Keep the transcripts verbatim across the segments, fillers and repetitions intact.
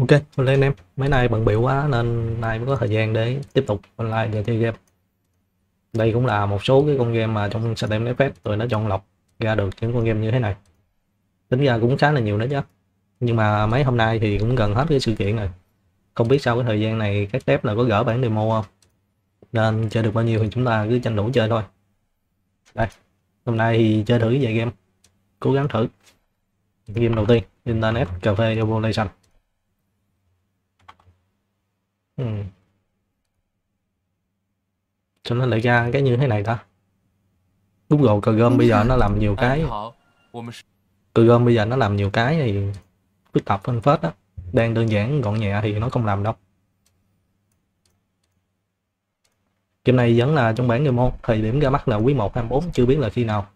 Ok, lên anh em. Mấy nay bận bịu quá nên nay mới có thời gian để tiếp tục online để chơi game. Đây cũng là một số cái con game mà trong Steam Next Fest tôi đã chọn lọc ra được những con game như thế này. Tính ra cũng khá là nhiều đấy chứ. Nhưng mà mấy hôm nay thì cũng gần hết cái sự kiện rồi. Không biết sau cái thời gian này các dev là có gỡ bản demo không? Nên chơi được bao nhiêu thì chúng ta cứ tranh thủ chơi thôi. Đây, hôm nay thì chơi thử về game. Cố gắng thử. Game đầu tiên, Internet Cafe Evolution. Ừ. Cho nó lại ra cái như thế này ta. Google CorGam bây giờ nó làm nhiều cái. CorGam bây giờ nó làm nhiều cái thì phức tạp hơn phết đó. Đang đơn giản gọn nhẹ thì nó không làm đâu. Game này vẫn là trong bản demo, thời điểm ra mắt là quý một hai mươi bốn, chưa biết là khi nào.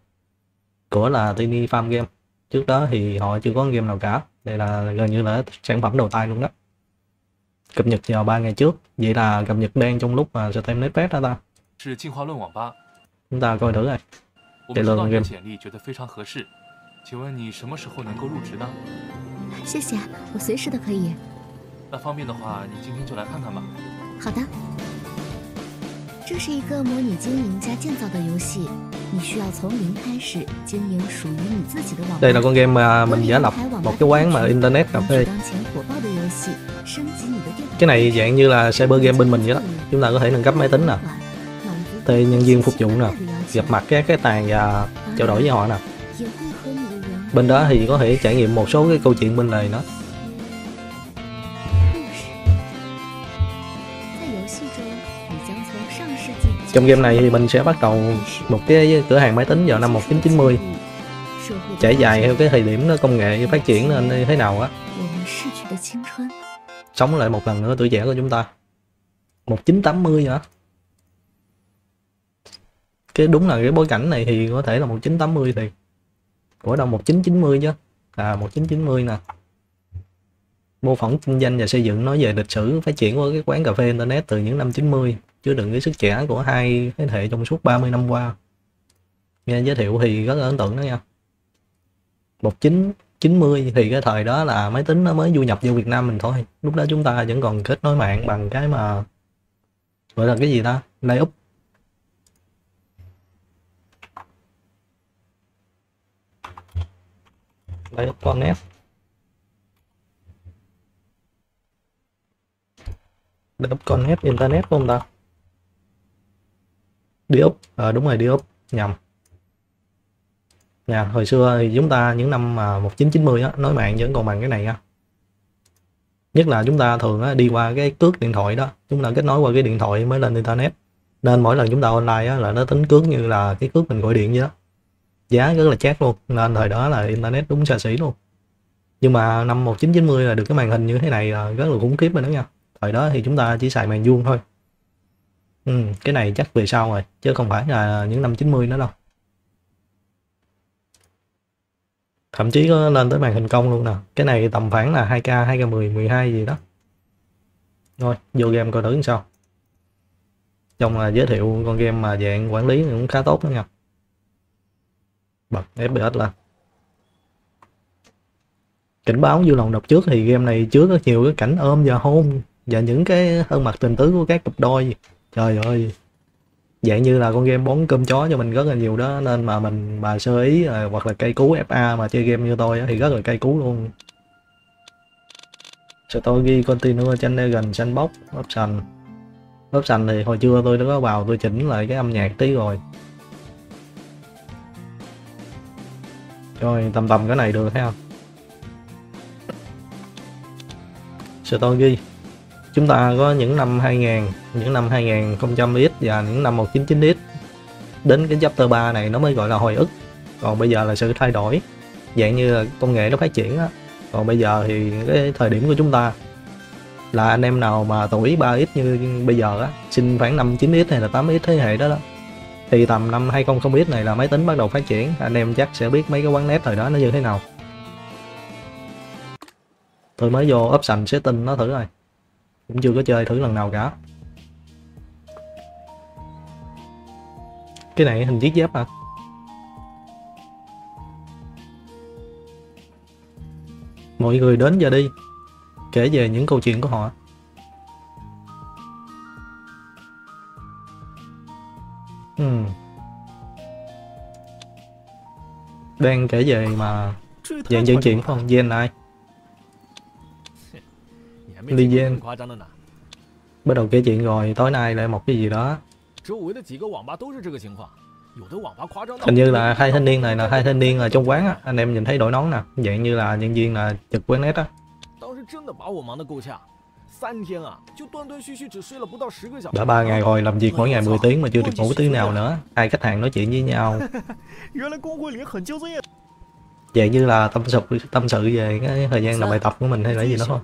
Của là Tiny Farm Game. Trước đó thì họ chưa có game nào cả. Đây là gần như là sản phẩm đầu tay luôn đó. Cập nhật vào ba ngày trước. Vậy là cập nhật đang trong lúc mà Steam Next Fest đó ta. Chúng ta coi thử này. Để lượng game. Đây là con game mà mình giả lập một cái quán mà Internet Cà Phê. Cái này dạng như là cyber game bên mình vậy đó. Chúng ta có thể nâng cấp máy tính nè, thuê nhân viên phục vụ nè, gặp mặt các cái tàn và trao đổi với họ nè. Bên đó thì có thể trải nghiệm một số cái câu chuyện bên này nữa. Trong game này thì mình sẽ bắt đầu một cái cửa hàng máy tính vào năm một nghìn chín trăm chín mươi. Trải dài theo cái thời điểm nó công nghệ phát triển nên như thế nào á. Sống lại một lần nữa tuổi trẻ của chúng ta. một nghìn chín trăm tám mươi hả? Cái đúng là cái bối cảnh này thì có thể là một nghìn chín trăm tám mươi thì. Của đâu một nghìn chín trăm chín mươi chứ. À một nghìn chín trăm chín mươi nè. Mô phỏng kinh doanh và xây dựng nói về lịch sử phát triển của cái quán cà phê Internet từ những năm chín mươi. Chứa đựng cái sức trẻ của hai thế hệ trong suốt ba mươi năm qua. Nghe giới thiệu thì rất là ấn tượng đó nha. một nghìn chín trăm chín mươi thì cái thời đó là máy tính nó mới du nhập vô Việt Nam mình thôi. Lúc đó chúng ta vẫn còn kết nối mạng bằng cái mà gọi là cái gì ta? Dial-up. Dial-up Connect. Dial-up Connect Internet không ta? Đi Úc, à, đúng rồi đi Úc, nhầm. Nhà, hồi xưa thì chúng ta những năm mà một nghìn chín trăm chín mươi á, nói mạng vẫn còn bằng cái này á. Nhất là chúng ta thường á, đi qua cái cước điện thoại đó, chúng ta kết nối qua cái điện thoại mới lên Internet. Nên mỗi lần chúng ta online á, là nó tính cước như là cái cước mình gọi điện vậy đó. Giá rất là chát luôn, nên thời đó là Internet đúng xa xỉ luôn. Nhưng mà năm một nghìn chín trăm chín mươi là được cái màn hình như thế này là rất là khủng khiếp rồi đó nha. Thời đó thì chúng ta chỉ xài màn vuông thôi. Ừ, cái này chắc về sau rồi, chứ không phải là những năm chín mươi nữa đâu. Thậm chí có lên tới màn hình công luôn nè. Cái này tầm khoảng là hai K, hai K mười, mười hai gì đó. Rồi, vô game coi thử sao. Trong là giới thiệu con game mà dạng quản lý cũng khá tốt đó nha. Bật ép pê ét lên. Cảnh báo vui lòng đọc trước thì game này chứa rất nhiều cái cảnh ôm và hôn. Và những cái thân mặt tình tứ của các cặp đôi. Trời ơi, dạng như là con game bón cơm chó cho mình rất là nhiều đó. Nên mà mình mà sơ ý hoặc là cây cú ép a mà chơi game như tôi thì rất là cây cú luôn. Story Continue Channel gần Sandbox Option. Option thì hồi trưa tôi đã có vào tôi chỉnh lại cái âm nhạc tí rồi. Rồi tầm tầm cái này được thấy không? Story. Chúng ta có những năm hai nghìn, những năm hai nghìn không trăm X và những năm một nghìn chín trăm chín mươi X. Đến cái chapter ba này nó mới gọi là hồi ức. Còn bây giờ là sự thay đổi. Dạng như là công nghệ nó phát triển á. Còn bây giờ thì cái thời điểm của chúng ta là anh em nào mà tuổi ba X như bây giờ á, sinh khoảng năm chín X hay là tám X thế hệ đó đó. Thì tầm năm hai nghìn không trăm X này là máy tính bắt đầu phát triển. Anh em chắc sẽ biết mấy cái quán net thời đó nó như thế nào. Tôi mới vô option setting nó thử rồi. Cũng chưa có chơi thử lần nào cả. Cái này hình chiếc dép hả? Mọi người đến giờ đi. kể về những câu chuyện của họ. Uhm. Đang kể về mà dạng dẫn chuyện không? Gen này Ly Gen bắt đầu kể chuyện rồi, tối nay lại một cái gì đó. Hình như là hai thanh niên này là hai thanh niên là trong quán á, anh em nhìn thấy đội nón nè, dạng như là nhân viên là trực quán net á. Đã ba ngày rồi, làm việc mỗi ngày mười tiếng mà chưa được ngủ tiếng nào nữa. Hai khách hàng nói chuyện với nhau vậy như là tâm sự tâm sự về cái thời gian làm bài tập của mình hay là gì đó không.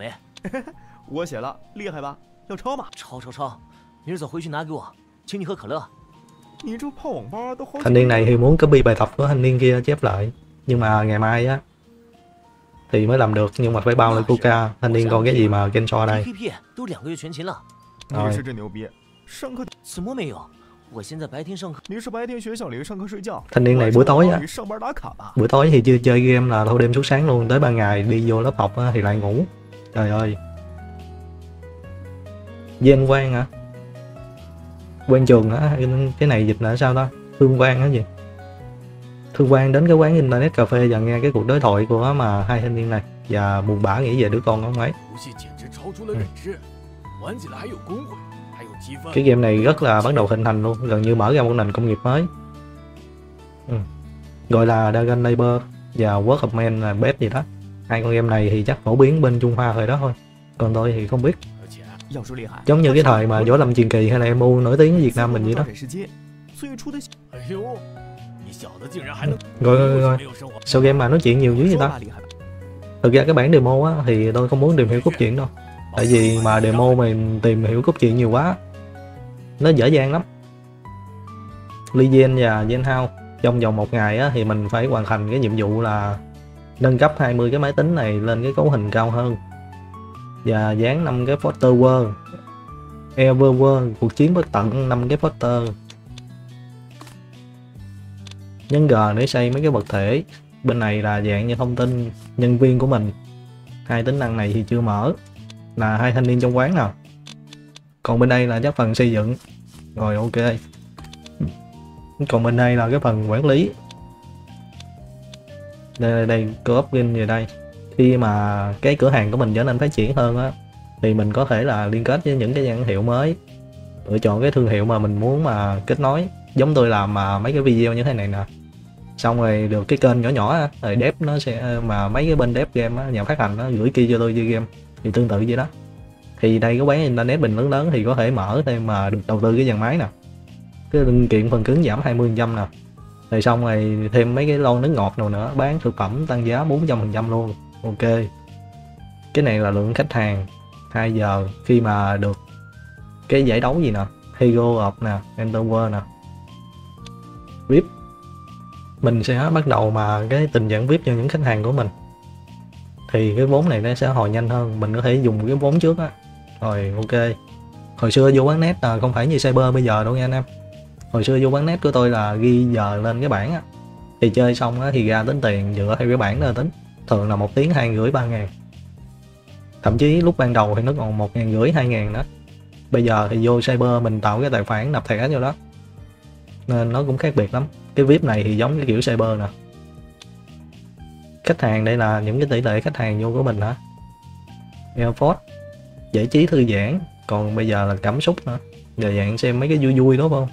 Thanh niên này thì muốn copy bài tập của thanh niên kia chép lại, nhưng mà ngày mai á thì mới làm được, nhưng mà phải bao lại coca. Thanh niên còn cái gì mà kênh so đây rồi. Thanh niên này buổi tối á, buổi tối thì chưa chơi game là thâu đêm suốt sáng luôn, tới ban ngày đi vô lớp học á, thì lại ngủ. Trời ơi, Danh Quang hả? Quang Trường hả? Cái này dịch là sao ta? Thương Quang hả gì? Thương Quang đến cái quán Internet Cafe và nghe cái cuộc đối thoại của mà hai thanh niên này và buồn bã nghĩ về đứa con của ông ấy. Ừ. Cái game này rất là bắt đầu hình thành luôn, gần như mở ra một nền công nghiệp mới. Ừ. Gọi là Dragon Neighbor và World of Man là best gì đó. Hai con game này thì chắc phổ biến bên Trung Hoa thời đó thôi, còn tôi thì không biết. Giống như cái thời mà Võ Lâm Truyền Kỳ hay là em u nổi tiếng ở Việt Nam mình vậy đó. Rồi rồi rồi, sao game mà nói chuyện nhiều dữ vậy ta? Thực ra cái bản demo á, thì tôi không muốn tìm hiểu cốt truyện đâu. Tại vì mà demo mình tìm hiểu cốt truyện nhiều quá, nó dở dang lắm. Legend và Gen Hao trong vòng một ngày á, thì mình phải hoàn thành cái nhiệm vụ là nâng cấp hai mươi cái máy tính này lên cái cấu hình cao hơn và dán năm cái poster world, ever world, cuộc chiến với tận năm cái poster. Nhấn G để xây mấy cái vật thể. Bên này là dạng như thông tin nhân viên của mình. Hai tính năng này thì chưa mở, là hai thanh niên trong quán nào. Còn bên đây là chắc phần xây dựng. Rồi ok. Còn bên đây là cái phần quản lý. Đây đây co-op game về đây. Khi mà cái cửa hàng của mình trở nên phát triển hơn á, thì mình có thể là liên kết với những cái nhãn hiệu mới, lựa chọn cái thương hiệu mà mình muốn mà kết nối. Giống tôi làm mà mấy cái video như thế này nè, xong rồi được cái kênh nhỏ nhỏ rồi dev nó sẽ mà mấy cái bên dev game á, nhà phát hành nó gửi kia cho tôi chơi game thì tương tự vậy đó. Thì đây cái quán internet bình lớn lớn thì có thể mở thêm mà được đầu tư cái dàn máy nè, cái linh kiện phần cứng giảm hai mươi phần trăm nè, rồi xong rồi thêm mấy cái lon nước ngọt nào nữa, bán thực phẩm tăng giá bốn trăm phần trăm luôn. Ok, cái này là lượng khách hàng. Hai giờ khi mà được cái giải đấu gì nè, Hero Arc nè, Enter War nè, vê i pê, mình sẽ bắt đầu mà cái tình trạng vê i pê cho những khách hàng của mình. Thì cái vốn này nó sẽ hồi nhanh hơn, mình có thể dùng cái vốn trước á. Rồi ok, hồi xưa vô quán net là không phải như cyber bây giờ đâu nha anh em. Hồi xưa vô quán net của tôi là ghi giờ lên cái bảng á, thì chơi xong á thì ra tính tiền dựa theo cái bảng đó tính, thường là một tiếng hai rưỡi ba ngàn, thậm chí lúc ban đầu thì nó còn một ngàn rưỡi hai ngàn đó. Bây giờ thì vô cyber mình tạo cái tài khoản nạp thẻ cho đó, nên nó cũng khác biệt lắm. Cái vê i pê này thì giống cái kiểu cyber nè. Khách hàng đây là những cái tỷ lệ khách hàng vô của mình hả. Airport giải trí thư giãn, còn bây giờ là cảm xúc nữa, giờ dạng xem mấy cái vui vui đúng không.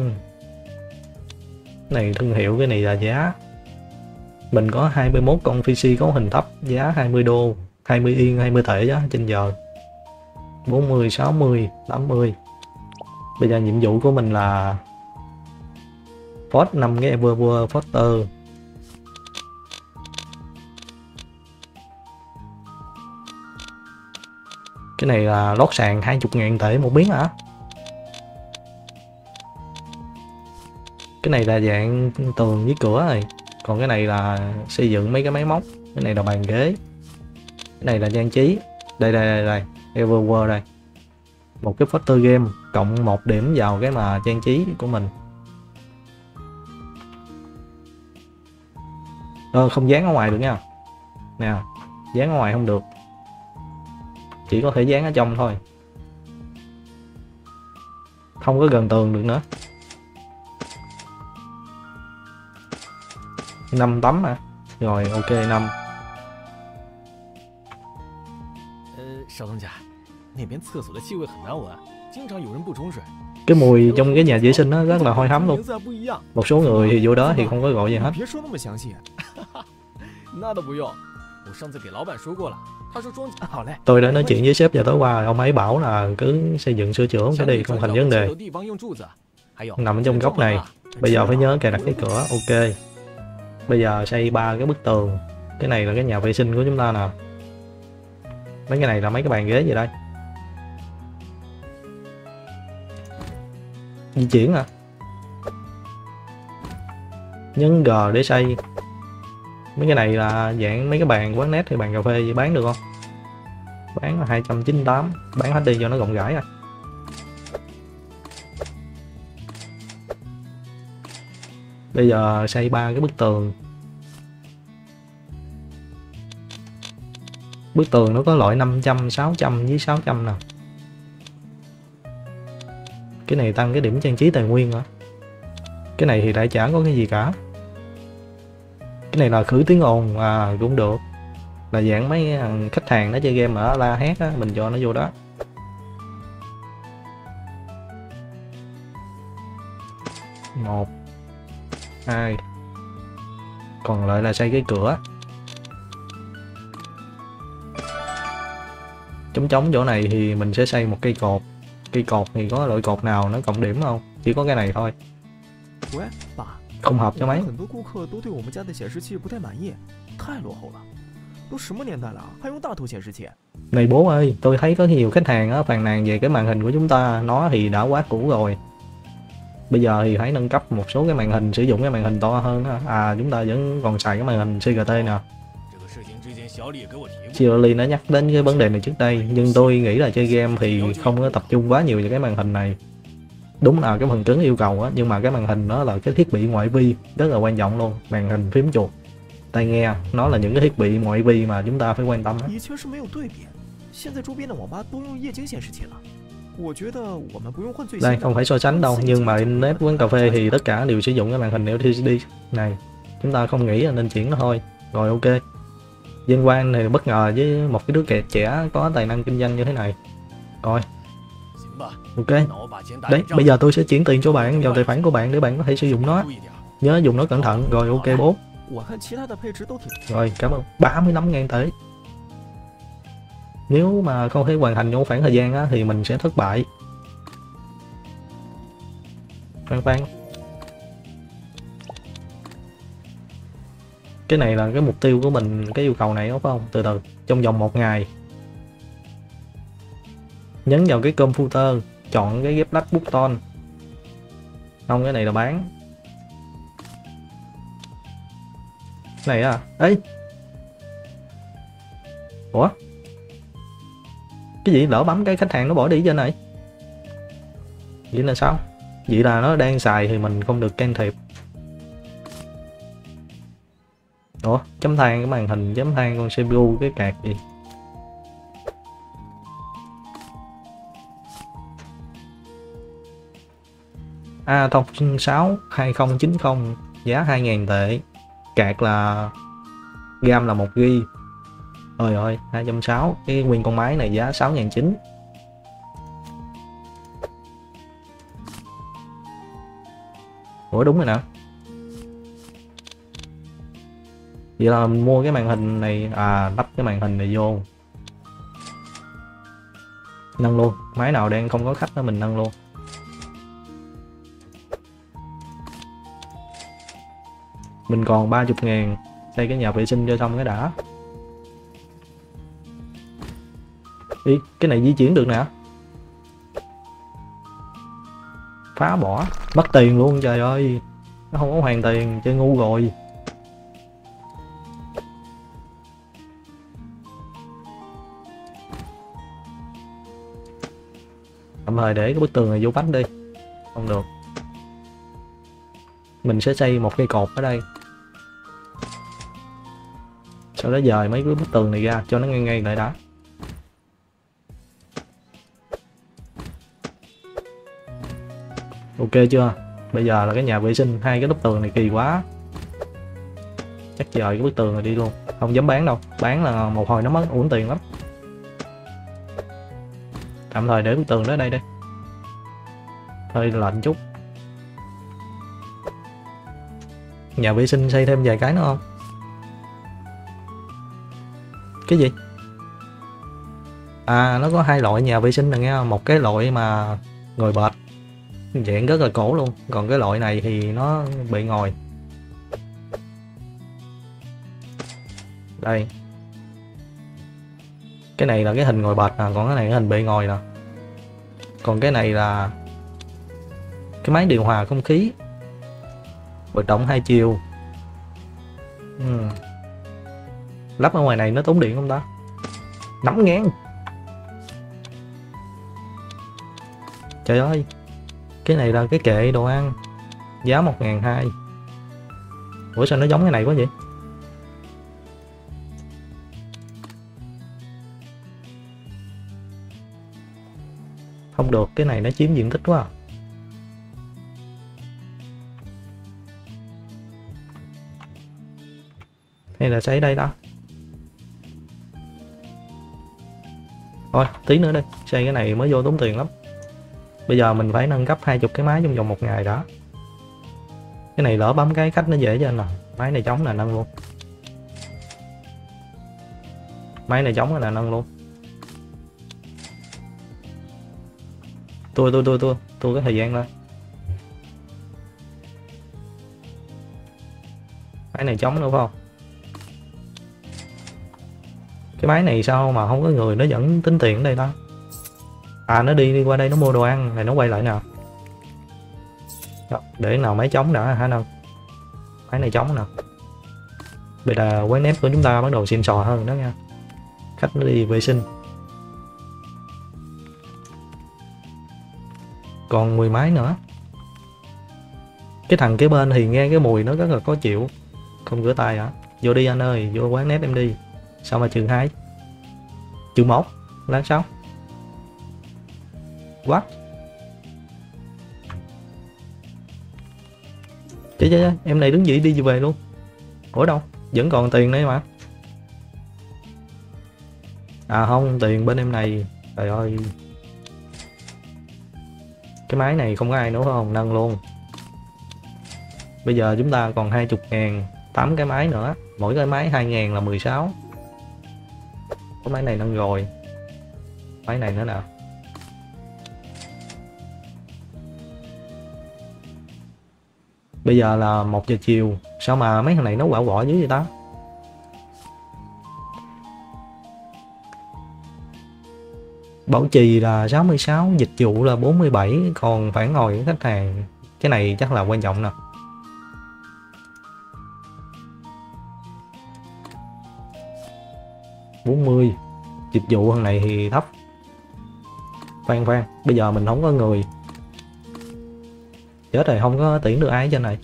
Uhm. Cái này thương hiệu, cái này là giá. Mình có hai mươi mốt con pê xê có hình thấp, giá hai mươi đô, hai mươi yên, hai mươi tệ giá trên giờ. Bốn mươi, sáu mươi, tám mươi. Bây giờ nhiệm vụ của mình là Ford năm cái Everworld Foster. Cái này là lót sàn hai mươi ngàn tệ một miếng hả? Cái này là dạng tường với cửa rồi. Còn cái này là xây dựng mấy cái máy móc. Cái này là bàn ghế. Cái này là trang trí. Đây đây đây đây, Everworld đây. Một cái poster game cộng một điểm vào cái mà trang trí của mình. Ờ, không dán ở ngoài được nha. Nè, dán ở ngoài không được. chỉ có thể dán ở trong thôi, không có gần tường được nữa. Năm tấm hả? Rồi ok, năm. Cái mùi trong cái nhà vệ sinh nó rất là hôi hám luôn. Một số người thì vô đó thì không có gọi gì hết. Tôi đã nói chuyện với sếp và tối qua ông ấy bảo là cứ xây dựng sửa chữa cái đi không thành vấn đề. Nằm trong góc này. Bây giờ phải nhớ cài đặt cái cửa. Ok. Bây giờ xây ba cái bức tường. Cái này là cái nhà vệ sinh của chúng ta nè. Mấy cái này là mấy cái bàn ghế gì đây? Di chuyển hả? Nhấn G để xây. Mấy cái này là dạng mấy cái bàn quán nét hay bàn cà phê gì bán được không? Bán là hai trăm chín mươi tám. Bán hết đi cho nó rộng rãi rồi. Bây giờ xây ba cái bức tường. Bức tường nó có loại năm trăm, sáu trăm với sáu trăm nè. Cái này tăng cái điểm trang trí tài nguyên hả? Cái này thì lại chẳng có cái gì cả. Cái này là khử tiếng ồn à, cũng được. Là dạng mấy khách hàng nó chơi game ở la hét á, mình cho nó vô đó. Một hai. Còn lại là xây cái cửa. Trống trống chỗ này thì mình sẽ xây một cây cột. Cây cột thì có loại cột nào nó cộng điểm không? Chỉ có cái này thôi. Không hợp cho mấy. Này bố ơi, tôi thấy có nhiều khách hàng á phàn nàn về cái màn hình của chúng ta. Nó thì đã quá cũ rồi. Bây giờ thì hãy nâng cấp một số cái màn hình, sử dụng cái màn hình to hơn á. À, chúng ta vẫn còn xài cái màn hình xê giê tê nè. Xiaoli nó nhắc đến cái vấn đề này trước đây, nhưng tôi nghĩ là chơi game thì không có tập trung quá nhiều vào cái màn hình này. Đúng là cái phần cứng yêu cầu á, nhưng mà cái màn hình nó là cái thiết bị ngoại vi rất là quan trọng luôn. Màn hình, phím chuột, tai nghe, nó là những cái thiết bị ngoại vi mà chúng ta phải quan tâm á. Đây không phải so sánh đâu, nhưng mà Internet quán cà phê thì tất cả đều sử dụng cái màn hình lờ xê đê này. Chúng ta không nghĩ là nên chuyển nó thôi. Rồi ok. Dân quan này bất ngờ với một cái đứa kẹt trẻ có tài năng kinh doanh như thế này. Rồi ok. Đấy, bây giờ tôi sẽ chuyển tiền cho bạn vào tài khoản của bạn để bạn có thể sử dụng nó. Nhớ dùng nó cẩn thận. Rồi ok bố. Rồi cảm ơn. Ba mươi lăm ngàn tệ. Nếu mà không thể hoàn thành trong khoảng thời gian á, thì mình sẽ thất bại. Khoan khoan. Cái này là cái mục tiêu của mình, cái yêu cầu này đúng không? Từ từ, trong vòng một ngày. Nhấn vào cái computer, chọn cái ghép lách button. Không, cái này là bán. Cái này à? Ấy. Ủa? Cái gì lỡ bấm cái khách hàng nó bỏ đi trên này? Vậy là sao? Vậy là nó đang xài thì mình không được can thiệp. Ủa, chấm than cái màn hình, chấm than con xê pê u cái cạc gì. A thông sáu hai không chín không giá hai ngàn tệ. Cạc là gam là một gi-ga-bai. Ôi ơi, hai trăm sáu mươi, cái nguyên con máy này giá sáu ngàn chín. Ủa đúng rồi nè. Vậy là mình mua cái màn hình này, à lắp cái màn hình này vô. Nâng luôn, máy nào đang không có khách đó mình nâng luôn. Mình còn ba mươi ngàn, xây cái nhà vệ sinh cho xong cái đã. Ý, cái này di chuyển được nè. Phá bỏ, mất tiền luôn trời ơi. Nó không có hoàn tiền, chơi ngu rồi. Tạm thời để cái bức tường này vô vách đi. Không được. Mình sẽ xây một cây cột ở đây. Sau đó dời mấy cái bức tường này ra cho nó ngay ngay lại đã. Ok chưa? Bây giờ là cái nhà vệ sinh, hai cái bức tường này kỳ quá. Chắc giờ cái bức tường này đi luôn. Không dám bán đâu, bán là một hồi nó mất uổng tiền lắm. Tạm thời để bức tường đó đây đây. Hơi lạnh chút. Nhà vệ sinh xây thêm vài cái nữa không? Cái gì? À, nó có hai loại nhà vệ sinh này nghe, một cái loại mà ngồi bệt dạng rất là cổ luôn, còn cái loại này thì nó bị ngồi. Đây, cái này là cái hình ngồi bệt nè, còn cái này cái hình bị ngồi nè, còn cái này là cái máy điều hòa không khí hoạt động hai chiều. Ừ. Lắp ở ngoài này nó tốn điện không ta? Nắm ngang. Trời ơi, cái này là cái kệ đồ ăn, giá một ngàn hai. Ủa sao nó giống cái này quá vậy? Không được, cái này nó chiếm diện tích quá à. Hay là xây đây đó. Thôi, tí nữa đi, xây cái này mới vô tốn tiền lắm. Bây giờ mình phải nâng cấp hai mươi cái máy trong vòng một ngày đó. Cái này lỡ bấm cái khách nó dễ cho anh nè. Máy này trống là nâng luôn. Máy này trống là nâng luôn. Tôi tôi tôi tôi tôi cái thời gian lên. Máy này trống nữa phải không? Cái máy này sao mà không có người nó vẫn tính tiền ở đây ta? À, nó đi đi qua đây nó mua đồ ăn này, nó quay lại nào. Đó, để nào máy trống đã hả đâu. Máy này trống nè. Bây là quán nét của chúng ta bắt đầu xịn sò hơn đó nha. Khách nó đi vệ sinh. Còn mười máy nữa. Cái thằng kế bên thì nghe cái mùi nó rất là khó chịu. Không rửa tay hả? Vô đi anh ơi, vô quán nét em đi. Sao mà chừng hai? Chừng một, lát sau. What? Trời trời, em này đứng dậy đi về luôn. Ủa đâu? Vẫn còn tiền đấy mà. À không, tiền bên em này. Trời ơi. Cái máy này không có ai nữa phải không? Nâng luôn. Bây giờ chúng ta còn hai mươi ngàn, tám cái máy nữa. Mỗi cái máy hai ngàn là mười sáu. Cái máy này nâng rồi. Máy này nữa nào. Bây giờ là một giờ chiều. Sao mà mấy thằng này nó quạo quọ dưới vậy ta? Bảo trì là sáu mươi sáu, dịch vụ là bốn mươi bảy. Còn phản hồi khách hàng, cái này chắc là quan trọng nè. bốn mươi. Dịch vụ thằng này thì thấp. Khoan khoan, bây giờ mình không có người. Chết rồi, không có tuyển được ai trên này.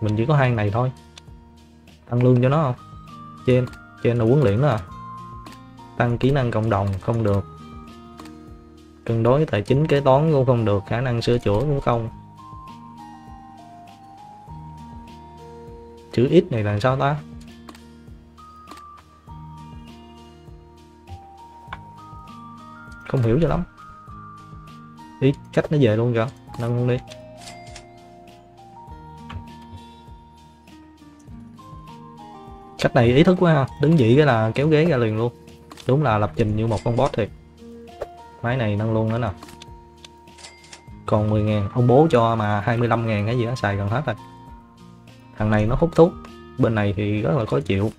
Mình chỉ có hai này thôi. Tăng lương cho nó không? Trên, trên là huấn luyện đó à. Tăng kỹ năng cộng đồng không được. Cân đối tài chính kế toán cũng không được. Khả năng sửa chữa cũng không. Chữ X này là sao ta? Không hiểu cho lắm. Ý, cách nó về luôn kìa. Nâng luôn đi. Cách này ý thức quá ha. Đứng dậy cái là kéo ghế ra liền luôn. Đúng là lập trình như một con boss thiệt. Máy này nâng luôn nữa nè. Còn mười ngàn. Ông bố cho mà hai mươi lăm ngàn cái gì đó xài gần hết rồi. Thằng này nó hút thuốc. Bên này thì rất là khó chịu.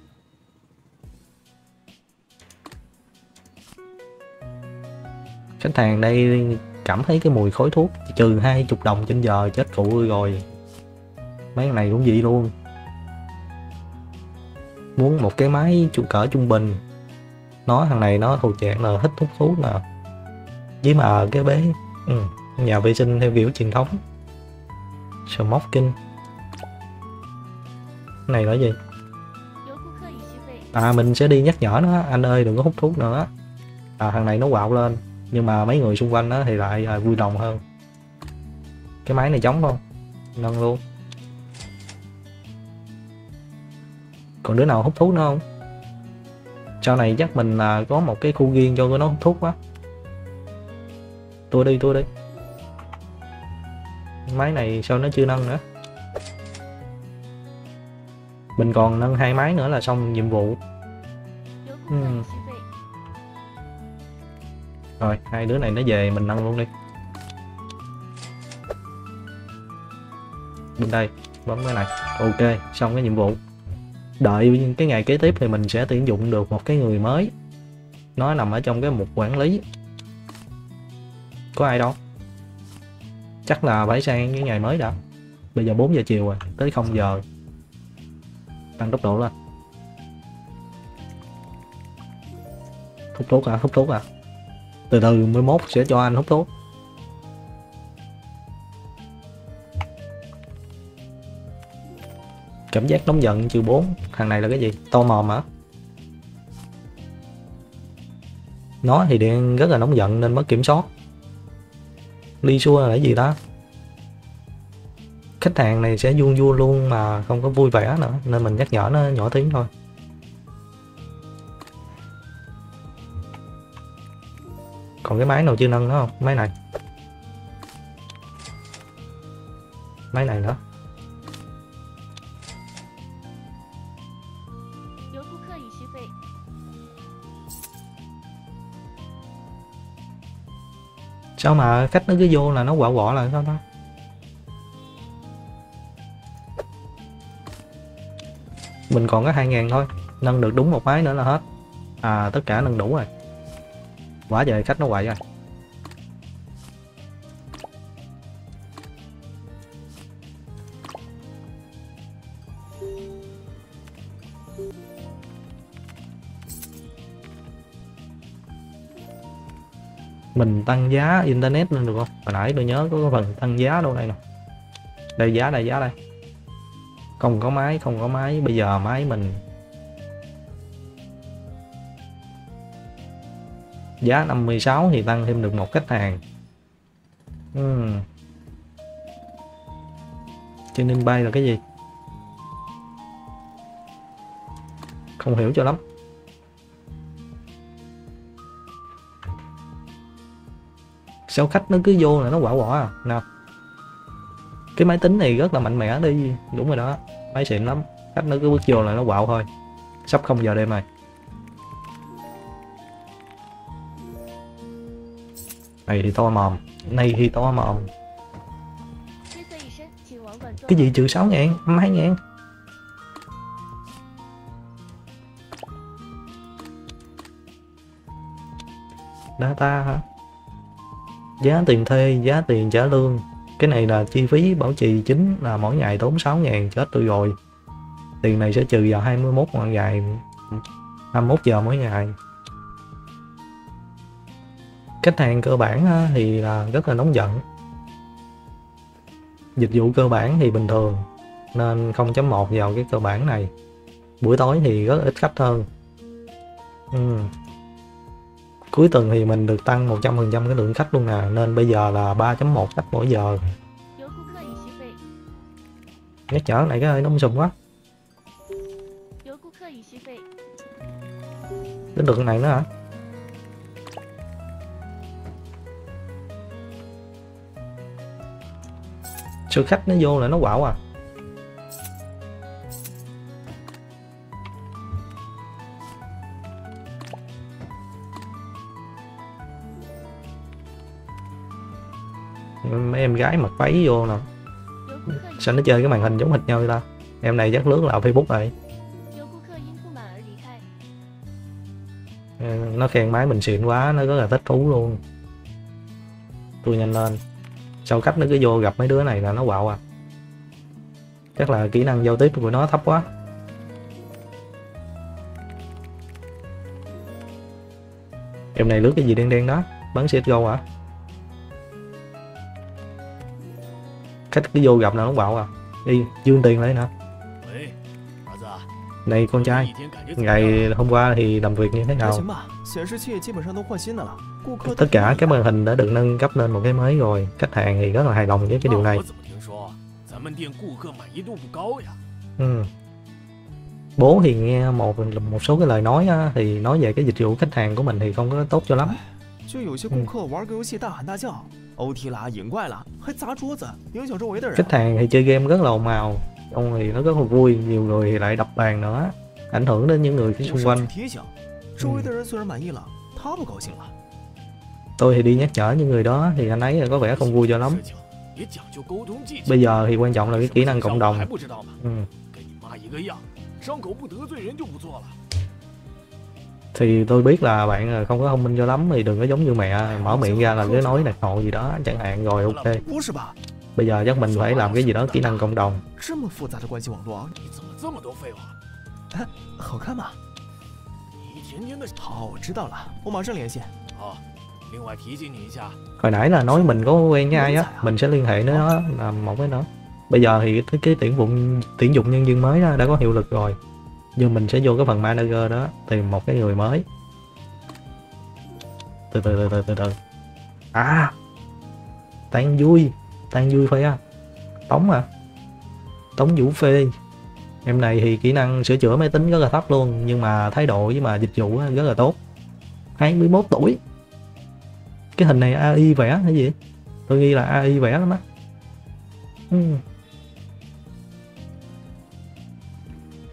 Khách hàng đây cảm thấy cái mùi khói thuốc. Trừ hai mươi đồng trên giờ. Chết cụ ơi rồi. Mấy cái này cũng vậy luôn. Muốn một cái máy cỡ trung bình. Nó thằng này nó thuộc dạng là hít thuốc thuốc nè. Với mà cái bế ừ, nhà vệ sinh theo kiểu truyền thống. Smoking. Cái này là gì? À mình sẽ đi nhắc nhở nó. Anh ơi đừng có hút thuốc nữa. À thằng này nó quạo lên. Nhưng mà mấy người xung quanh đó thì lại à, vui lòng hơn. Cái máy này giống không? Nâng luôn. Còn đứa nào hút thuốc nữa không? Sau này chắc mình là có một cái khu riêng cho nó hút thuốc quá. Tôi đi, tôi đi. Máy này sao nó chưa nâng nữa? Mình còn nâng hai máy nữa là xong nhiệm vụ. uhm. Rồi, hai đứa này nó về mình nâng luôn đi. Bên đây, bấm cái này. Ok, xong cái nhiệm vụ. Đợi cái ngày kế tiếp thì mình sẽ tuyển dụng được một cái người mới. Nó nằm ở trong cái mục quản lý. Có ai đâu. Chắc là phải sang cái ngày mới đã. Bây giờ bốn giờ chiều rồi, tới không giờ. Tăng tốc độ lên. Hút thuốc à, hút thuốc à. Từ từ mười mốt sẽ cho anh hút thuốc. Cảm giác nóng giận trừ bốn. Thằng này là cái gì? To mòm hả? Nó thì đang rất là nóng giận nên mất kiểm soát. Đi xua là cái gì đó. Khách hàng này sẽ vuông vua luôn mà không có vui vẻ nữa. Nên mình nhắc nhở nó nhỏ tiếng thôi. Còn cái máy nào chưa nâng nữa không? Máy này. Máy này nữa. Sao mà khách nó cứ vô là nó quạ quọ là sao ta? Mình còn có hai ngàn thôi. Nâng được đúng một máy nữa là hết. À, tất cả nâng đủ rồi. Quá trời khách nó quậy rồi. Mình tăng giá internet lên được không? Hồi nãy tôi nhớ có cái phần tăng giá đâu đây nè. Đây giá, đây giá đây. Không có máy, không có máy. Bây giờ máy mình giá năm mươi sáu thì tăng thêm được một khách hàng. uhm. Training bay là cái gì? Không hiểu cho lắm. Sao khách nó cứ vô là nó quạ quọ à? Nào, cái máy tính này rất là mạnh mẽ đi. Đúng rồi đó, máy xịn lắm. Khách nó cứ bước vô là nó quạo thôi. Sắp không giờ đêm rồi. Này thì to mòm. Này thì to mòm. Cái gì trừ sáu ngàn, hai ngàn. Data hả? Giá tiền thuê, giá tiền trả lương. Cái này là chi phí bảo trì chính là mỗi ngày tốn sáu ngàn. Chết tôi rồi. Tiền này sẽ trừ vào hai mươi mốt mỗi ngày, hai mươi mốt giờ mỗi ngày. Khách hàng cơ bản thì là rất là nóng giận. Dịch vụ cơ bản thì bình thường. Nên không chấm một vào cái cơ bản này. Buổi tối thì rất ít khách hơn. ừ. Cuối tuần thì mình được tăng một trăm phần trăm cái lượng khách luôn nè. À. Nên bây giờ là ba chấm một khách mỗi giờ. Nhắc nhở này cái ơi, nó sùm quá. Đến được này nữa hả? Sự khách nó vô là nó quạo à. Mấy em gái mặc váy vô nè. Sao nó chơi cái màn hình giống hệt nhau vậy ta? Em này chắc lướt là Facebook rồi. Nó khen máy mình xịn quá, nó rất là thích thú luôn. Tôi nhanh lên. Sao khách nó cứ vô gặp mấy đứa này là nó quạo à? Chắc là kỹ năng giao tiếp của nó thấp quá. Em này lướt cái gì đen đen đó? Bắn xê ét giê ô hả? Khách cứ vô gặp là nó quạo à? Đi, dương tiền lại nè. Này con trai, ngày hôm qua thì làm việc như thế nào? Tất cả các màn hình đã được nâng cấp lên một cái mới rồi. Khách hàng thì rất là hài lòng với cái điều này. Ừ. Bố thì nghe một một số cái lời nói á, thì nói về cái dịch vụ khách hàng của mình thì không có tốt cho lắm. Ừ. Khách hàng thì chơi game rất là ồn ào, ông thì nó rất là vui, nhiều người thì lại đập bàn nữa, ảnh hưởng đến những người xung quanh. Ừ. Tôi thì đi nhắc nhở những người đó thì anh ấy có vẻ không vui cho lắm. Bây giờ thì quan trọng là cái kỹ năng cộng đồng. Ừ. Thì tôi biết là bạn không có thông minh cho lắm thì đừng có giống như mẹ, mở miệng ra là cứ nói này nọ gì đó chẳng hạn. Rồi ok, bây giờ chắc mình phải làm cái gì đó kỹ năng cộng đồng. Hồi nãy là nói mình có quen với ai á, mình sẽ liên hệ nó làm một cái nó. Bây giờ thì cái, cái tuyển dụng tuyển dụng nhân viên mới đó đã có hiệu lực rồi. Giờ mình sẽ vô cái phần manager đó, tìm một cái người mới. Từ từ từ từ từ từ. À, Tan Vui, Tan Vui Phê à? Tống à? Tống Vũ Phê. Em này thì kỹ năng sửa chữa máy tính rất là thấp luôn, nhưng mà thái độ với mà dịch vụ rất là tốt. hai mươi mốt tuổi. Cái hình này a i vẽ hay gì? Tôi nghĩ là a i vẽ lắm á. Hmm.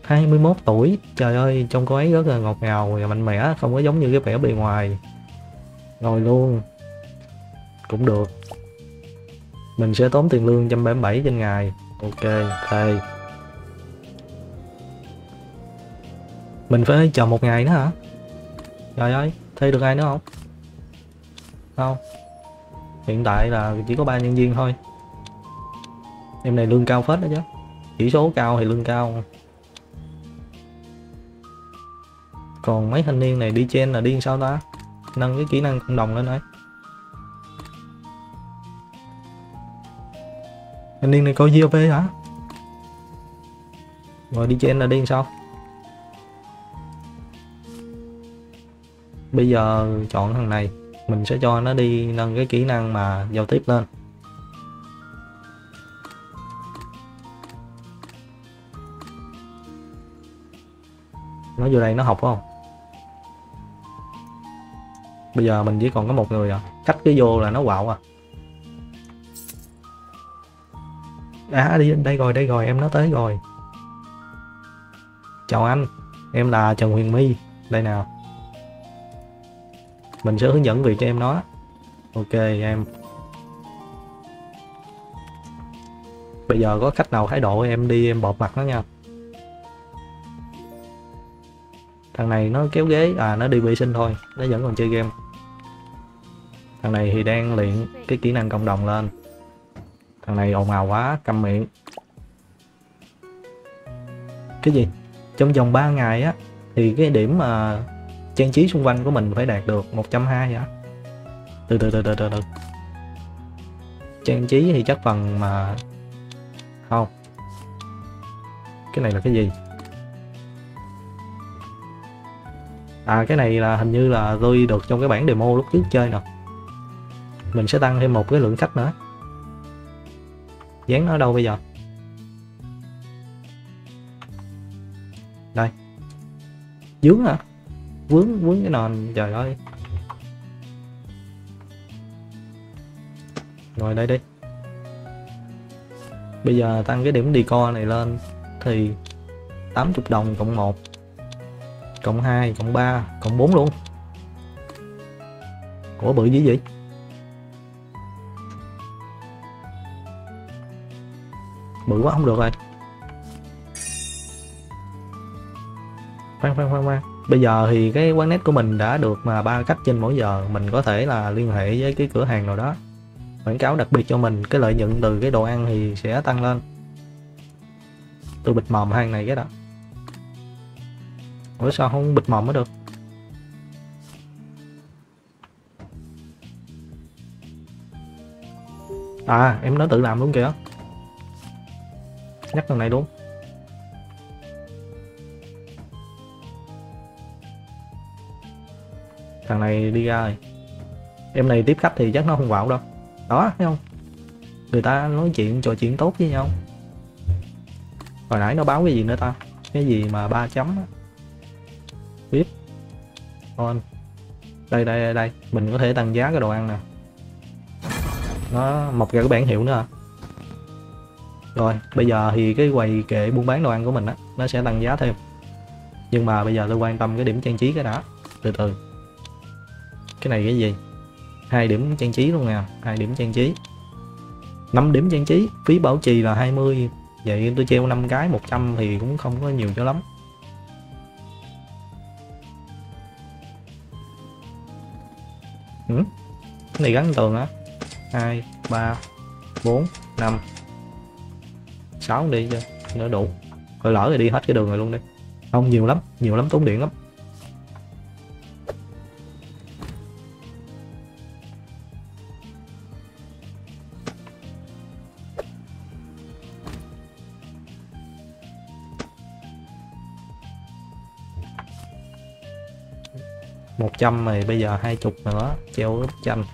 hai mươi mốt tuổi, trời ơi, trông cô ấy rất là ngọt ngào và mạnh mẽ, không có giống như cái vẻ bề ngoài. Ngồi luôn cũng được. Mình sẽ tốn tiền lương một trăm bảy mươi bảy trên ngày. Ok, thề. Mình phải chờ một ngày nữa hả? Trời ơi, thuê được ai nữa không? Không. Hiện tại là chỉ có ba nhân viên thôi. Em này lương cao phết đó chứ. Chỉ số cao thì lương cao. Còn mấy thanh niên này đi trên là điên sao ta? Nâng cái kỹ năng cộng đồng lên đấy. Thanh niên này coi giê pê hả? Rồi đi trên là điên sao? Bây giờ chọn thằng này. Mình sẽ cho nó đi nâng cái kỹ năng mà giao tiếp lên. Nó vô đây nó học không? Bây giờ mình chỉ còn có một người à. Khách cứ vô là nó quạo à. À đi, đây rồi, đây rồi, em nó tới rồi. Chào anh, em là Trần Huyền Mi. Đây nào. Mình sẽ hướng dẫn việc cho em nó. Ok em. Bây giờ có khách nào thái độ em đi em bột mặt nó nha. Thằng này nó kéo ghế, à nó đi vệ sinh thôi, nó vẫn còn chơi game. Thằng này thì đang luyện cái kỹ năng cộng đồng lên. Thằng này ồn ào quá, câm miệng. Cái gì? Trong vòng ba ngày á, thì cái điểm mà trang trí xung quanh của mình phải đạt được một trăm hai mươi hả? Từ từ từ từ từ từ. Trang trí thì chắc phần mà... Không. Cái này là cái gì? À cái này là hình như là tôi được trong cái bản demo lúc trước chơi nè. Mình sẽ tăng thêm một cái lượng khách nữa. Dán nó ở đâu bây giờ? Đây. Dướng hả? Vướng, vướng cái nền, trời ơi. Rồi đây đi. Bây giờ tăng cái điểm decor này lên. Thì tám mươi đồng cộng một, cộng hai, cộng ba, cộng bốn luôn. Ủa bự dữ vậy? Bự quá không được rồi. Khoan khoan khoan khoan. Bây giờ thì cái quán net của mình đã được mà ba khách trên mỗi giờ. Mình có thể là liên hệ với cái cửa hàng nào đó quảng cáo đặc biệt cho mình. Cái lợi nhuận từ cái đồ ăn thì sẽ tăng lên. Tôi bịt mồm hàng này cái đó. Ủa sao không bịt mồm mới được? À em nó tự làm luôn kìa. Nhắc lần này luôn. Thằng này đi ra rồi. Em này tiếp khách thì chắc nó không vào đâu. Đó, thấy không? Người ta nói chuyện, trò chuyện tốt với nhau. Hồi nãy nó báo cái gì nữa ta? Cái gì mà ba chấm á. Biết. Thôi. Đây, đây, đây. Mình có thể tăng giá cái đồ ăn nè. Nó mọc ra cái bảng hiệu nữa à. Rồi, bây giờ thì cái quầy kệ buôn bán đồ ăn của mình á, nó sẽ tăng giá thêm. Nhưng mà bây giờ tôi quan tâm cái điểm trang trí cái đã. Từ từ. Cái này cái gì? Hai điểm trang trí luôn nè, hai điểm trang trí. năm điểm trang trí, phí bảo trì là hai mươi. Vậy tôi treo năm cái một trăm thì cũng không có nhiều cho lắm. Ừ. Cái này gắn tường á. hai, ba, bốn, năm, sáu đi cho nó đủ. Rồi lỡ thì đi hết cái đường rồi luôn đi. Không, nhiều lắm, nhiều lắm, tốn điện lắm. một trăm rồi, bây giờ hai mươi nữa, treo bức tranh.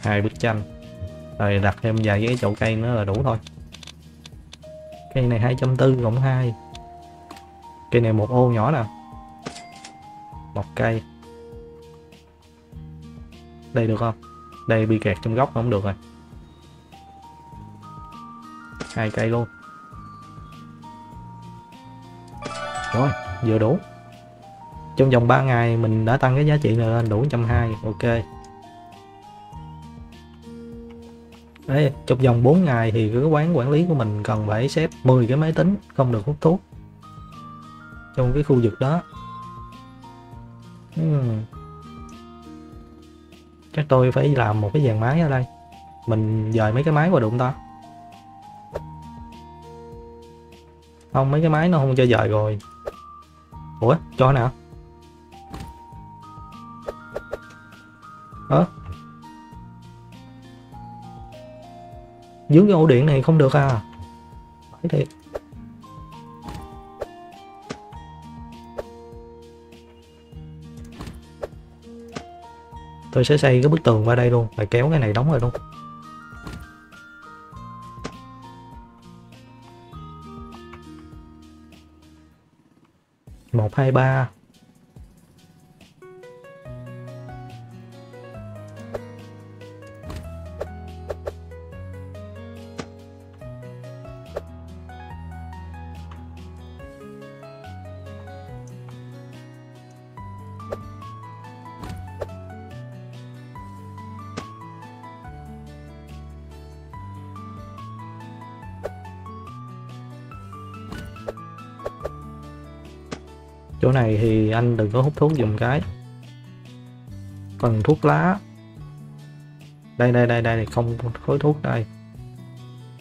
Hai bức tranh. Rồi đặt thêm vài cái chậu cây nữa là đủ thôi. Cây này hai trăm bốn mươi cộng hai. Cây này một ô nhỏ nè. Một cây. Đây được không? Đây bị kẹt trong góc không được rồi. Hai cây luôn. Rồi, vừa đủ. Trong vòng ba ngày mình đã tăng cái giá trị này lên đủ một trăm hai mươi, ok. Đấy, trong vòng bốn ngày thì cái quán quản lý của mình cần phải xếp mười cái máy tính không được hút thuốc trong cái khu vực đó. uhm. Chắc tôi phải làm một cái dàn máy ở đây. Mình dời mấy cái máy qua đụng ta. Không, mấy cái máy nó không cho dời rồi. Ủa, cho nào? Hả? Dưới cái ổ điện này không được à? Phải thiệt. Tôi sẽ xây cái bức tường qua đây luôn, phải kéo cái này đóng rồi luôn. một, hai, ba. Chỗ này thì anh đừng có hút thuốc dùng cái. Còn thuốc lá. Đây đây đây đây không khói thuốc đây.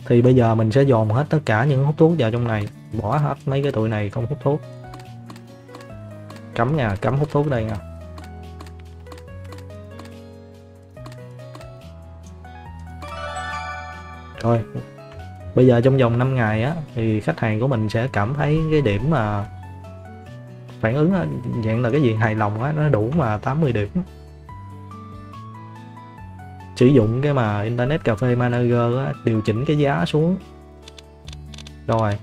Thì bây giờ mình sẽ dồn hết tất cả những hút thuốc vào trong này, bỏ hết mấy cái tụi này không hút thuốc. Cấm nha, cấm hút thuốc đây nha. Rồi. Bây giờ trong vòng năm ngày á thì khách hàng của mình sẽ cảm thấy cái điểm mà phản ứng á, dạng là cái gì hài lòng á, nó đủ mà tám mươi điểm. Sử dụng cái mà Internet Cafe Manager á, điều chỉnh cái giá xuống. Rồi.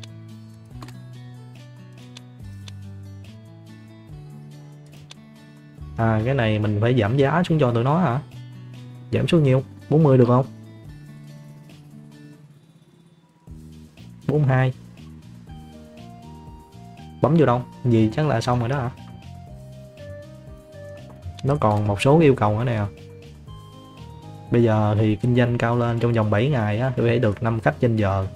À, cái này mình phải giảm giá xuống cho tụi nó hả? Giảm xuống nhiều, bốn mươi được không? bốn mươi hai. Bấm vô đâu, gì chắc là xong rồi đó hả? Nó còn một số yêu cầu nữa nè. Bây giờ thì kinh doanh cao lên, trong vòng bảy ngày á, tôi hãy được năm khách trên giờ.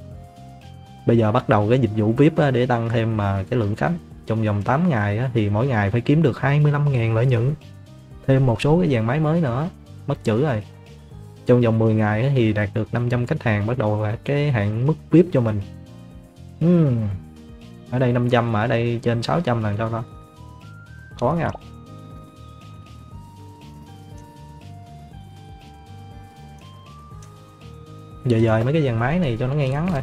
Bây giờ bắt đầu cái dịch vụ vi ai pi á, để tăng thêm mà cái lượng khách. Trong vòng tám ngày á, thì mỗi ngày phải kiếm được hai mươi lăm ngàn lợi nhuận. Thêm một số cái dàn máy mới nữa, mất chữ rồi. Trong vòng mười ngày á, thì đạt được năm trăm khách hàng, bắt đầu là cái hạn mức vi ai pi cho mình. uhm. Ở đây năm trăm mà ở đây trên sáu trăm là sao ta? Khó nha. Giờ dời mấy cái dàn máy này cho nó ngay ngắn thôi.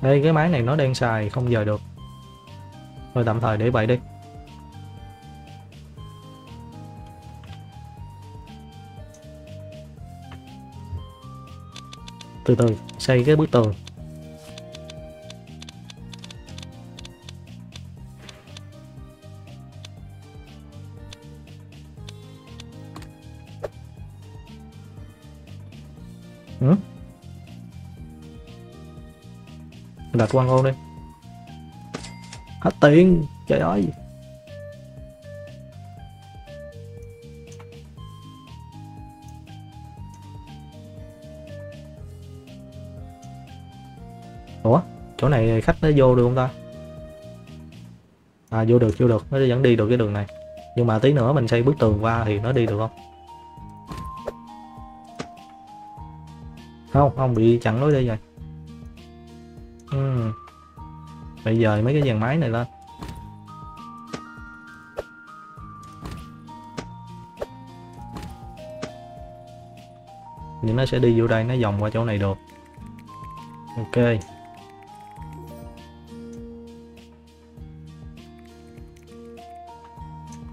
Đây cái máy này nó đang xài không giờ được. Thôi tạm thời để vậy đi. Từ từ xây cái bức tường. Ừ. Đặt quăng ô đi. Hết tiền, trời ơi. Ủa, chỗ này khách nó vô được không ta? À vô được, vô được, nó vẫn đi được cái đường này. Nhưng mà tí nữa mình xây bức tường qua thì nó đi được không? Không, không bị chặn lối đi rồi. Ừ. Bây giờ mấy cái dàn máy này lên. Thì nó sẽ đi vô đây, nó vòng qua chỗ này được. Ok.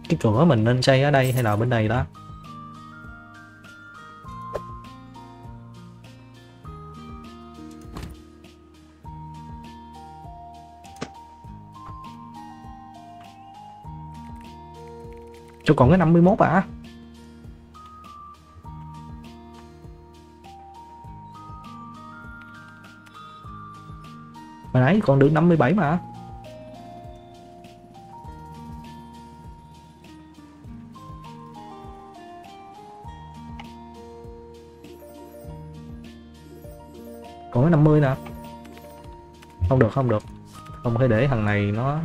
Cái cửa mình nên xây ở đây hay là bên này đó? Cho còn cái năm mươi mốt à? Mà nãy còn được năm mươi bảy mà. Còn cái năm mươi nè. Không được, không được. Không thể để thằng này nó...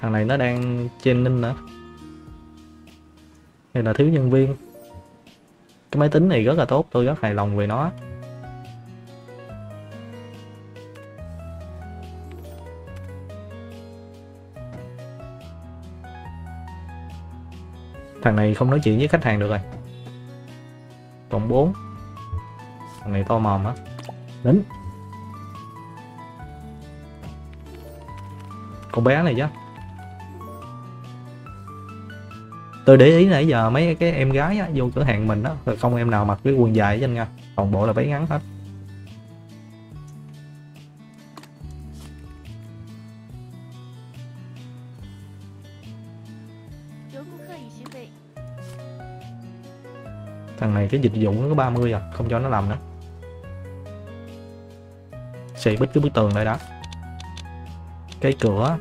Thằng này nó đang training nữa. Đây là thiếu nhân viên. Cái máy tính này rất là tốt, tôi rất hài lòng về nó. Thằng này không nói chuyện với khách hàng được rồi. Còn bốn. Thằng này to mòm á. Đến. Con bé này chứ. Tôi để ý nãy giờ mấy cái em gái á, vô cửa hàng mình á, không em nào mặc cái quần dài cho anh nha, toàn bộ là váy ngắn hết. Thằng này cái dịch vụ nó có ba mươi à, không cho nó làm nữa. Xì bít cái bức tường đây đó. Cái cửa.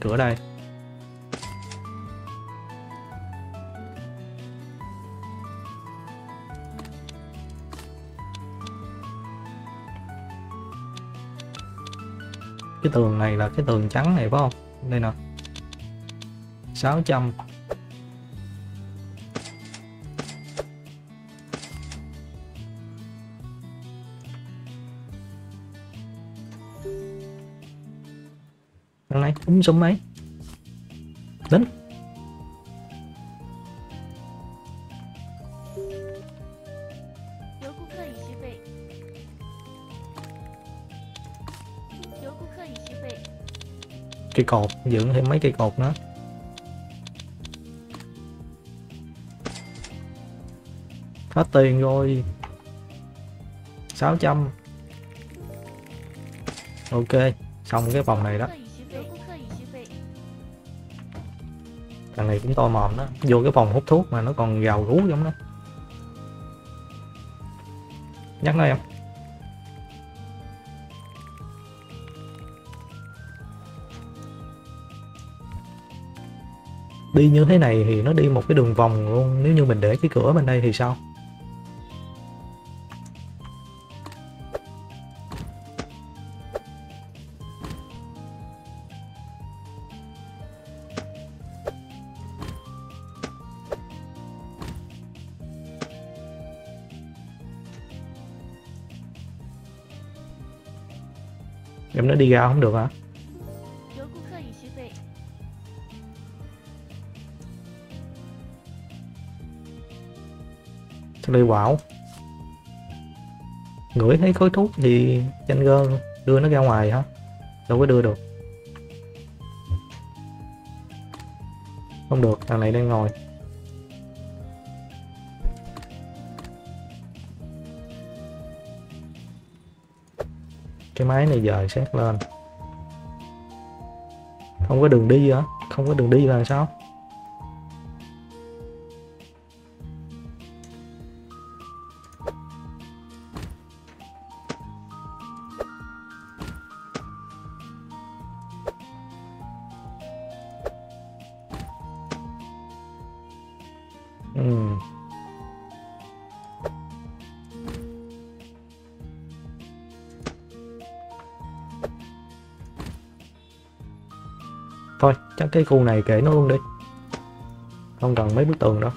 Cửa đây. Cái tường này là cái tường trắng này phải không? Đây nè. sáu trăm. Thằng này úm súng mấy. Đến. Cây cột, dựng thêm mấy cây cột nữa. Hết tiền rồi. Sáu trăm. Ok, xong cái vòng này đó. Thằng này cũng to mòm đó. Vô cái phòng hút thuốc mà nó còn gào rú giống đó. Nhắc nó em. Đi như thế này thì nó đi một cái đường vòng luôn. Nếu như mình để cái cửa bên đây thì sao? Em nó đi ra không được hả? Sau đây quạo, ngửi thấy khói thuốc thì chanh gơ đưa nó ra ngoài hả? Đâu có đưa được. Không được, thằng này đang ngồi. Cái máy này dời xét lên. Không có đường đi hả? Không có đường đi là sao? Thôi, chắc cái khu này kệ nó luôn đi. Không cần mấy bức tường đâu.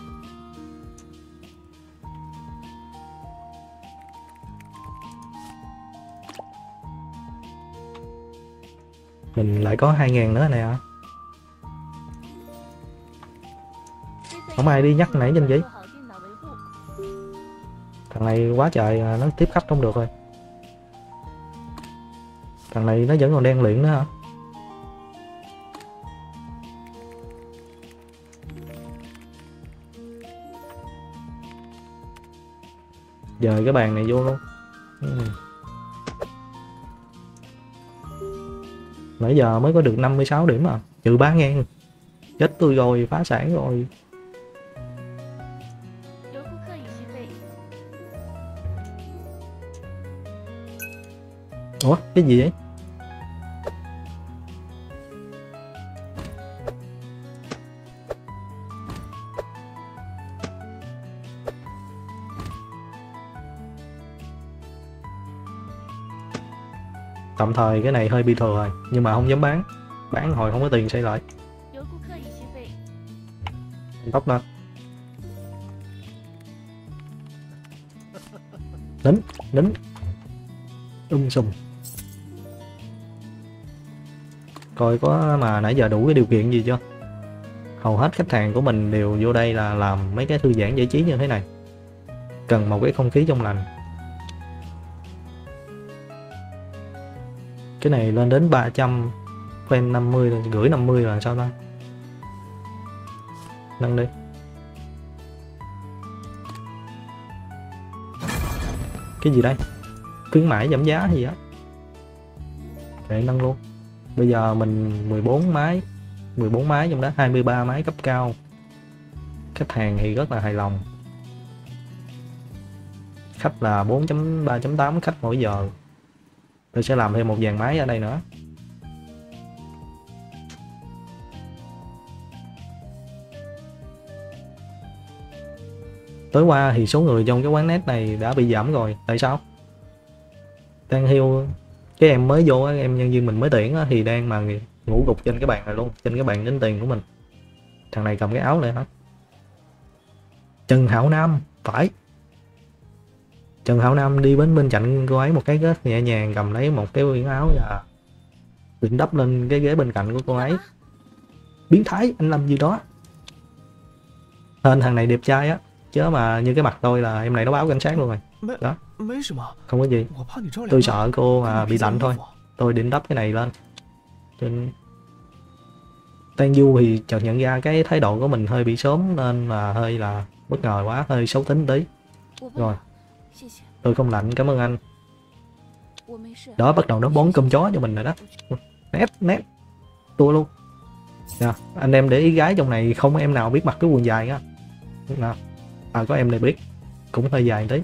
Mình lại có hai ngàn nữa nè. Không ai đi nhắc nãy danh vậy. Thằng này quá trời, nó tiếp khách không được rồi. Thằng này nó vẫn còn đen luyện nữa hả? Dời cái bàn này vô luôn. uhm. Nãy giờ mới có được năm mươi sáu điểm à. Trừ ba ngàn. Chết tôi rồi, phá sản rồi. Ủa, cái gì vậy? Tạm thời cái này hơi bị thừa rồi, nhưng mà không dám bán. Bán hồi không có tiền xây lại. Tóc lên. Nín, nín. Um sùm. Coi có mà nãy giờ đủ cái điều kiện gì chưa. Hầu hết khách hàng của mình đều vô đây là làm mấy cái thư giãn giải trí như thế này. Cần một cái không khí trong lành. Cái này lên đến ba trăm fan năm mươi rồi, gửi năm mươi rồi sao ta? Nâng đi. Cái gì đây? Khuyến mãi giảm giá gì á? Để nâng luôn. Bây giờ mình mười bốn máy, mười bốn máy trong đó hai mươi ba máy cấp cao. Khách hàng thì rất là hài lòng. Khách là bốn chấm ba chấm tám khách mỗi giờ. Tôi sẽ làm thêm một dàn máy ở đây nữa. Tối qua thì số người trong cái quán net này đã bị giảm rồi. Tại sao? Đang hiu cái em mới vô, em nhân viên mình mới tuyển thì đang mà ngủ gục trên cái bàn này luôn. Trên cái bàn đến tiền của mình. Thằng này cầm cái áo này hả? Trần Hảo Nam. Phải, Trần Hảo Nam đi bên bên cạnh cô ấy một cái kết, nhẹ nhàng cầm lấy một cái quyển áo và định đắp lên cái ghế bên cạnh của cô ấy. Biến thái, anh làm gì đó. Hên thằng này đẹp trai á, chứ mà như cái mặt tôi là em này nó báo cảnh sát luôn rồi. Đó, không có gì. Tôi sợ cô mà bị lạnh thôi. Tôi định đắp cái này lên. Trên Tan Du thì chợt nhận ra cái thái độ của mình hơi bị sớm nên là hơi là bất ngờ quá, hơi xấu tính tí. Rồi, tôi không lạnh, cảm ơn anh. Đó, bắt đầu nó bón cơm chó cho mình rồi đó. Nét, nét. Tua luôn. Nè, anh em để ý gái trong này không em nào biết mặc cái quần dài á. Nè, à có em này biết. Cũng hơi dài tí.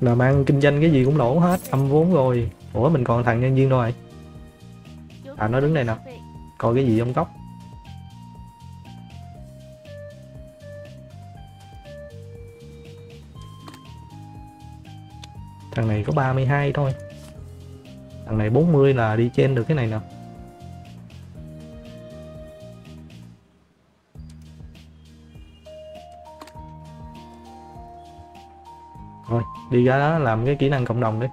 Làm ăn kinh doanh cái gì cũng lỗ hết, âm vốn rồi. Ủa mình còn thằng nhân viên đâu rồi? À nó đứng đây nè. Coi cái gì trong góc. Thằng này có ba mươi hai thôi. Thằng này bốn mươi là đi trên được cái này nè. Thôi, đi ra đó làm cái kỹ năng cộng đồng đi.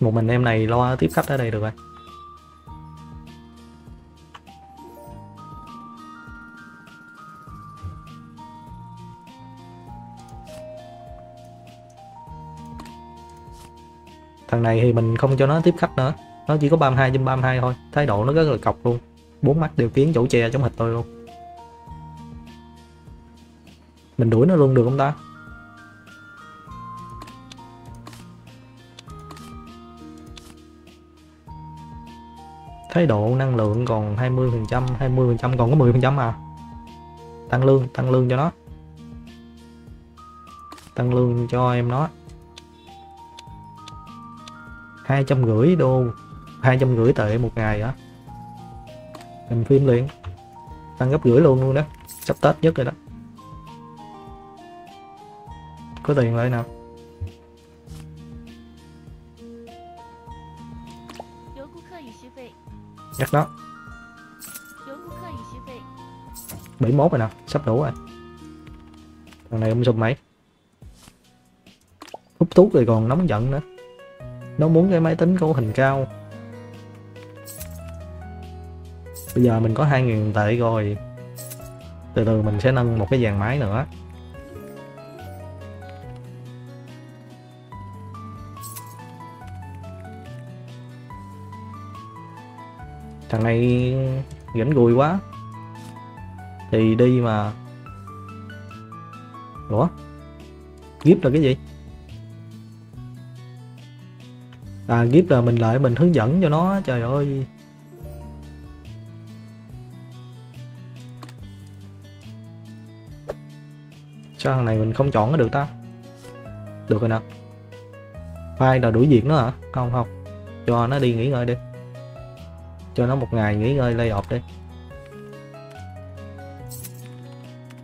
Một mình em này lo tiếp khách ở đây được rồi. Thằng này thì mình không cho nó tiếp khách nữa, nó chỉ có ba mươi hai trên ba mươi hai thôi, thái độ nó rất là cọc luôn, bốn mắt đều kiến, chỗ che chống hịch tôi luôn. Mình đuổi nó luôn được không ta? Thái độ năng lượng còn hai mươi phần trăm, hai mươi phần trăm còn có mười phần trăm à. Tăng lương, tăng lương cho nó. Tăng lương cho em nó hai trăm rưỡi đô, hai trăm rưỡi tệ một ngày á. Làm phim liền. Tăng gấp rưỡi luôn luôn đó, sắp Tết nhất rồi đó. Có tiền lại nào. Nhắc đó bảy mốt rồi nè, sắp đủ rồi. Thằng này cũng sụp mày. Hút thuốc rồi còn nóng giận nữa. Nó muốn cái máy tính cấu hình cao. Bây giờ mình có hai nghìn tệ rồi. Từ từ mình sẽ nâng một cái dàn máy nữa. Thằng này gánh gùi quá thì đi mà. Ủa? Gíp là cái gì? À, gíp là mình lại mình hướng dẫn cho nó. Trời ơi, sao thằng này mình không chọn nó được ta? Được rồi nè. File là đuổi việc nó hả? Không không, cho nó đi nghỉ ngơi đi, cho nó một ngày nghỉ ngơi lay off đi.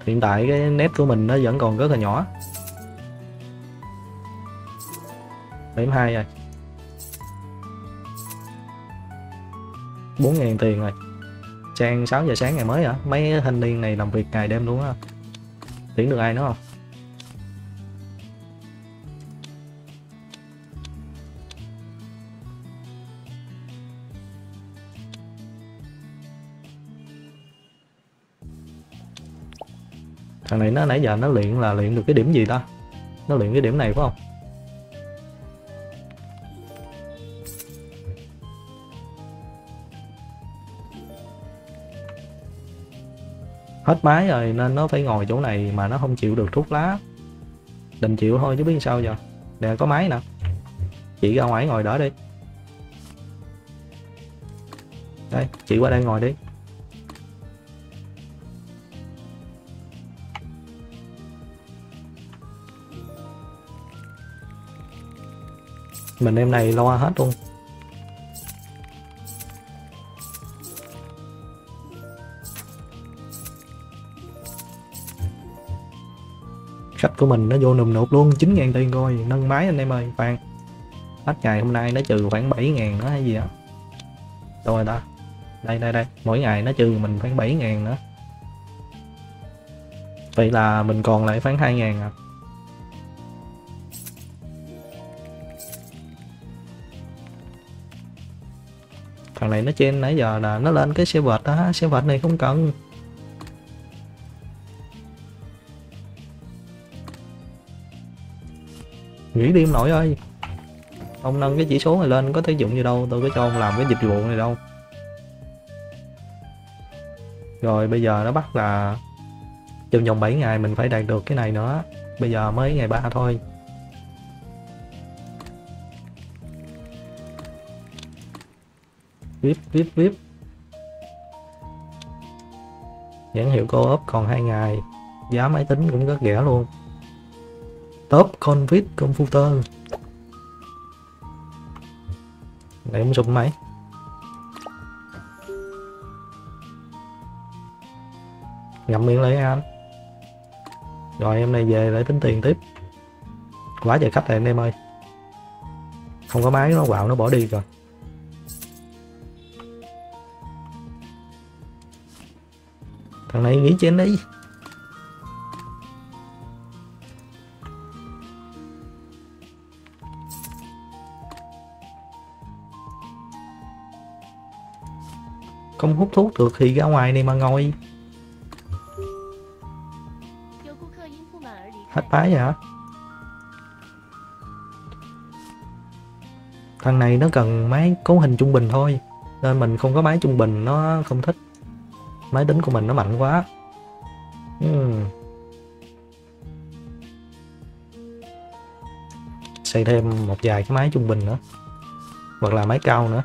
Hiện tại cái nét của mình nó vẫn còn rất là nhỏ. Bảy mươi hai rồi, bốn nghìn tiền rồi. Trang sáu giờ sáng ngày mới hả? Mấy thanh niên này làm việc ngày đêm luôn á. Tuyển được ai nữa không? Thằng này nó nãy giờ nó luyện là luyện được cái điểm gì ta? Nó luyện cái điểm này phải không? Hết máy rồi nên nó phải ngồi chỗ này mà nó không chịu được thuốc lá. Đành chịu thôi chứ biết sao giờ. Nè có máy nè. Chị ra ngoài ngồi đỡ đi. Đây, chị qua đây ngồi đi. Mình em này lo hết luôn. Khách của mình nó vô nùm nụp luôn. Chín nghìn tiền coi, nâng máy anh em ơi. Khoan, hết ngày hôm nay nó trừ khoảng bảy nghìn nữa hay gì đó. Đâu rồi ta? Đây đây đây, mỗi ngày nó trừ mình khoảng bảy nghìn nữa. Vậy là mình còn lại khoảng hai nghìn à. Thằng này nó trên nãy giờ là nó lên cái xe vệt đó, xe vệt này không cần. Nghỉ đi ông nội ơi. Ông nâng cái chỉ số này lên có tác dụng gì đâu, tôi có cho ông làm cái dịch vụ này đâu. Rồi bây giờ nó bắt là trong vòng bảy ngày mình phải đạt được cái này nữa. Bây giờ mới ngày ba thôi. Vip vip vip. Nhãn hiệu co-op còn hai ngày. Giá máy tính cũng rất rẻ luôn. Top Config Computer. Này không sụp máy. Ngậm miệng lại anh. Rồi em này về lại tính tiền tiếp. Quá trời khách này anh em ơi. Không có máy nó quạo nó bỏ đi rồi. Thằng này nghĩ trên đi. Không hút thuốc được thì ra ngoài này mà ngồi. Hết máy rồi hả? Thằng này nó cần máy cấu hình trung bình thôi, nên mình không có máy trung bình nó không thích. Máy tính của mình nó mạnh quá. uhm. Xây thêm một vài cái máy trung bình nữa, hoặc là máy cao nữa.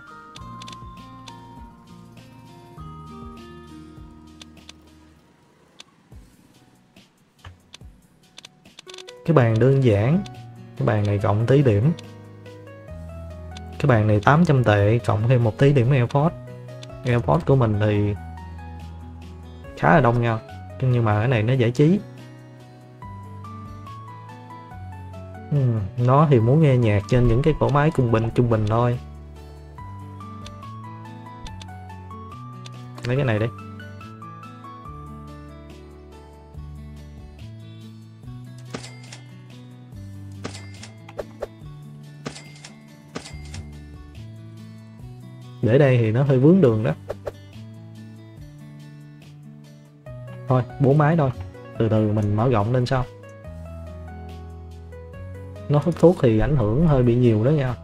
Cái bàn đơn giản. Cái bàn này cộng tí điểm. Cái bàn này tám trăm tệ, cộng thêm một tí điểm AirPod. AirPod của mình thì khá là đông nhau, nhưng mà cái này nó giải trí. ừ, Nó thì muốn nghe nhạc trên những cái cổ máy trung bình trung bình thôi. Lấy cái này đi. Để đây thì nó hơi vướng đường đó. Thôi, bốn máy thôi. Từ từ mình mở rộng lên sau. Nó hút thuốc thì ảnh hưởng hơi bị nhiều đó nha.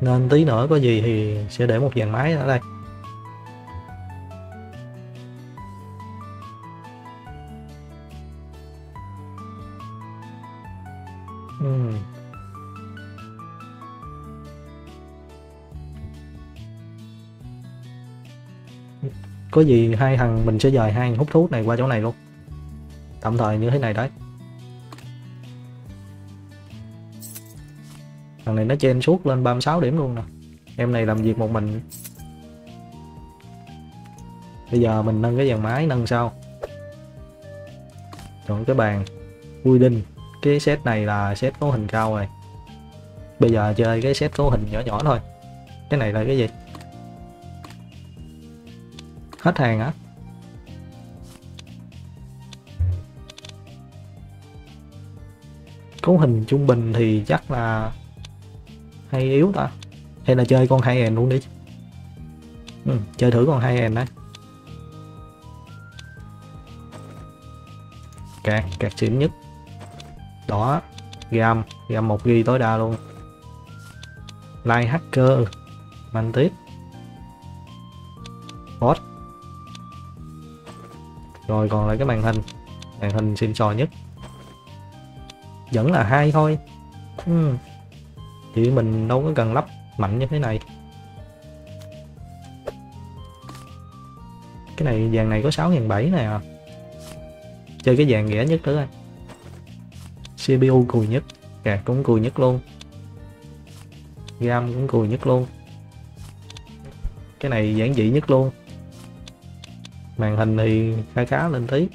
Nên tí nữa có gì thì sẽ để một dàn máy ở đây. Uhm. Có gì hai thằng mình sẽ dời hai hút thuốc này qua chỗ này luôn. Tạm thời như thế này đấy. Thằng này nó chen suốt lên ba mươi sáu điểm luôn nè. Em này làm việc một mình. Bây giờ mình nâng cái dàn máy, nâng sau. Chọn cái bàn vui đinh. Cái set này là set cấu hình cao rồi. Bây giờ chơi cái set cấu hình nhỏ nhỏ thôi. Cái này là cái gì? Hết hàng hả? Cấu hình trung bình thì chắc là hay yếu ta. Hay là chơi con hai end luôn đi. ừ, Chơi thử con hai end đấy. Cạc, cạc xịn nhất. Đó. Gam, gam một gi-ga-bai tối đa luôn. Light hacker. Mantis. Bot. Rồi còn lại cái màn hình. Màn hình xịn sò nhất. Vẫn là hai thôi. ừ. Thì mình đâu có cần lắp mạnh như thế này. Cái này vàng này có sáu nghìn bảy trăm này à. Chơi cái vàng rẻ nhất nữa anh. xê pê u cùi nhất. Cạc cũng cùi nhất luôn. RAM cũng cùi nhất luôn. Cái này giản dị nhất luôn. Màn hình thì khá khá lên tí.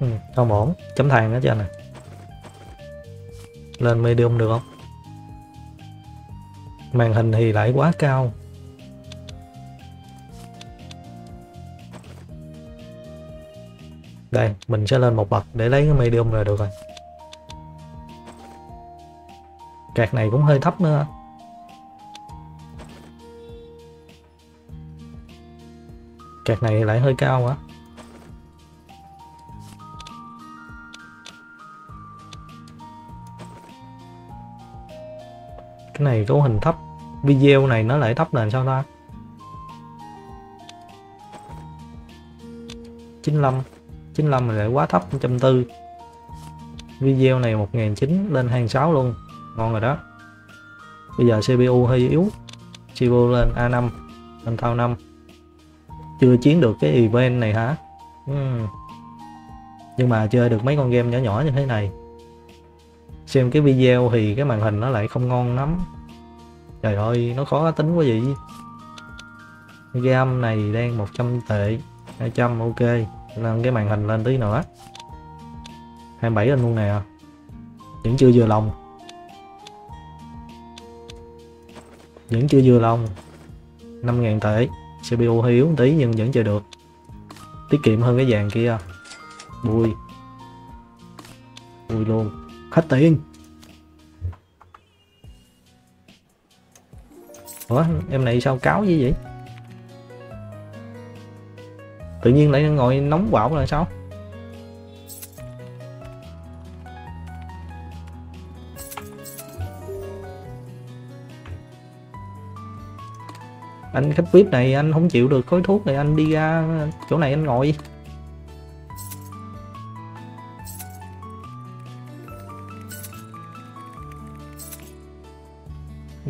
Ừ, không ổn. Chấm than đó cho anh này. Lên medium được không? Màn hình thì lại quá cao. Đây, mình sẽ lên một bậc để lấy cái medium rồi được rồi. Cạc này cũng hơi thấp nữa. Cạc này lại hơi cao quá. Cái này cấu hình thấp. Video này nó lại thấp là sao ta? Chín mươi lăm chín mươi lăm lại quá thấp. Một trăm bốn mươi. Video này một nghìn chín trăm lên hai mươi sáu luôn. Ngon rồi đó. Bây giờ xê pê u hơi yếu. xê pê u lên a năm, lên thao năm. Chưa chiến được cái event này hả? uhm. Nhưng mà chơi được mấy con game nhỏ nhỏ như thế này. Xem cái video thì cái màn hình nó lại không ngon lắm. Trời ơi, nó khó tính quá vậy. Game này đang một trăm tệ, hai trăm ok. Lên cái màn hình lên tí nữa. hai mươi bảy lên luôn nè. Vẫn chưa vừa lòng. Vẫn chưa vừa lòng. năm nghìn tệ. xê pê u hơi yếu tí nhưng vẫn chơi được. Tiết kiệm hơn cái vàng kia. Bùi. Bùi luôn. Hết tiền. Ủa em này sao cáo gì vậy? Tự nhiên lại ngồi nóng bão là sao? Anh khách vê i pê này anh không chịu được khói thuốc này, anh đi ra chỗ này anh ngồi.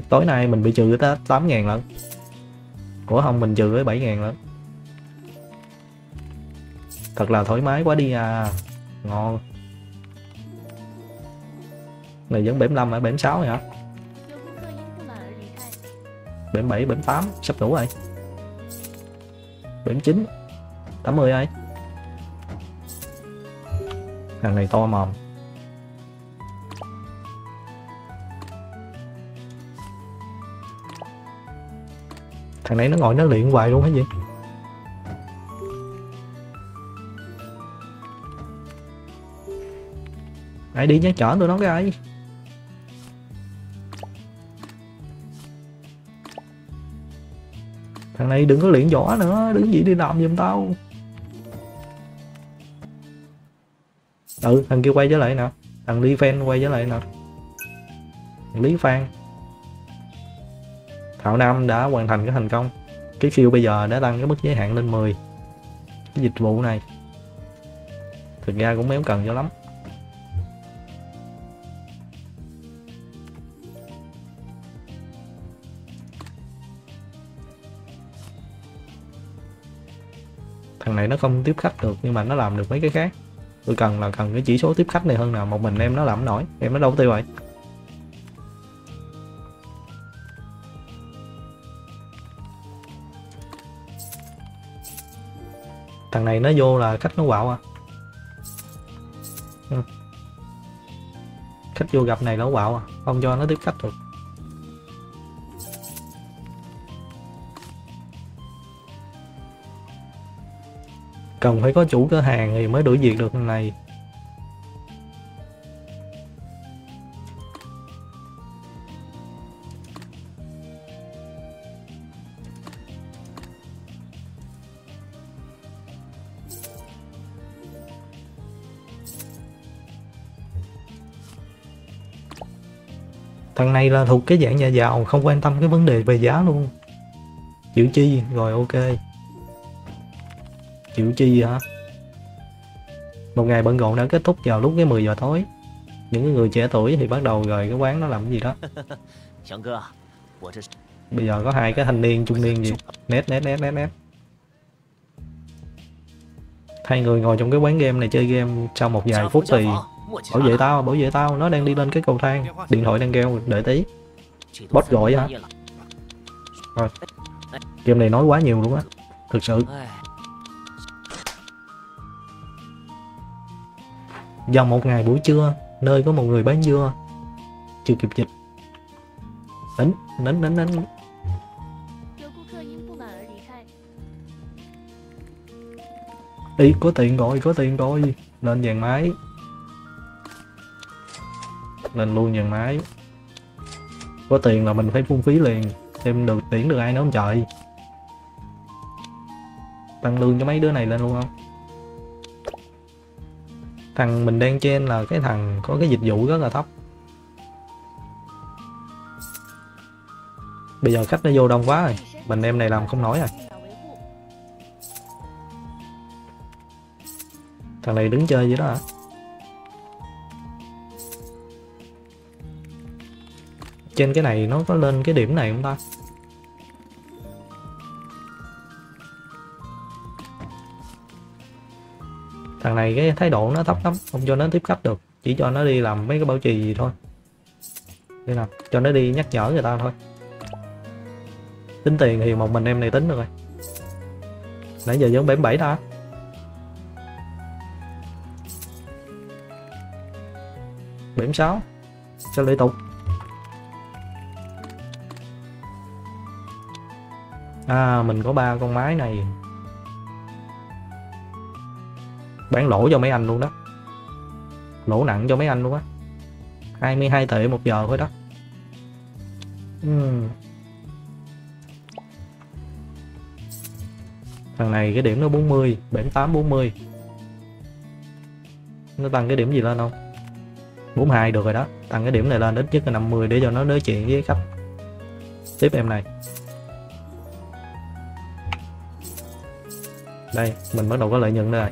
Tối nay mình bị trừ tới tám ngàn lận. Của không mình trừ tới bảy ngàn lận. Thật là thoải mái quá đi à. Ngon. Này vẫn bảy mươi lăm hả? bảy mươi sáu hả? bảy mươi bảy, bảy mươi tám, sắp đủ rồi. bảy mươi chín, tám mươi rồi. Thằng này to mồm. Thằng này nó ngồi nó luyện hoài luôn hả vậy? Hãy đi nhé, chở tụi nó cái ai. Thằng này đừng có luyện võ nữa, đứng gì đi làm giùm tao. Ừ, thằng kia quay trở lại nè. Thằng Lý Phan quay trở lại nè. Thằng Lý Phan Thảo Nam đã hoàn thành cái thành công. Cái phiêu bây giờ đã tăng cái mức giới hạn lên mười. Cái dịch vụ này thực ra cũng méo cần cho lắm. Thằng này nó không tiếp khách được nhưng mà nó làm được mấy cái khác. Tôi cần là cần cái chỉ số tiếp khách này hơn nào. Một mình em nó làm nổi. Em nó đâu tiêu vậy. Thằng này nó vô là khách nó quạo à. Ừ. Khách vô gặp này nó quạo à. Không cho nó tiếp khách được. Cần phải có chủ cửa hàng thì mới đuổi việc được thằng này. Thằng này là thuộc cái dạng nhà giàu, không quan tâm cái vấn đề về giá luôn. Chịu chi rồi ok. Chịu chi hả? Một ngày bận rộn đã kết thúc vào lúc cái mười giờ tối. Những người trẻ tuổi thì bắt đầu rồi cái quán nó làm cái gì đó. Bây giờ có hai cái thanh niên trung niên gì. Nét nét nét nét nét. Hai người ngồi trong cái quán game này chơi game. Sau một vài phút thì bảo vệ tao, bảo vệ tao, nó đang đi lên cái cầu thang. Điện thoại đang kêu, đợi tí. Bot gọi hả? Rồi. Game này nói quá nhiều luôn á. Thực sự. Vào một ngày buổi trưa, nơi có một người bán dưa. Chưa kịp dịch. Đánh, đánh, đánh, đánh. Đi, có tiền rồi, có tiền rồi. Lên dàn máy. Lên luôn dàn máy. Có tiền là mình phải phung phí liền. Em được tiễn được ai nữa không trời. Tăng lương cho mấy đứa này lên luôn không. Thằng mình đang trên là cái thằng có cái dịch vụ rất là thấp. Bây giờ khách nó vô đông quá rồi. Mình em này làm không nổi rồi. Thằng này đứng chơi vậy đó hả? Trên cái này nó có lên cái điểm này không ta? Thằng này cái thái độ nó thấp lắm, không cho nó tiếp khách được, chỉ cho nó đi làm mấy cái bảo trì gì thôi. Thế nào, cho nó đi nhắc nhở người ta thôi. Tính tiền thì một mình em này tính được rồi. Nãy giờ vẫn bảy mươi bảy ta. bảy mươi sáu. Sao liên tục. À, mình có ba con máy này. Bán lỗ cho mấy anh luôn đó. Lỗ nặng cho mấy anh luôn á. hai mươi hai tệ một giờ thôi đó. uhm. Thằng này cái điểm nó bốn mươi, bảy mươi tám, bốn mươi. Nó tăng cái điểm gì lên không? bốn mươi hai được rồi đó. Tăng cái điểm này lên ít nhất là năm mươi để cho nó nói chuyện với khách. Tiếp em này. Đây, mình bắt đầu có lợi nhuận đây.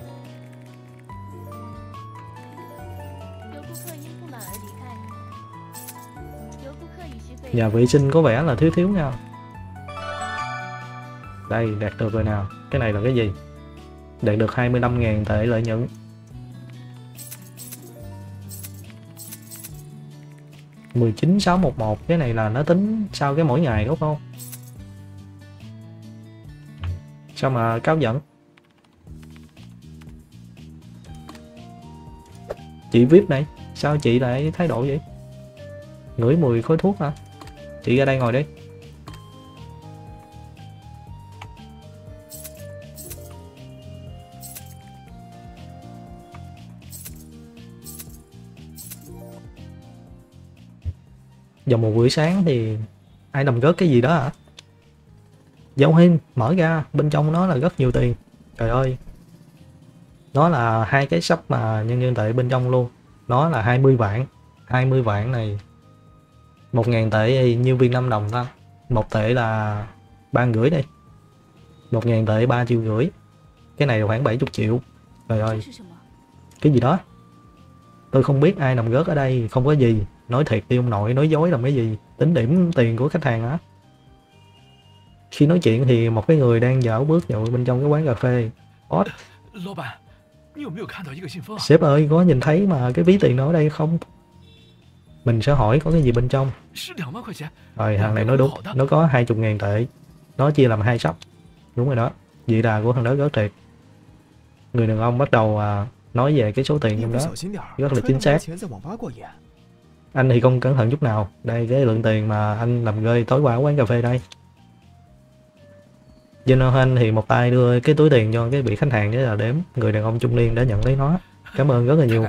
Nhà vệ sinh có vẻ là thiếu thiếu nhau. Đây, đạt được rồi nào. Cái này là cái gì? Đạt được hai mươi lăm nghìn tệ lợi nhuận. Mười chín nghìn sáu trăm mười một. Cái này là nó tính sau cái mỗi ngày đúng không? Sao mà cáo giận? Chị vê i pê này, sao chị lại thái độ vậy? Ngửi mùi khói thuốc hả? Chị ra đây ngồi đi. Vào một buổi sáng thì ai nằm gớt cái gì đó hả? Dấu hình mở ra, bên trong nó là rất nhiều tiền. Trời ơi, nó là hai cái shop mà nhân dân tệ bên trong luôn. Nó là hai mươi vạn. Hai mươi vạn này một nghìn tệ như Việt Nam đồng ta. Một tệ là ba rưỡi đây. Một nghìn tệ ba triệu rưỡi. Cái này khoảng bảy mươi triệu. Trời ơi, cái gì đó tôi không biết ai nằm gớt ở đây. Không có gì, nói thiệt đi ông nội, nói dối làm cái gì. Tính điểm tiền của khách hàng hả? Khi nói chuyện thì một cái người đang dạo bước vào bên trong cái quán cà phê. Ốt, sếp ơi, có nhìn thấy mà cái ví tiền nó ở đây không? Mình sẽ hỏi có cái gì bên trong. Rồi, thằng này nói đúng, nó có hai mươi nghìn tệ. Nó chia làm hai shop. Đúng rồi đó, vậy là của thằng đó rất thiệt. Người đàn ông bắt đầu nói về cái số tiền trong đó rất là chính xác. Anh thì không cẩn thận chút nào. Đây, cái lượng tiền mà anh làm rơi tối qua ở quán cà phê đây. Anh thì một tay đưa cái túi tiền cho cái bị khách hàng, đó là đếm. Người đàn ông trung niên đã nhận lấy nó. Cảm ơn rất là nhiều.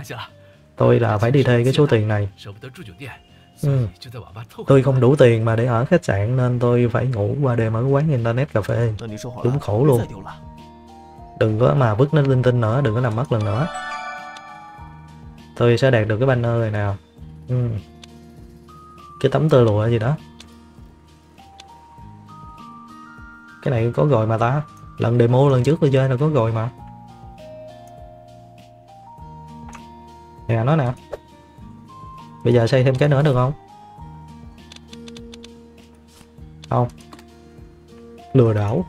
Tôi là phải đi thuê cái số tiền này. Ừ. Tôi không đủ tiền mà để ở khách sạn nên tôi phải ngủ qua đêm ở quán Internet Cafe. Đúng khổ luôn. Đừng có mà vứt nó linh tinh nữa, đừng có làm mất lần nữa. Tôi sẽ đạt được cái banner này nào. Ừ. Cái tấm tơ lụa gì đó. Cái này có rồi mà ta. Lần demo lần trước tôi chơi là có rồi mà. Nè nó nè. Bây giờ xây thêm cái nữa được không? Không. Lừa đảo.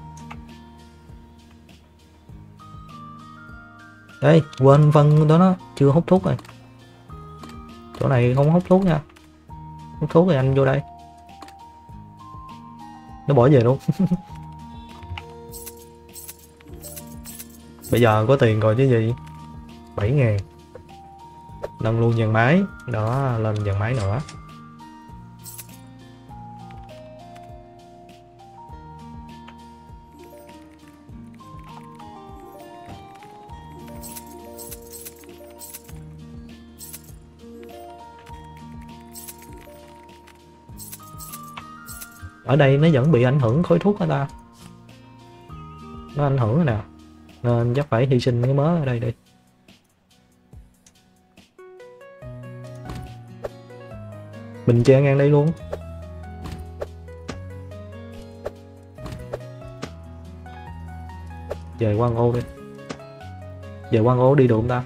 Ê, quên phân đó, nó chưa hút thuốc rồi. Chỗ này không hút thuốc nha. Hút thuốc thì anh vô đây. Nó bỏ về luôn. Bây giờ có tiền rồi chứ gì. Bảy ngàn. Nâng luôn dàn máy. Đó, lên dàn máy nữa. Ở đây nó vẫn bị ảnh hưởng khói thuốc hả ta? Nó ảnh hưởng nè, nên chắc phải hy sinh cái mớ ở đây đi. Mình che ngang đây luôn. Về quang ô đi. Về quang ô đi được không ta?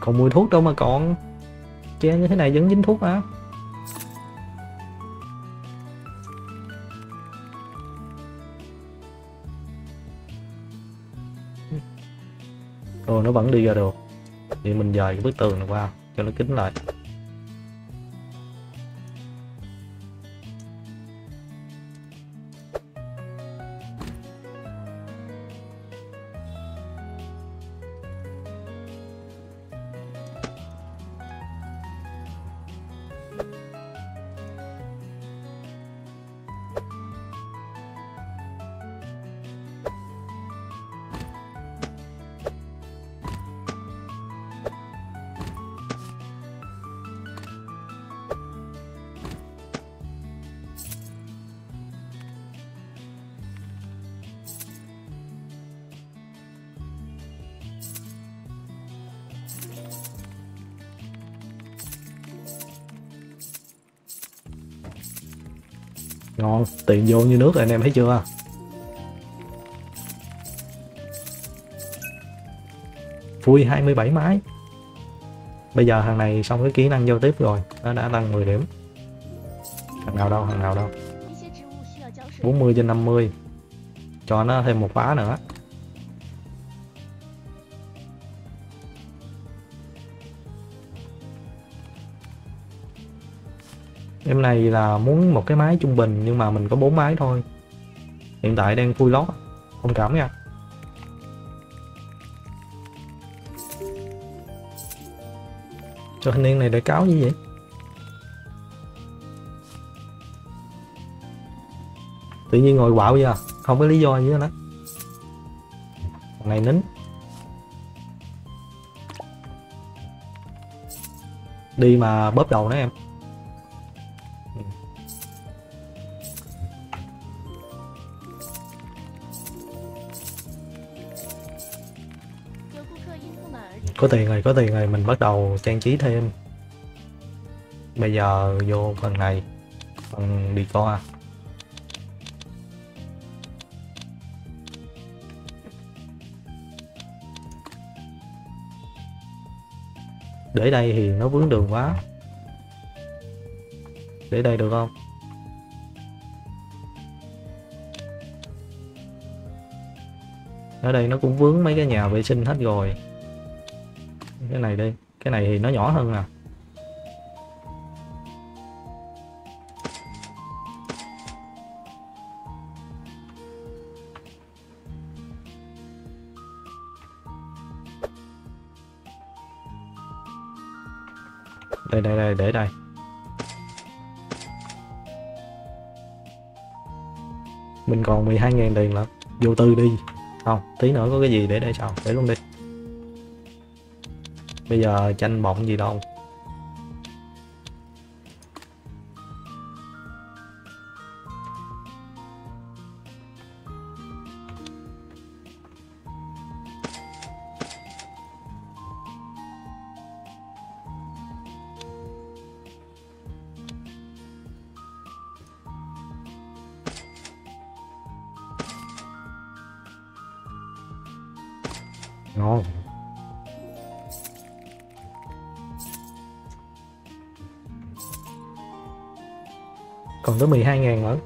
Còn mùi thuốc đâu mà còn. Che như thế này vẫn dính thuốc hả? Rồi nó vẫn đi ra được. Thì mình dời cái bức tường này qua cho nó kín lại. Ngon, tiền vô như nước rồi anh em thấy chưa? Vui hai mươi bảy máy. Bây giờ thằng này xong cái kỹ năng giao tiếp rồi, nó đã tăng mười điểm. Thằng nào đâu, thằng nào đâu. bốn mươi trên năm mươi. Cho nó thêm một vá nữa. Em này là muốn một cái máy trung bình nhưng mà mình có bốn máy thôi. Hiện tại đang full lót, không cảm nha. Cho thanh niên này để cáo như vậy. Tự nhiên ngồi quạo giờ, không có lý do gì nữa. Thằng này nín. Đi mà bóp đầu nữa em. Có tiền rồi, có tiền rồi, mình bắt đầu trang trí thêm. Bây giờ vô phần này, phần decor. Để đây thì nó vướng đường quá. Để đây được không? Ở đây nó cũng vướng mấy cái nhà vệ sinh hết rồi. Cái này đi, cái này thì nó nhỏ hơn nè. Đây đây đây, để đây. Mình còn mười hai nghìn tiền lận, vô tư đi. Không, tí nữa có cái gì để đây sao, để luôn đi. Bây giờ tranh bọng gì đâu. Ngon. Còn tới mười hai nghìn nữa.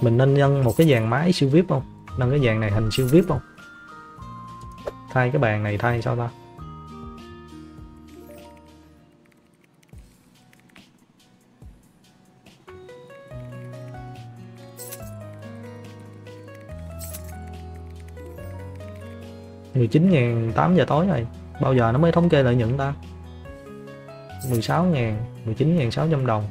Mình nên nhân một cái dàn máy siêu vê i pê không? Nâng cái dàn này thành siêu vê i pê không? Thay cái bàn này thay sao ta? mười chín nghìn, tám giờ tối rồi. Bao giờ nó mới thống kê lợi nhuận ta? mười sáu nghìn, mười chín nghìn sáu trăm đồng.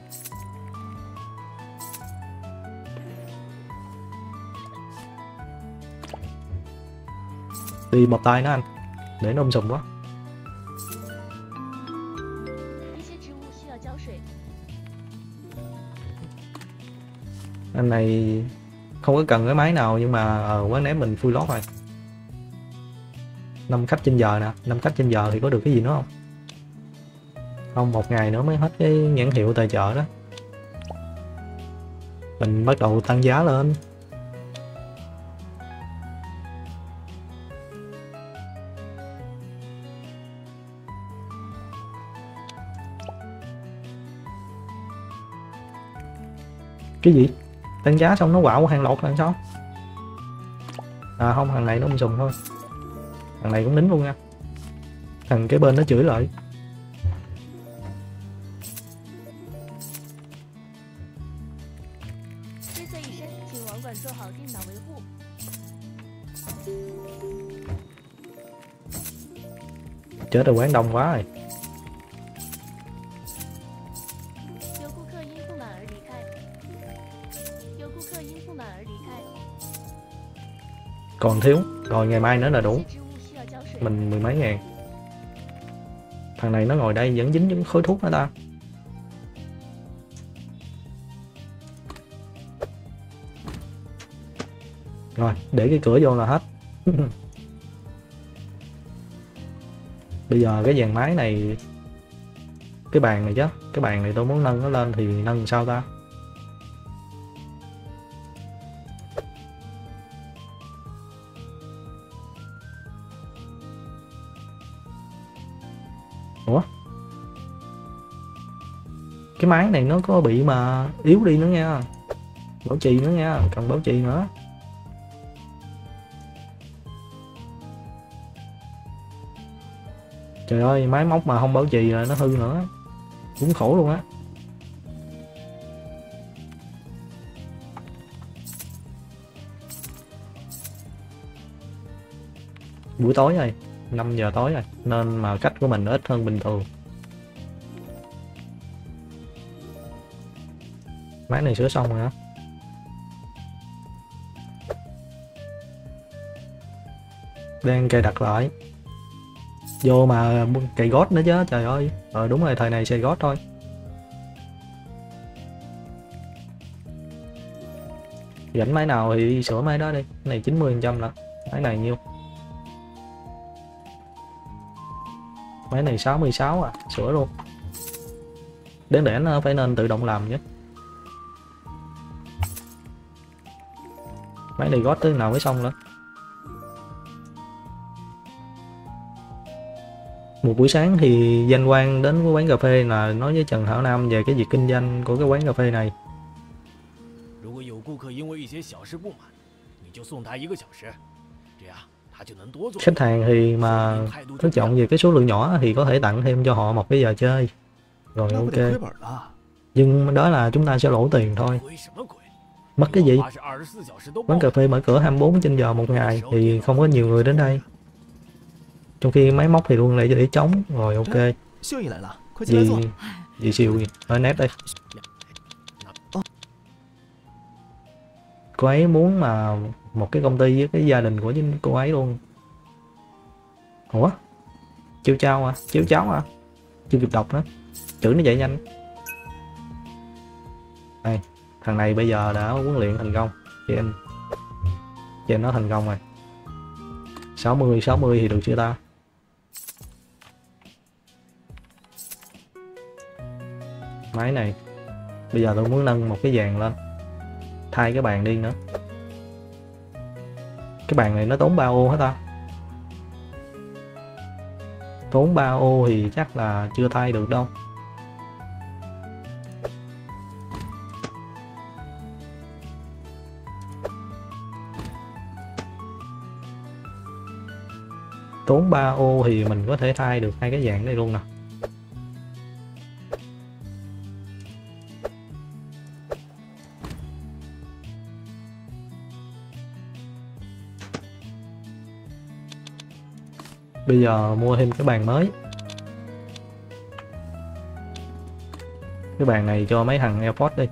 Đi bọc tay nó anh, để nó ôm sùm quá. Anh này không có cần cái máy nào nhưng mà ở quán ném mình full lót rồi. năm khách trên giờ nè, năm khách trên giờ thì có được cái gì nữa không? Không, một ngày nữa mới hết cái nhãn hiệu tài trợ đó. Mình bắt đầu tăng giá lên. Cái gì? Tăng giá xong nó quạo hàng lột là sao? À không, thằng này nó um sùm thôi. Thằng này cũng nín luôn nha. Thằng cái bên nó chửi lại. Chết rồi, quán đông quá rồi. Còn thiếu, rồi ngày mai nữa là đủ. Mình mười mấy ngàn. Thằng này nó ngồi đây vẫn dính những khối thuốc đó ta. Rồi, để cái cửa vô là hết. Bây giờ cái dàn máy này cái bàn này chứ. Cái bàn này tôi muốn nâng nó lên thì nâng sao ta? Ủa? Cái máy này nó có bị mà yếu đi nữa nha. Bảo trì nữa nha, cần bảo trì nữa. Trời ơi, máy móc mà không bảo trì là nó hư nữa. Cũng khổ luôn á. Buổi tối rồi, năm giờ tối rồi, nên mà cách của mình nó ít hơn bình thường. Máy này sửa xong rồi hả? Đang cài đặt lại. Vô mà cày gót nữa chứ, trời ơi. Ờ đúng rồi, thời này xây gót thôi. Rảnh máy nào thì sửa máy đó đi. Cái này chín mươi phần trăm là. Máy này nhiêu? Máy này sáu mươi sáu à, sửa luôn. Đến để nó phải nên tự động làm chứ. Máy này gót tới nào mới xong nữa. Một buổi sáng thì Danh Quang đến với quán cà phê là nói với Trần Hảo Nam về cái việc kinh doanh của cái quán cà phê này. Khách hàng thì mà có chọn về cái số lượng nhỏ thì có thể tặng thêm cho họ một cái giờ chơi. Rồi ok. Nhưng đó là chúng ta sẽ lỗ tiền thôi. Mất cái gì? Quán cà phê mở cửa hai mươi bốn trên giờ một ngày thì không có nhiều người đến đây. Trong khi máy móc thì luôn lại để trống. Rồi ok. Gì? Gì siêu gì? Ở nét đây. Cô ấy muốn mà một cái công ty với cái gia đình của chính cô ấy luôn. Ủa? Chiêu trao à? Chiêu cháu à? Chưa kịp đọc nữa. Chữ nó dậy nhanh. Đây. Thằng này bây giờ đã huấn luyện thành công. Chị em. Chị em nó thành công rồi. sáu mươi, sáu mươi thì được chưa ta? Máy này. Bây giờ tôi muốn nâng một cái vàng lên. Thay cái bàn đi nữa. Cái bàn này nó tốn ba ô hết ta? Tốn ba ô thì chắc là chưa thay được đâu. Tốn ba ô thì mình có thể thay được hai cái dạng này luôn nè. Bây giờ mua thêm cái bàn mới. Cái bàn này cho mấy thằng AirPods đi.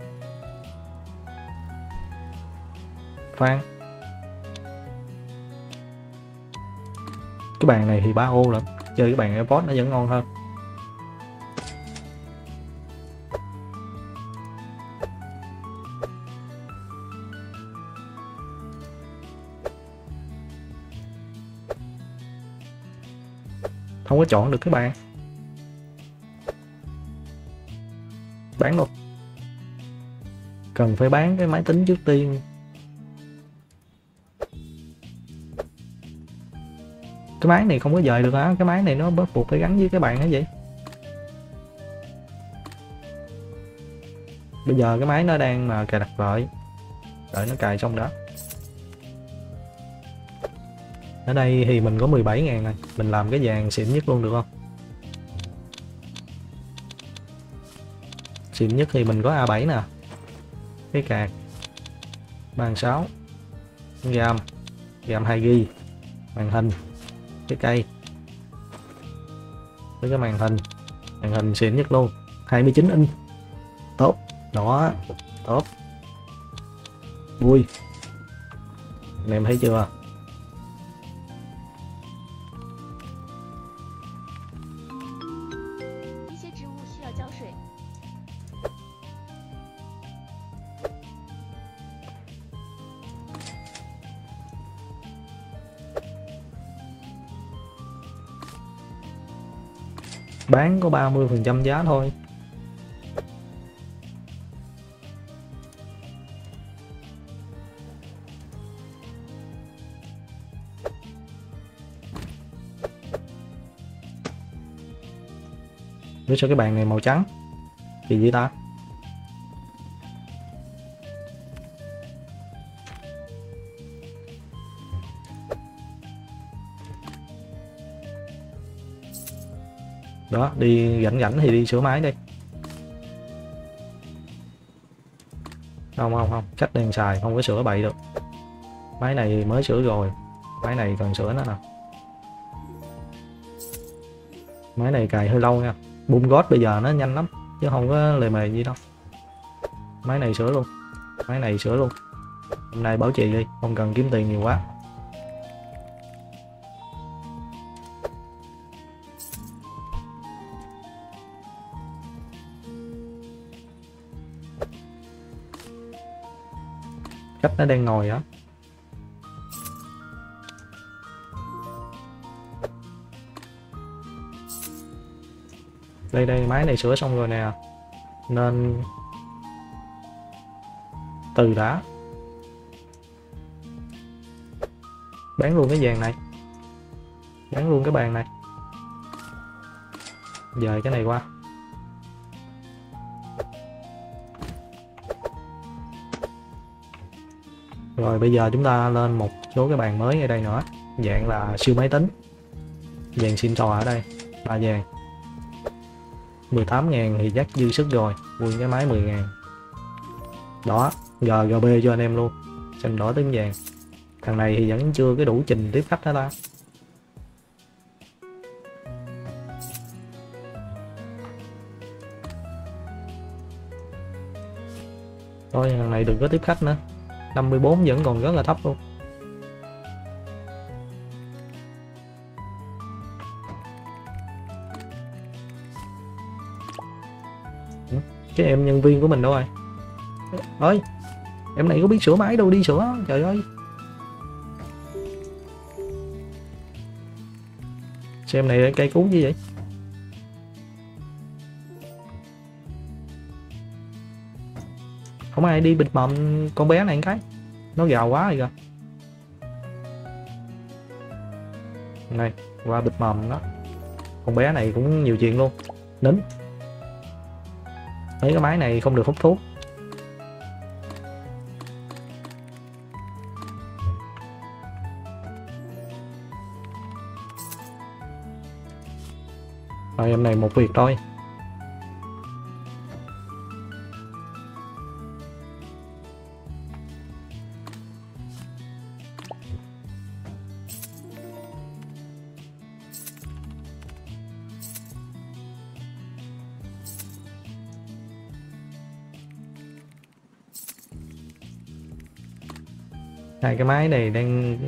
Phan. Cái bàn này thì ba ô lận, chơi cái bàn AirPods nó vẫn ngon hơn. Không có chọn được cái bàn. Bán luôn. Cần phải bán cái máy tính trước tiên. Cái máy này không có dời được hả? Cái máy này nó bắt buộc phải gắn với cái bàn hả vậy? Bây giờ cái máy nó đang mà cài đặt lại. Đợi nó cài xong đó. Ở đây thì mình có mười bảy ngàn này. Mình làm cái vàng xịn nhất luôn được không? Xịn nhất thì mình có A bảy nè. Cái cạc. Bàn sáu. Gam. Gam hai gi-ga-bai. Màn hình. Cái cây với cái màn hình màn hình xịn nhất luôn, hai mươi chín inch, tốt đó, tốt vui. Anh em thấy chưa, bán có ba mươi phần trăm giá thôi. Để sao cái bàn này màu trắng thì gì ta? Đó, đi rảnh rảnh thì đi sửa máy đi. Không không không, cách đang xài không có sửa bậy được. Máy này mới sửa rồi, máy này cần sửa nữa nè. Máy này cài hơi lâu nha. Boom God bây giờ nó nhanh lắm chứ không có lề mề gì đâu. Máy này sửa luôn, máy này sửa luôn. Hôm nay bảo trì đi, không cần kiếm tiền nhiều quá. Cách nó đang ngồi á. Đây đây, máy này sửa xong rồi nè. Nên từ đã bán luôn cái vàng này, bán luôn cái bàn này, dời cái này qua. Rồi bây giờ chúng ta lên một số cái bàn mới ở đây nữa, dạng là siêu máy tính. Vàng xin trò ở đây là vàng mười tám ngàn thì dắt dư sức rồi, mua cái máy mười ngàn. Đó, giê giê bê cho anh em luôn, xanh đỏ tím vàng. Thằng này thì vẫn chưa cái đủ trình tiếp khách hết ta. Thôi thằng này đừng có tiếp khách nữa, năm mươi bốn vẫn còn rất là thấp luôn. Cái em nhân viên của mình đâu rồi? Ơi, em này có biết sửa máy đâu, đi sửa, trời ơi. Xem này cây cú gì vậy? Không ai đi bịt mồm con bé này một cái. Nó gào quá rồi kìa. Này, qua bịt mồm đó. Con bé này cũng nhiều chuyện luôn. Nín. Mấy cái máy này không được hút thuốc. Rồi em này một việc thôi. Hai cái máy này đang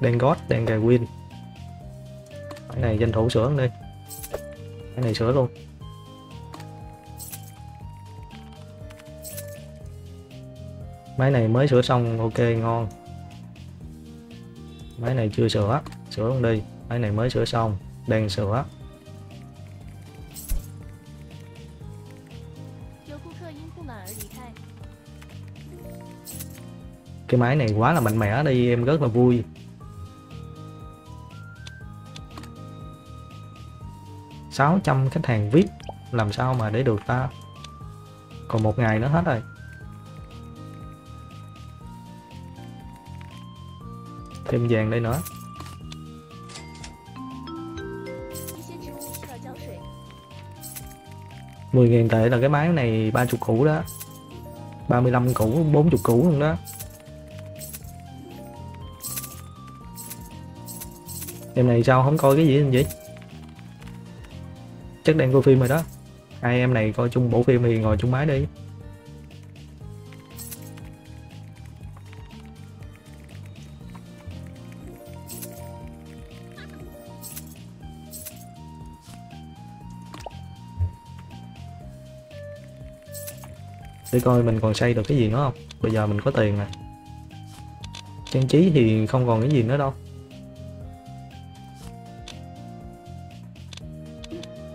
đang gót, đang cài win. Cái này tranh thủ sửa đi, cái này sửa luôn. Máy này mới sửa xong, ok ngon. Máy này chưa sửa, sửa luôn đi. Máy này mới sửa xong, đang sửa. Cái máy này quá là mạnh mẽ đi, em rất là vui. Sáu trăm khách hàng vê i pê làm sao mà để được ta, còn một ngày nữa hết rồi. Thêm vàng đây nữa. Mười ngàn tệ là cái máy này ba mươi củ đó, ba mươi lăm củ, bốn mươi củ luôn đó. Em này sao không coi cái gì vậy? Chắc đang coi phim rồi đó. Hai em này coi chung bộ phim thì ngồi chung máy đi. Để coi mình còn xây được cái gì nữa không? Bây giờ mình có tiền nè. Trang trí thì không còn cái gì nữa đâu.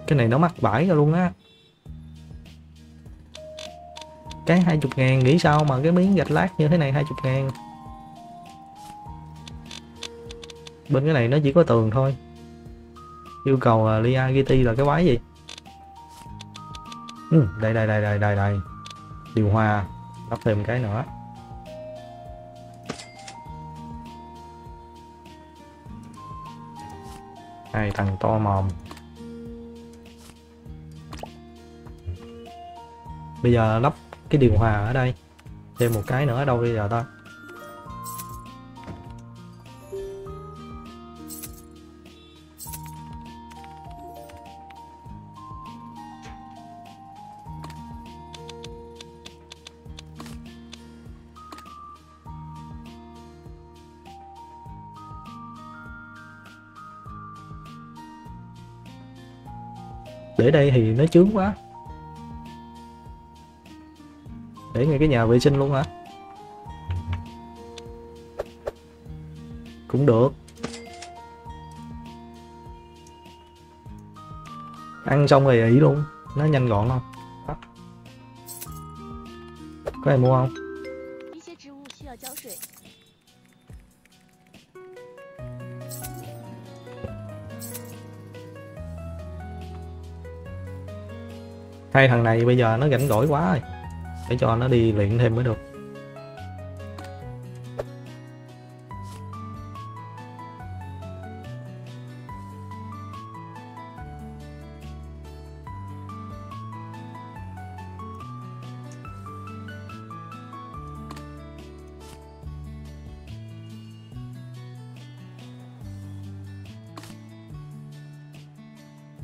Cái này nó mắc bãi ra luôn á. Cái hai mươi ngàn, nghĩ sao mà cái miếng gạch lát như thế này hai mươi ngàn. Bên cái này nó chỉ có tường thôi. Yêu cầu là Lia giê tê là cái quái gì? Ừ, đây đây đây đây đây đây. Điều hòa, lắp thêm cái nữa. Hai thằng to mồm. Bây giờ lắp cái điều hòa ở đây. Thêm một cái nữa ở đâu bây giờ ta? Để đây thì nó chướng quá. Để ngay cái nhà vệ sinh luôn hả? Cũng được. Ăn xong rồi ỉ luôn. Nó nhanh gọn không? Đó. Có ai mua không? Hai thằng này bây giờ nó rảnh rỗi quá rồi. Để cho nó đi luyện thêm mới được.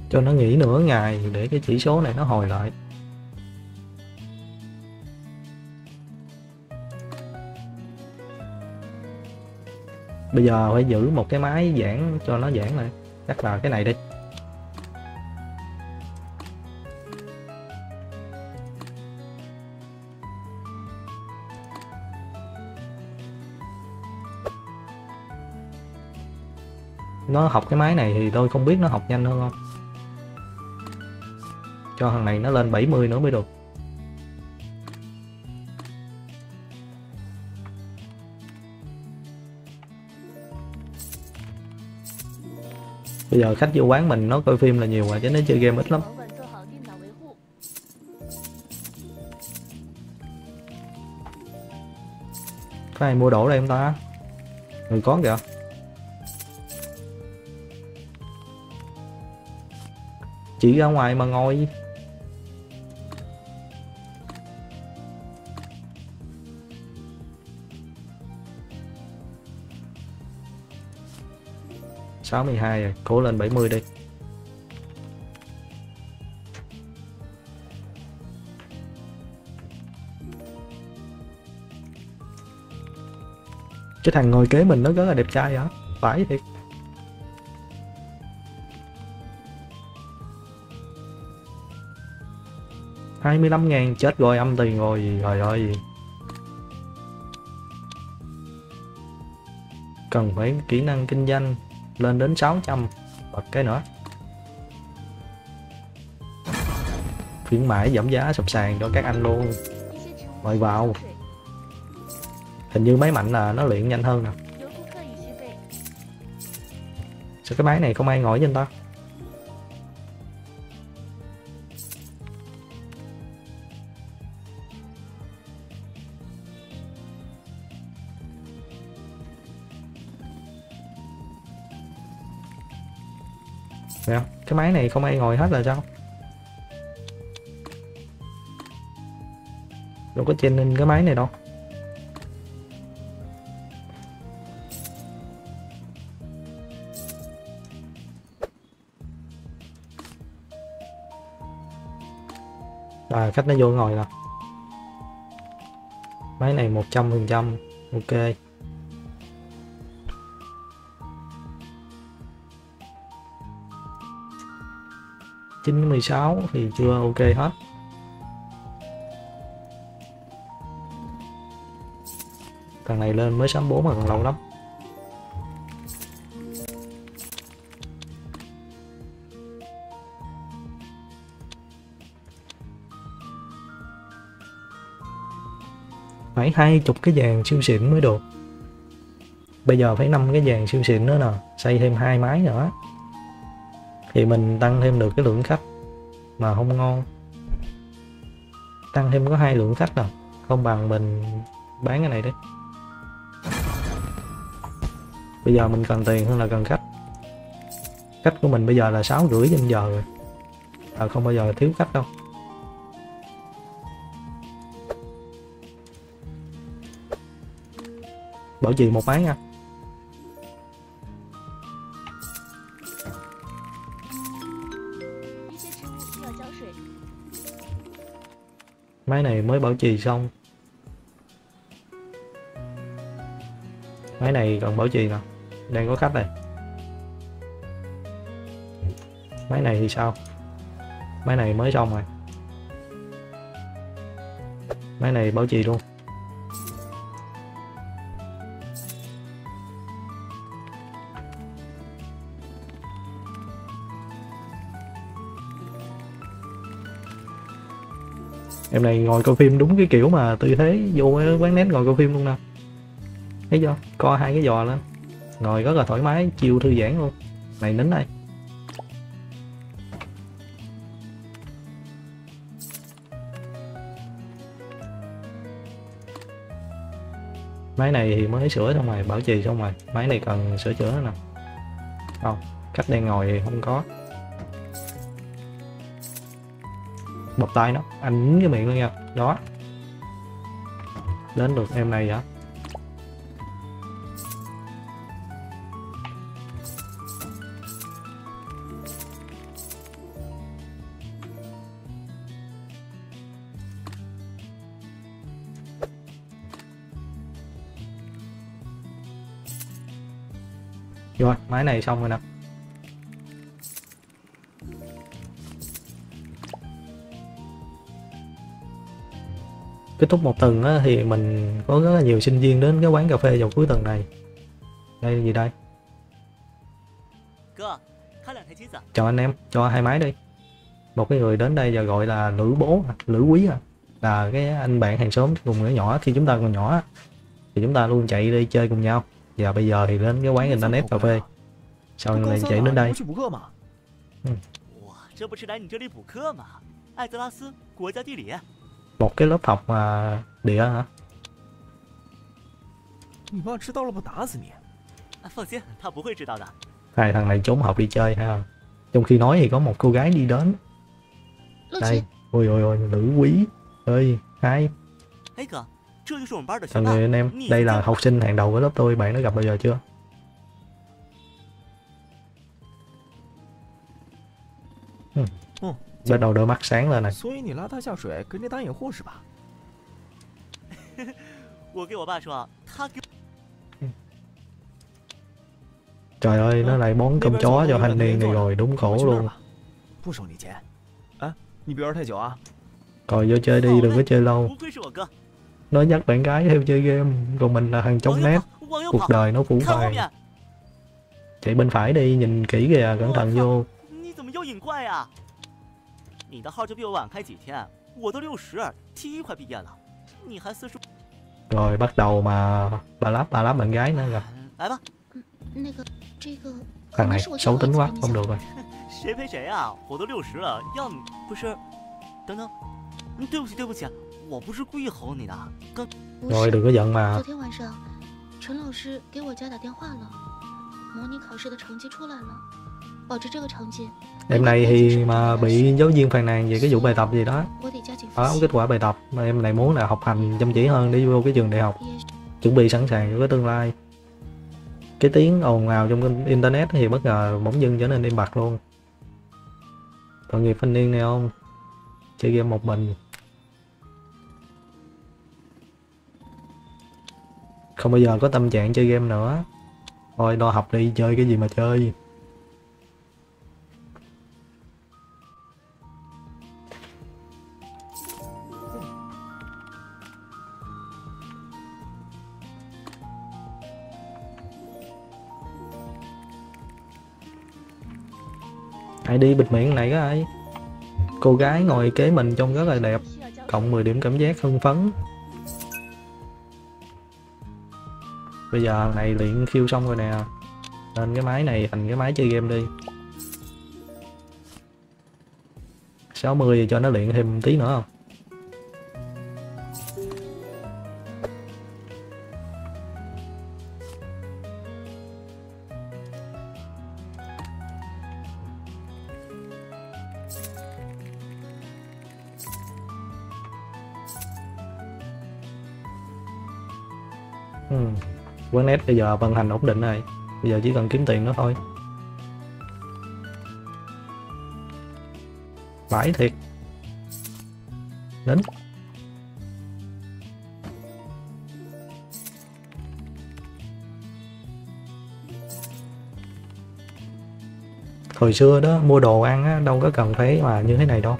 Cho nó nghỉ nửa ngày để cái chỉ số này nó hồi lại. Bây giờ phải giữ một cái máy giãn cho nó giãn lại. Chắc là cái này đi. Nó học cái máy này thì tôi không biết nó học nhanh hơn không. Cho thằng này nó lên bảy mươi nữa mới được. Bây giờ khách vô quán mình nó coi phim là nhiều rồi chứ nó chơi game ít lắm. Có ai mua đồ đây không ta? Người có kìa. Chỉ ra ngoài mà ngồi. sáu mươi hai rồi, cố lên bảy mươi đi. Cái thằng ngồi kế mình nó rất là đẹp trai hả? Phải thiệt. hai mươi lăm ngàn, chết rồi, âm tiền rồi, gì rồi rồi gì. Cần phải kỹ năng kinh doanh lên đến sáu trăm, bật cái nữa. Khuyến mãi giảm giá sập sàn cho các anh luôn. Mời vào. Hình như máy mạnh là nó luyện nhanh hơn nè. Sao cái máy này không ai ngồi với anh ta? Nè, cái máy này không ai ngồi hết là sao? Đâu có training cái máy này đâu. À, khách nó vô ngồi nè. Máy này một trăm phần trăm ok. chín mười sáu thì chưa ok hết. Thằng này lên mới sáu mươi bốn mà còn lâu lắm. phải hai chục cái vàng siêu xịn mới được. Bây giờ phải năm cái vàng siêu xịn nữa nè, xây thêm hai máy nữa thì mình tăng thêm được cái lượng khách mà không ngon. Tăng thêm có hai lượng khách nè, không bằng mình bán cái này đi. Bây giờ mình cần tiền hơn là cần khách. Khách của mình bây giờ là sáu rưỡi trên giờ rồi, à, không bao giờ thiếu khách đâu. Bảo trì một máy nha. Máy này mới bảo trì xong. Máy này còn bảo trì nè, đang có khách này. Máy này thì sao? Máy này mới xong rồi. Máy này bảo trì luôn. Em này ngồi coi phim đúng cái kiểu mà tư thế vô quán nét ngồi coi phim luôn nè. Thấy chưa? Co hai cái giò lên, ngồi rất là thoải mái, chiêu thư giãn luôn. Này nín đây. Máy này thì mới sửa xong rồi, bảo trì xong rồi. Máy này cần sửa chữa nè. Không, cách đang ngồi thì không có. Bọc tay nó, anh nhín cái miệng luôn nha. Đó, đến được em này hả? Rồi, máy này xong rồi nè. Kết thúc một tuần á, thì mình có rất là nhiều sinh viên đến cái quán cà phê vào cuối tuần này. Đây gì đây? Chào anh em, cho hai máy đi. Một cái người đến đây và gọi là lữ bố, lữ quý à, là cái anh bạn hàng xóm cùng nhỏ nhỏ. Khi chúng ta còn nhỏ thì chúng ta luôn chạy đi chơi cùng nhau. Và bây giờ thì đến cái quán Internet Cafe. Sao lại chạy đến đây? Ừ. Một cái lớp học mà địa hả? Hai thằng này trốn học đi chơi ha. Trong khi nói thì có một cô gái đi đến. Đây, ôi ôi ôi, nữ quý ơi, hai. Thằng người anh em, đây là học sinh hàng đầu của lớp tôi, bạn đã gặp bao giờ chưa? Ừ. Bắt đầu đôi mắt sáng lên này. Trời ơi, nó lại bón cơm chó cho thanh niên này rồi, đúng khổ luôn. Coi vô chơi đi, đừng có chơi lâu. Nó nhắc bạn gái theo chơi game, còn mình là thằng chống nét. Cuộc đời nó phủ phàng. Chạy bên phải đi, nhìn kỹ kìa, cẩn thận vô. Rồi bắt đầu mà bà láp bà láp bạn gái nữa rồi. Thằng này xấu tính quá, không được rồi. Rồi đừng có giận mà. Em này thì mà bị giáo viên phàn nàn về cái vụ bài tập gì đó. Báo kết quả bài tập mà em này muốn là học hành chăm chỉ hơn để vô cái trường đại học, chuẩn bị sẵn sàng cho cái tương lai. Cái tiếng ồn ào trong internet thì bất ngờ bỗng dưng trở nên im bặt luôn. Tội nghiệp thanh niên này không? Chơi game một mình. Không bao giờ có tâm trạng chơi game nữa. Thôi đo học đi, chơi cái gì mà chơi. Ai đi bịt miệng này có ai? Cô gái ngồi kế mình trông rất là đẹp. Cộng mười điểm cảm giác hưng phấn. Bây giờ này luyện khiêu xong rồi nè, nên cái máy này thành cái máy chơi game đi. Sáu mươi cho nó luyện thêm tí nữa không. Ừ. Quán nét bây giờ vận hành ổn định rồi, bây giờ chỉ cần kiếm tiền nữa thôi. Phải thiệt. Đến hồi xưa đó mua đồ ăn á, đâu có cần phải mà như thế này đâu,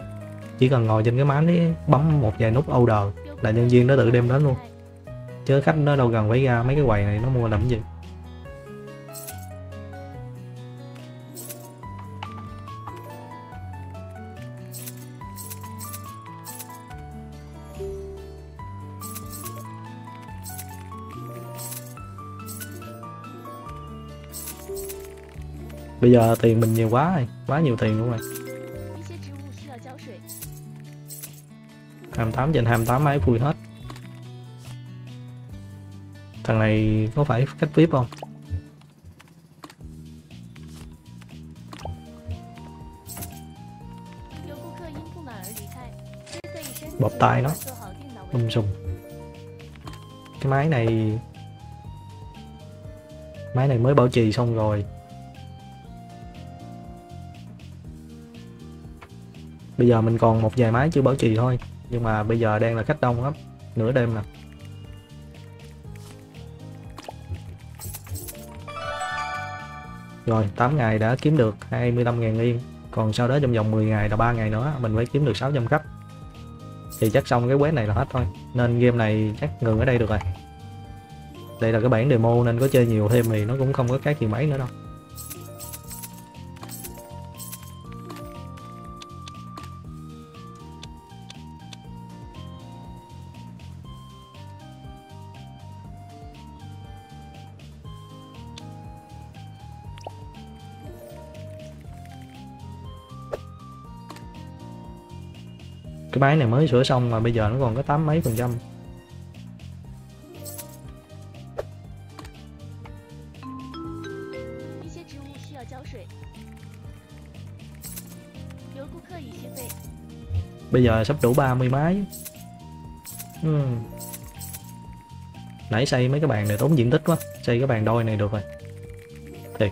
chỉ cần ngồi trên cái máy ấy, bấm một vài nút order là nhân viên nó tự đem đến luôn, chứ khách nó đâu cần phải ra mấy cái quầy này nó mua làm cái gì. Bây giờ tiền mình nhiều quá rồi, quá nhiều tiền luôn rồi. Hai mươi tám trên hai mươi tám máy full hết. Thằng này có phải khách vê i pê không? Bọc tay nó um sùm. Cái máy này Máy này mới bảo trì xong rồi. Bây giờ mình còn một vài máy chưa bảo trì thôi, nhưng mà bây giờ đang là khách đông lắm, nửa đêm nè. Rồi tám ngày đã kiếm được hai mươi lăm nghìn yên, còn sau đó trong vòng mười ngày là ba ngày nữa mình phải kiếm được sáu trăm khách. Thì chắc xong cái web này là hết thôi, nên game này chắc ngừng ở đây được rồi. Đây là cái bản demo nên có chơi nhiều thêm thì nó cũng không có cái gì mấy nữa đâu. Cái máy này mới sửa xong mà bây giờ nó còn có tám mấy phần trăm. Bây giờ sắp đủ ba mươi máy. Ừ. Nãy xây mấy cái bàn này tốn diện tích quá, xây cái bàn đôi này được rồi. Thiệt.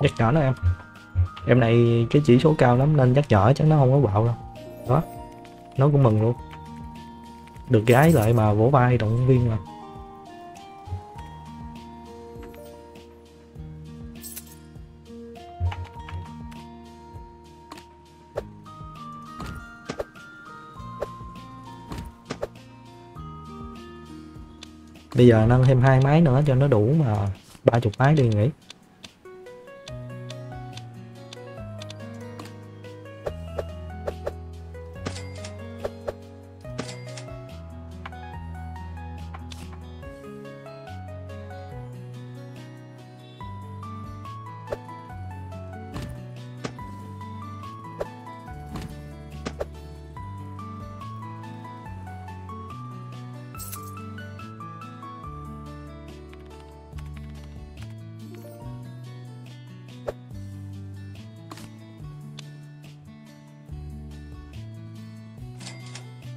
Nhắc nhở nó em. Em này cái chỉ số cao lắm nên nhắc nhở chắc nó không có bạo đâu. Đó. Nó cũng mừng luôn. Được gái lại mà vỗ vai động viên mà. Bây giờ nâng thêm hai máy nữa cho nó đủ mà ba mươi máy đi nghỉ.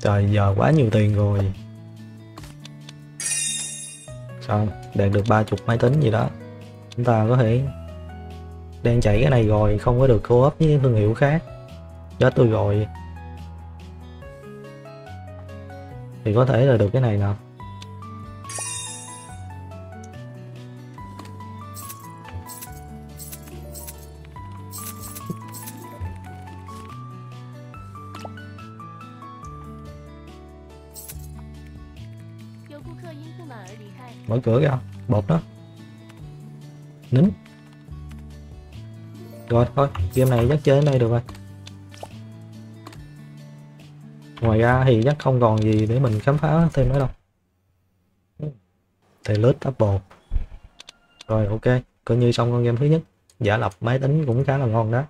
Trời, giờ quá nhiều tiền rồi. Xong, đạt được ba mươi máy tính gì đó. Chúng ta có thể đang chạy cái này rồi, không có được co-op với những thương hiệu khác. Chết tôi rồi. Thì có thể là được cái này nè. Mở cửa ra, bột đó. Nín. Rồi thôi, game này chắc chơi đến đây được rồi. Ngoài ra thì chắc không còn gì để mình khám phá thêm nữa đâu. Thì lướt Apple. Rồi ok, coi như xong con game thứ nhất. Giả lập máy tính cũng khá là ngon đó.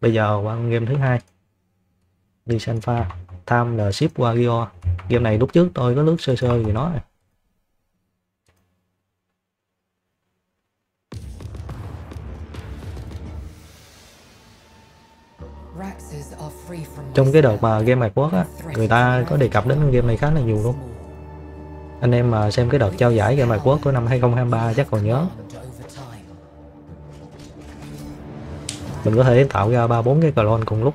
Bây giờ qua con game thứ hai. Lysfanga Time Shift Warrior. Game này lúc trước tôi có lướt sơ sơ gì nó. Trong cái đợt mà Game Awards á, người ta có đề cập đến game này khá là nhiều luôn. Anh em mà xem cái đợt trao giải Game Awards của năm hai không hai ba chắc còn nhớ. Mình có thể tạo ra ba bốn cái clone cùng lúc.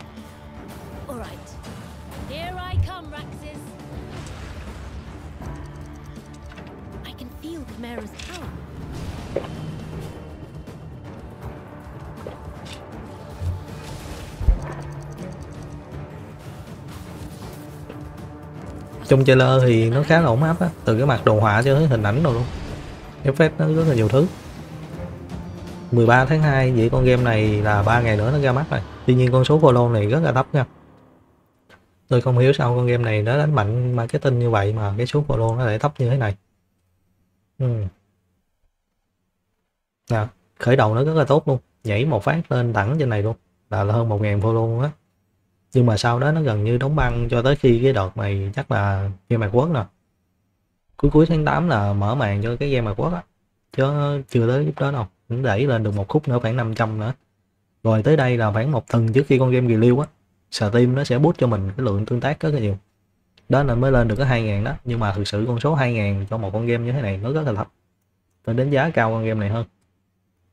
Trong trailer thì nó khá là ổn áp á, từ cái mặt đồ họa cho tới hình ảnh rồi luôn. Effect nó rất là nhiều thứ. mười ba tháng hai vậy con game này là ba ngày nữa nó ra mắt rồi. Tuy nhiên con số follow này rất là thấp nha. Tôi không hiểu sao con game này nó đánh mạnh marketing như vậy mà cái số follow nó lại thấp như thế này. Uhm. Nào, khởi đầu nó rất là tốt luôn. Nhảy một phát lên thẳng trên này luôn. Là, là hơn một nghìn follow luôn á. Nhưng mà sau đó nó gần như đóng băng cho tới khi cái đợt này chắc là Game Awards nè. Cuối cuối tháng tám là mở màn cho cái Game Awards á. Chứ chưa tới lúc đó đâu. Cũng đẩy lên được một khúc nữa khoảng năm trăm nữa. Rồi tới đây là khoảng một tuần trước khi con game review á. Steam nó sẽ boost cho mình cái lượng tương tác rất là nhiều. Đó là mới lên được cái hai nghìn đó. Nhưng mà thực sự con số hai nghìn cho một con game như thế này nó rất là thấp. Tôi đánh giá cao con game này hơn.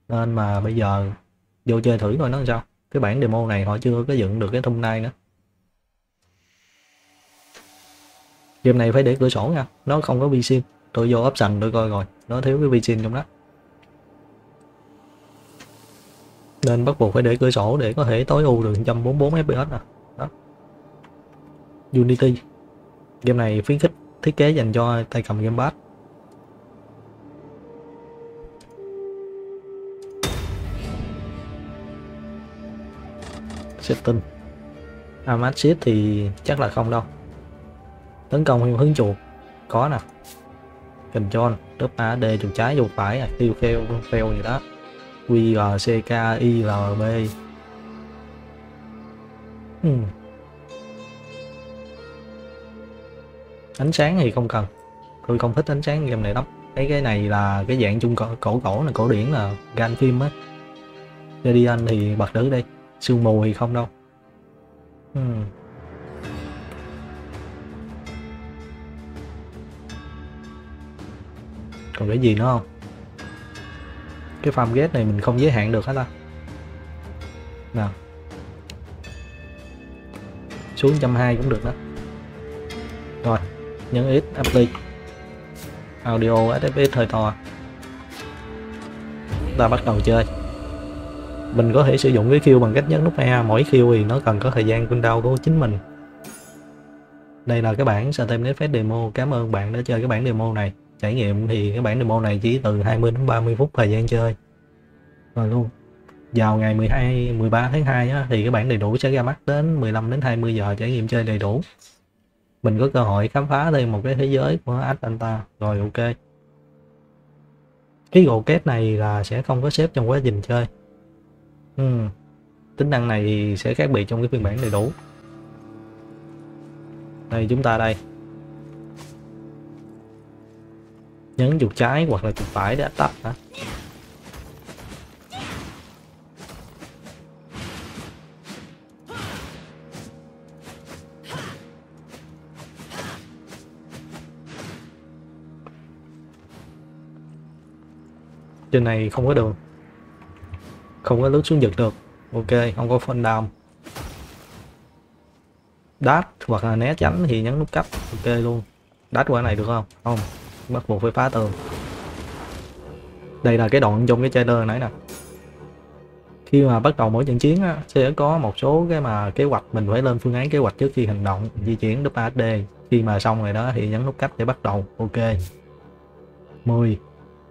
Nên mà bây giờ vô chơi thử coi nó làm sao. Cái bản demo này họ chưa có dựng được cái thumbnail nữa. Game này phải để cửa sổ nha, nó không có vi xi. Tôi vô option tôi coi rồi, nó thiếu cái vi xi trong đó. Nên bắt buộc phải để cửa sổ để có thể tối ưu được một trăm bốn mươi bốn ép pê ét nè. Đó. Unity. Game này khuyến khích thiết kế dành cho tay cầm gamepad. Setting Armad Sheet thì chắc là không đâu. Tấn công hiệu hướng chuột có nè. Control đớp A, D chuột trái chuột phải này, tiêu fail fail gì đó. Q, R, C, K, I, L, B. uhm. Ánh sáng thì không cần. Tôi không thích ánh sáng game này lắm. Thấy cái này là cái dạng chung cổ cổ, cổ là cổ điển là gan phim á. Guardian thì bật đứa đây. Sương mù thì không đâu. uhm. Còn cái gì nữa không? Cái farm gate này mình không giới hạn được hết ta. Nào, xuống một trăm hai mươi cũng được đó. Rồi, nhấn X apply. Audio ét ép ét hơi to. Ta bắt đầu chơi. Mình có thể sử dụng cái kill bằng cách nhấn nút E. Mỗi kill thì nó cần có thời gian cooldown của chính mình. Đây là cái bản Steam Next Fest demo. Cảm ơn bạn đã chơi cái bản demo này. Trải nghiệm thì cái bản demo này chỉ từ hai mươi đến ba mươi phút thời gian chơi rồi luôn. Vào ngày mười hai mười ba tháng hai á, thì cái bản đầy đủ sẽ ra mắt đến mười lăm đến hai mươi giờ. Trải nghiệm chơi đầy đủ. Mình có cơ hội khám phá thêm một cái thế giới của Atlanta. Rồi ok. Cái gồ kết này là sẽ không có xếp trong quá trình chơi. Uhm. Tính năng này thì sẽ khác biệt trong cái phiên bản đầy đủ. Đây chúng ta đây. Nhấn chuột trái hoặc là chuột phải để tắt hả? Trên này không có đường, không có lướt xuống giật được. Ok, không có phân down. Đát hoặc là né tránh thì nhấn nút cấp. Ok luôn. Đát qua này được không? Không, bắt buộc phải phá tường. Đây là cái đoạn trong cái trailer nãy nè. Khi mà bắt đầu mỗi trận chiến á, sẽ có một số cái mà kế hoạch mình phải lên phương án kế hoạch trước khi hành động, di chuyển W A S D. Khi mà xong rồi đó thì nhấn nút cấp để bắt đầu. Ok. mười.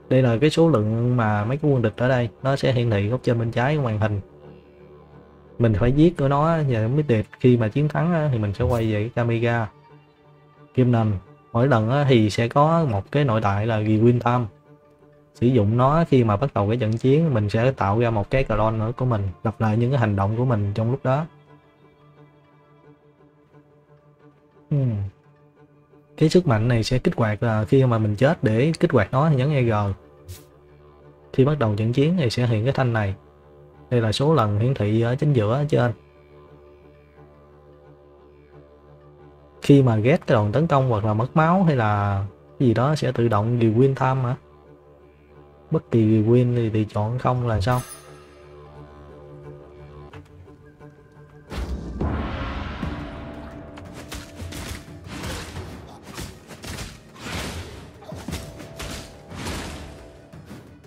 Đây là cái số lượng mà mấy cái quân địch ở đây, nó sẽ hiển thị góc trên bên trái của màn hình. Mình phải giết của nó và mới đẹp. Khi mà chiến thắng á, thì mình sẽ quay về cái camera. Kim nền mỗi lần á, thì sẽ có một cái nội tại là Rewind Time. Sử dụng nó khi mà bắt đầu cái trận chiến, mình sẽ tạo ra một cái clone nữa của mình, lặp lại những cái hành động của mình trong lúc đó. Hmm. Cái sức mạnh này sẽ kích hoạt là khi mà mình chết, để kích hoạt nó thì nhấn E G. Khi bắt đầu trận chiến thì sẽ hiện cái thanh này. Đây là số lần hiển thị ở chính giữa ở trên. Khi mà ghét cái đòn tấn công hoặc là mất máu hay là cái gì đó sẽ tự động rewind time hả? Bất kỳ rewind thì, thì chọn không là xong.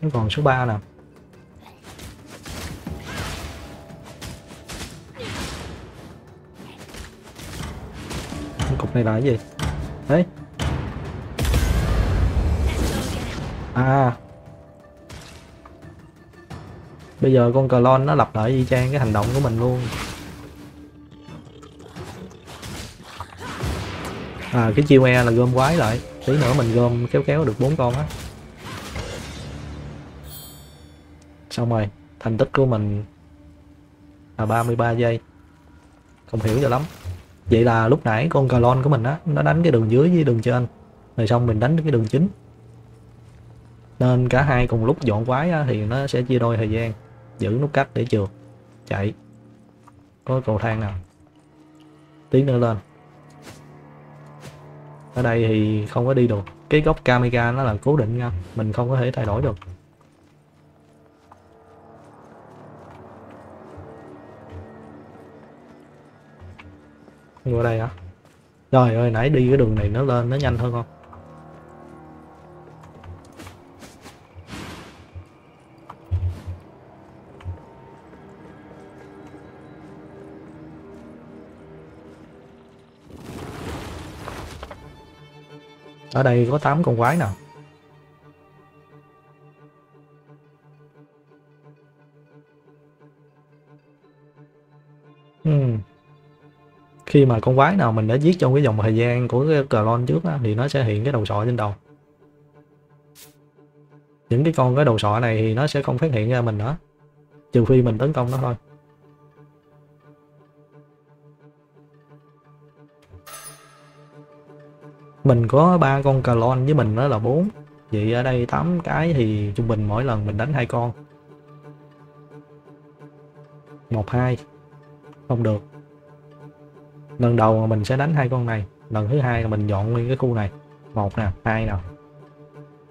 Nó còn số ba nè. Cục này là cái gì? Đấy. À. Bây giờ con clone nó lặp lại y chang cái hành động của mình luôn. À, cái chiêu E là gom quái lại. Tí nữa mình gom kéo kéo được bốn con á. Xong rồi, thành tích của mình là ba mươi ba giây. Không hiểu cho lắm. Vậy là lúc nãy con clone của mình á, nó đánh cái đường dưới với đường trên. Rồi xong mình đánh cái đường chính. Nên cả hai cùng lúc dọn quái á, thì nó sẽ chia đôi thời gian. Giữ nút cách để trượt. Chạy. Có cầu thang nào. Tí nữa lên. Ở đây thì không có đi được. Cái góc camera nó là cố định nha. Mình không có thể thay đổi được. Qua đây hả? Trời ơi, nãy đi cái đường này nó lên nó nhanh hơn không? Ở đây có tám con quái nào. Hmm. Khi mà con quái nào mình đã giết trong cái dòng thời gian của cái clone trước á, thì nó sẽ hiện cái đầu sọ trên đầu. Những cái con cái đầu sọ này thì nó sẽ không phát hiện ra mình nữa, trừ phi mình tấn công nó thôi. Mình có ba con clone với mình, đó là bốn. Vậy ở đây tám cái thì trung bình mỗi lần mình đánh hai con. Một hai. Không được. Lần đầu mình sẽ đánh hai con này, lần thứ hai là mình dọn nguyên cái khu này. Một nè, hai nè,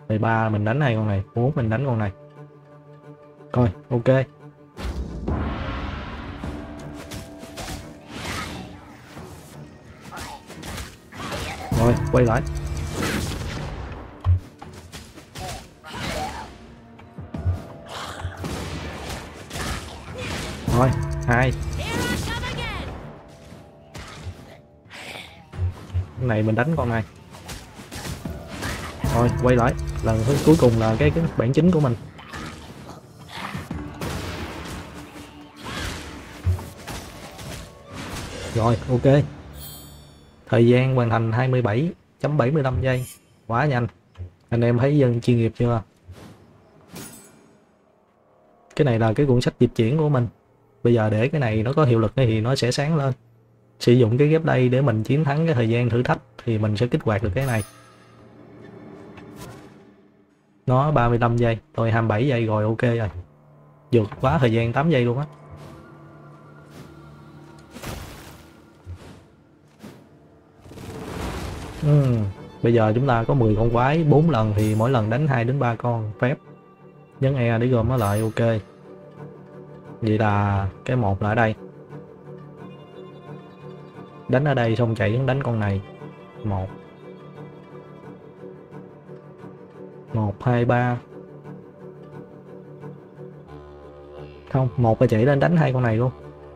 rồi ba mình đánh hai con này, bốn mình đánh con này. Coi, ok. Rồi, quay lại. Rồi, hai. Này mình đánh con này. Rồi quay lại. Lần cuối cùng là cái, cái bản chính của mình. Rồi ok. Thời gian hoàn thành hai mươi bảy phẩy bảy lăm giây. Quá nhanh. Anh em thấy dân chuyên nghiệp chưa? Cái này là cái cuốn sách dịch chuyển của mình. Bây giờ để cái này nó có hiệu lực thì nó sẽ sáng lên. Sử dụng cái ghép đây để mình chiến thắng cái thời gian thử thách thì mình sẽ kích hoạt được cái này. Nó ba mươi lăm giây, tôi hai mươi bảy giây rồi, ok rồi. Vượt quá thời gian tám giây luôn á. Uhm, bây giờ chúng ta có mười con quái, bốn lần thì mỗi lần đánh hai đến ba con phép. nhấn E để gom nó lại. Ok, vậy là cái một là ở đây, đánh ở đây xong chạy xuống đánh con này. Một một hai ba không, một là chạy lên đánh hai con này luôn,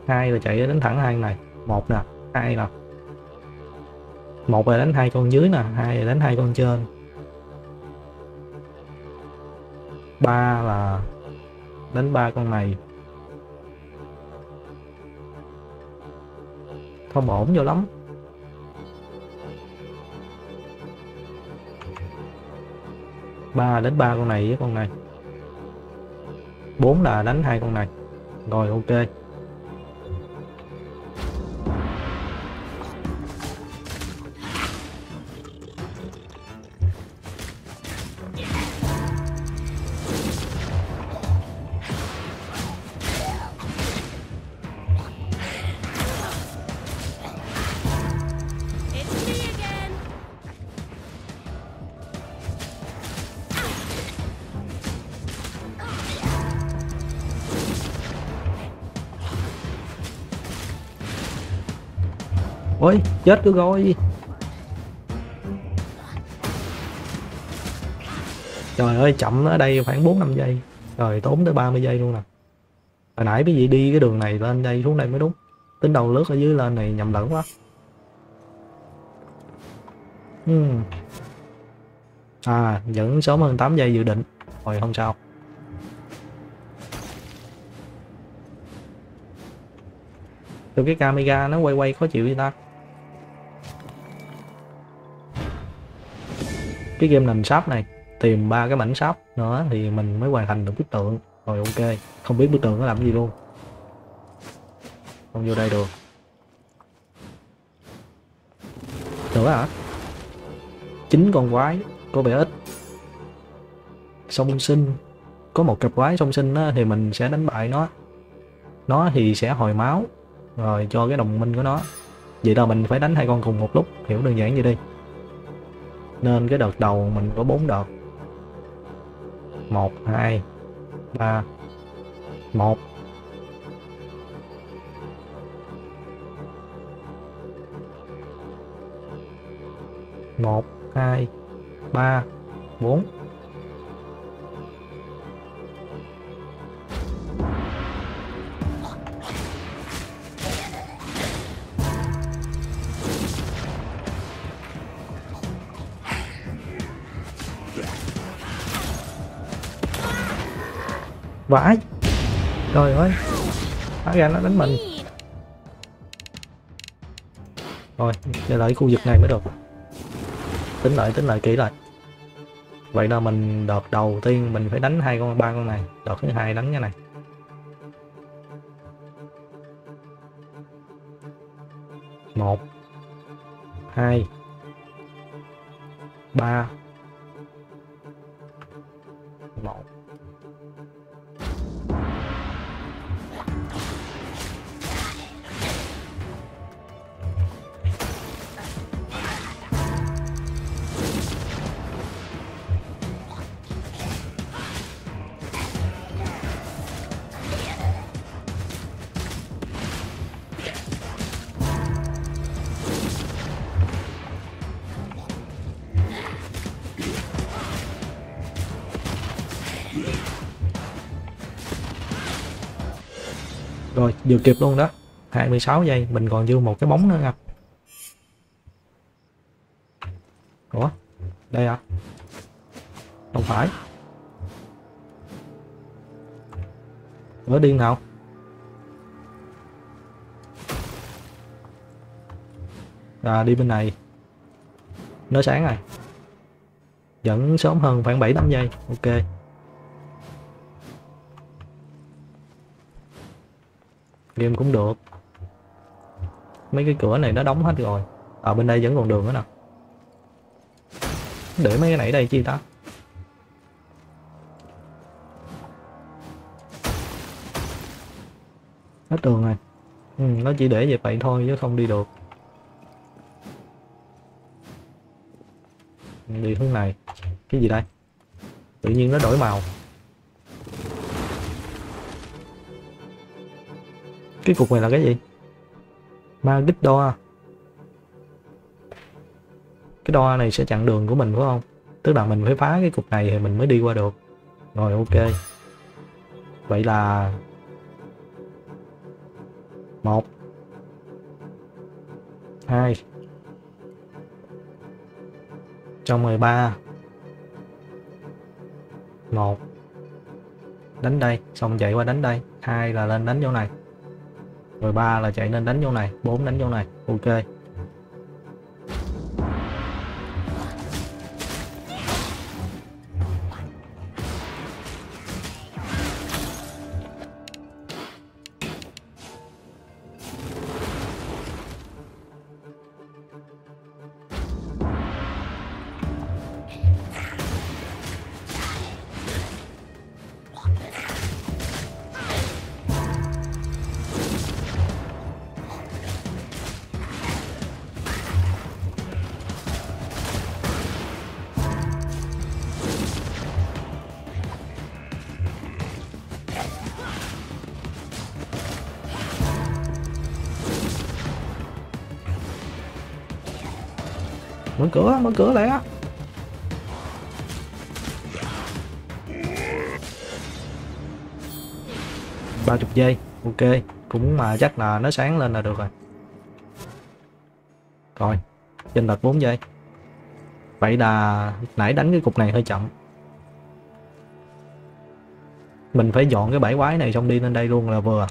hai là chạy đến thẳng hai con này. Một nè, hai nè, một là đánh hai con dưới nè, hai là đánh hai con trên. Ba là đánh ba con này. Không ổn vô lắm. Ba đến ba con này với con này. Bốn là đánh hai con này. Rồi ok. Ôi, chết cứ rồi. Trời ơi, chậm ở đây khoảng bốn năm giây. Trời, tốn tới ba mươi giây luôn nè. Hồi nãy cái gì đi cái đường này lên đây xuống đây mới đúng. Tính đầu lướt ở dưới lên này nhầm lẫn quá. uhm. À, vẫn sớm hơn tám giây dự định. Rồi, không sao. Từ cái camera nó quay quay khó chịu vậy ta. Cái game nền sáp này tìm ba cái mảnh sáp nữa thì mình mới hoàn thành được bức tượng. Rồi ok, không biết bức tượng nó làm gì luôn. Không vô đây được nữa hả? Chín con quái có vẻ ít. Song sinh có một cặp quái song sinh đó, thì mình sẽ đánh bại nó, nó thì sẽ hồi máu rồi cho cái đồng minh của nó. Vậy là mình phải đánh hai con cùng một lúc, hiểu đơn giản vậy đi. Nên cái đợt đầu mình có bốn đợt. Một hai ba một một hai ba bốn vãi. Trời ơi, hóa ra nó đánh mình. Rồi, trở lại khu vực này mới được. Tính lại, tính lại kỹ lại. Vậy là mình đợt đầu tiên mình phải đánh hai con, ba con này. Đợt thứ hai đánh cái này. Một, hai, ba, một. Rồi, vừa kịp luôn đó. Hai mươi sáu giây, mình còn dư một cái bóng nữa nha. Ủa? Đây à? Không phải. Ủa điên nào? À, đi bên này. Nó sáng rồi. Vẫn sớm hơn khoảng bảy tám giây. Ok. Game cũng được. Mấy cái cửa này nó đóng hết rồi. Ở bên đây vẫn còn đường nữa nè. Để mấy cái này ở đây chi ta? Hết đường này. Ừ, nó chỉ để vậy vậy thôi chứ không đi được. Đi hướng này. Cái gì đây? Tự nhiên nó đổi màu. Cái cục này là cái gì? Magic door. Cái door này sẽ chặn đường của mình phải không? Tức là mình phải phá cái cục này thì mình mới đi qua được. Rồi ok. Vậy là một hai trong mười ba một đánh đây, xong chạy qua đánh đây. Hai là lên đánh chỗ này, rồi ba là chạy lên đánh chỗ này, bốn đánh chỗ này. Ok. Mở cửa, mở cửa lẹ. ba mươi giây, ok. Cũng mà chắc là nó sáng lên là được rồi. Rồi, chênh lệch bốn giây. Vậy là nãy đánh cái cục này hơi chậm. Mình phải dọn cái bãi quái này xong đi lên đây luôn là vừa.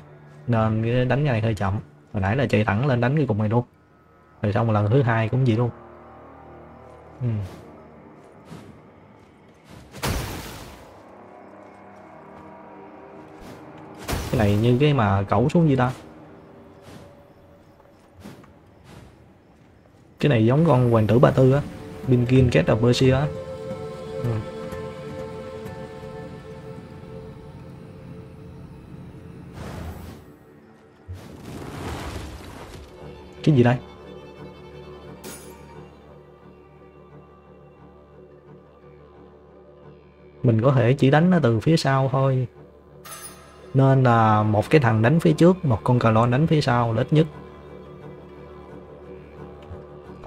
Nên cái đánh cái này hơi chậm. Hồi nãy là chạy thẳng lên đánh cái cục này luôn. Rồi xong lần thứ hai cũng vậy luôn. Ừ. Cái này như cái mà cẩu xuống gì ta. Cái này giống con hoàng tử ba tư á, Bingin Cat of Persia á. Ừ. Cái gì đây? Mình có thể chỉ đánh nó từ phía sau thôi. Nên là một cái thằng đánh phía trước, một con clone đánh phía sau là ít nhất.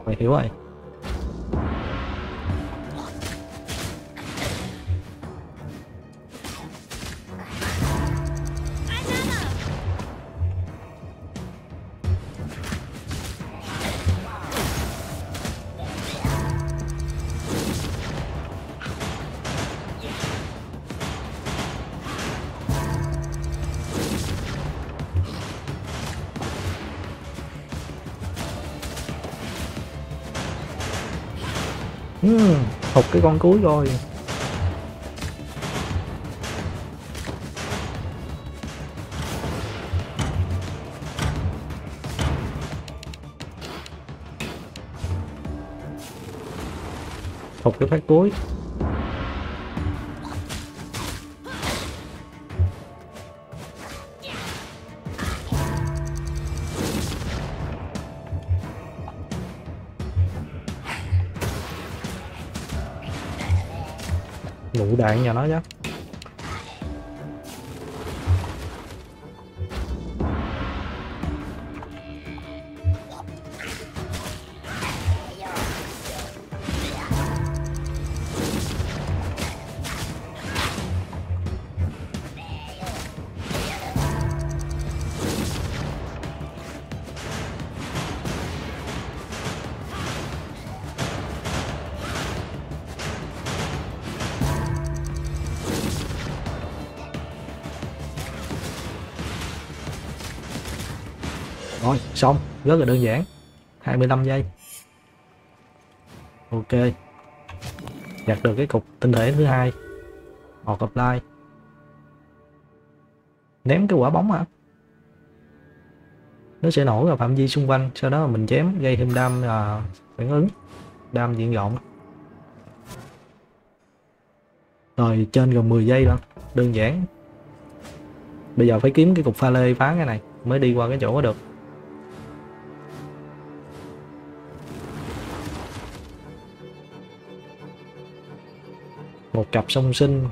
Mày hiểu rồi. Hụt cái con cuối rồi. Hụt cái phát cuối. Lũ đạn nhà nó chứ. Rồi, xong, rất là đơn giản. hai mươi lăm giây. Ok. Nhặt được cái cục tinh thể thứ hai. Họ apply. Ném cái quả bóng hả? Nó sẽ nổ vào phạm vi xung quanh, sau đó mình chém gây thêm đam à, phản ứng, đam diện rộng. Rồi trên gần mười giây đó, đơn giản. Bây giờ phải kiếm cái cục pha lê phá cái này mới đi qua cái chỗ đó được. Một cặp song sinh.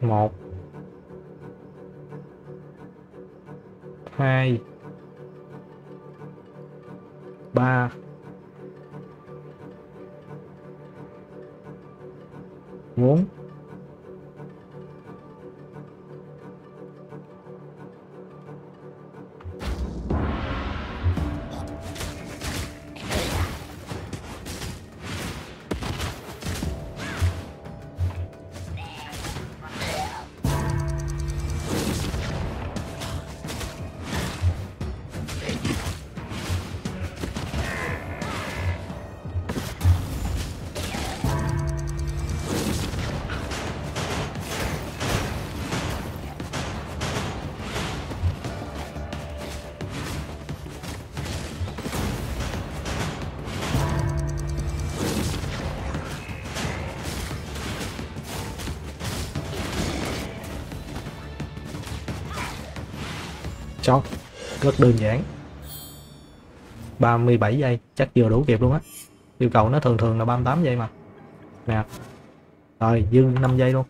một hai ba bốn Chót, rất đơn giản. Ba mươi bảy giây chắc vừa đủ kịp luôn á, yêu cầu nó thường thường là ba mươi tám giây mà nè. Rồi dư năm giây luôn.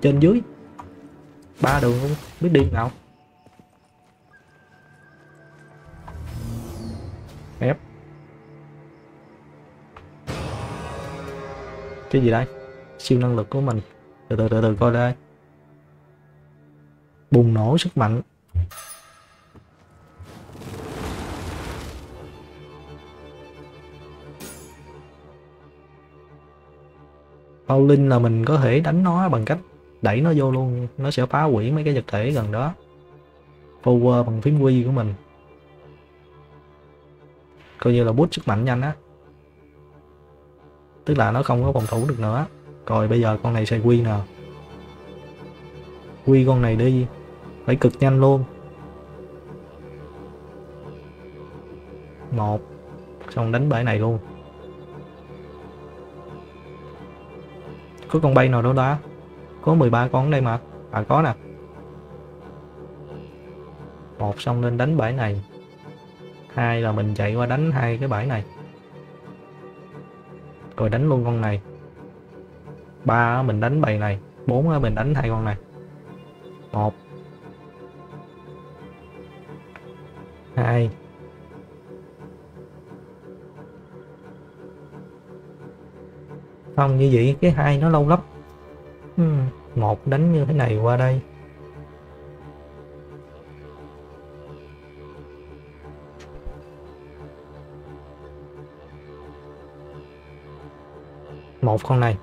Trên dưới ba đường luôn, biết đi nào. Ép cái gì đây? Siêu năng lực của mình. Từ từ từ từ coi đây. Bùng nổ sức mạnh. Bao linh là mình có thể đánh nó bằng cách đẩy nó vô luôn, nó sẽ phá hủy mấy cái vật thể gần đó. Power bằng phím Q của mình. Coi như là boost sức mạnh nhanh á. Tức là nó không có phòng thủ được nữa. Rồi bây giờ con này sẽ quy nào. Quy con này đi. Phải cực nhanh luôn. Một. Xong đánh bể này luôn. Có con bay nào đó đó. Có mười ba con ở đây mà. À có nè. Một xong lên đánh bể này. Hai là mình chạy qua đánh hai cái bể này. Rồi đánh luôn con này. Ba mình đánh bầy này. Bốn mình đánh hai con này. Một hai không như vậy cái hai nó lâu lắm. Một đánh như thế này qua đây. Một con này,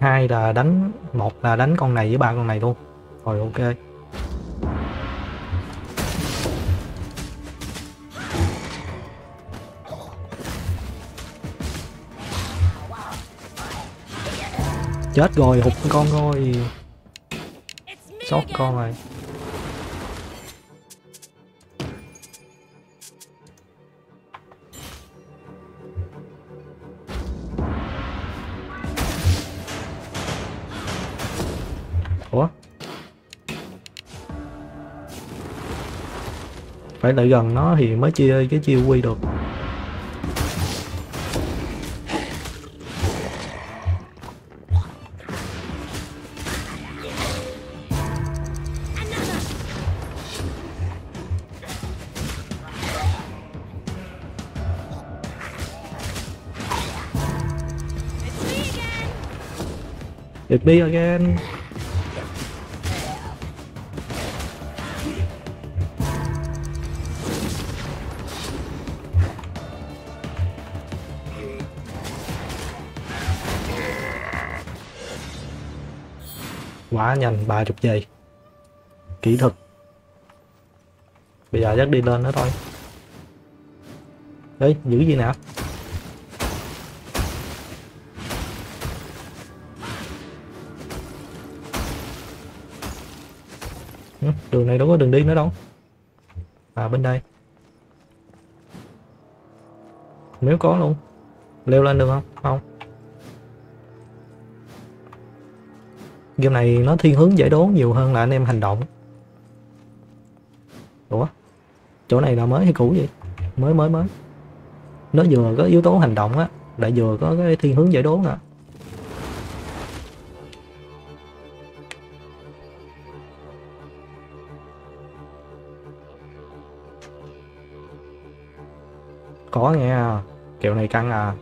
hai là đánh, một là đánh con này với ba con này luôn. Rồi ok. Chết rồi, hụt con rồi, sót con rồi. Phải lại gần nó thì mới chia cái chiêu quy được. It be again. Quá nhanh, ba mươi giây. Kỹ thuật. Bây giờ chắc đi lên nữa thôi. Đấy, giữ gì nào. Đường này đâu có đường đi nữa đâu. À bên đây. Nếu có luôn. Leo lên được không? Không. Game này nó thiên hướng giải đố nhiều hơn là anh em hành động. Ủa? Chỗ này là mới hay cũ vậy? Mới mới mới. nó vừa có yếu tố hành động á, lại vừa có cái thiên hướng giải đố nữa. Có nghe, kiểu này căng à.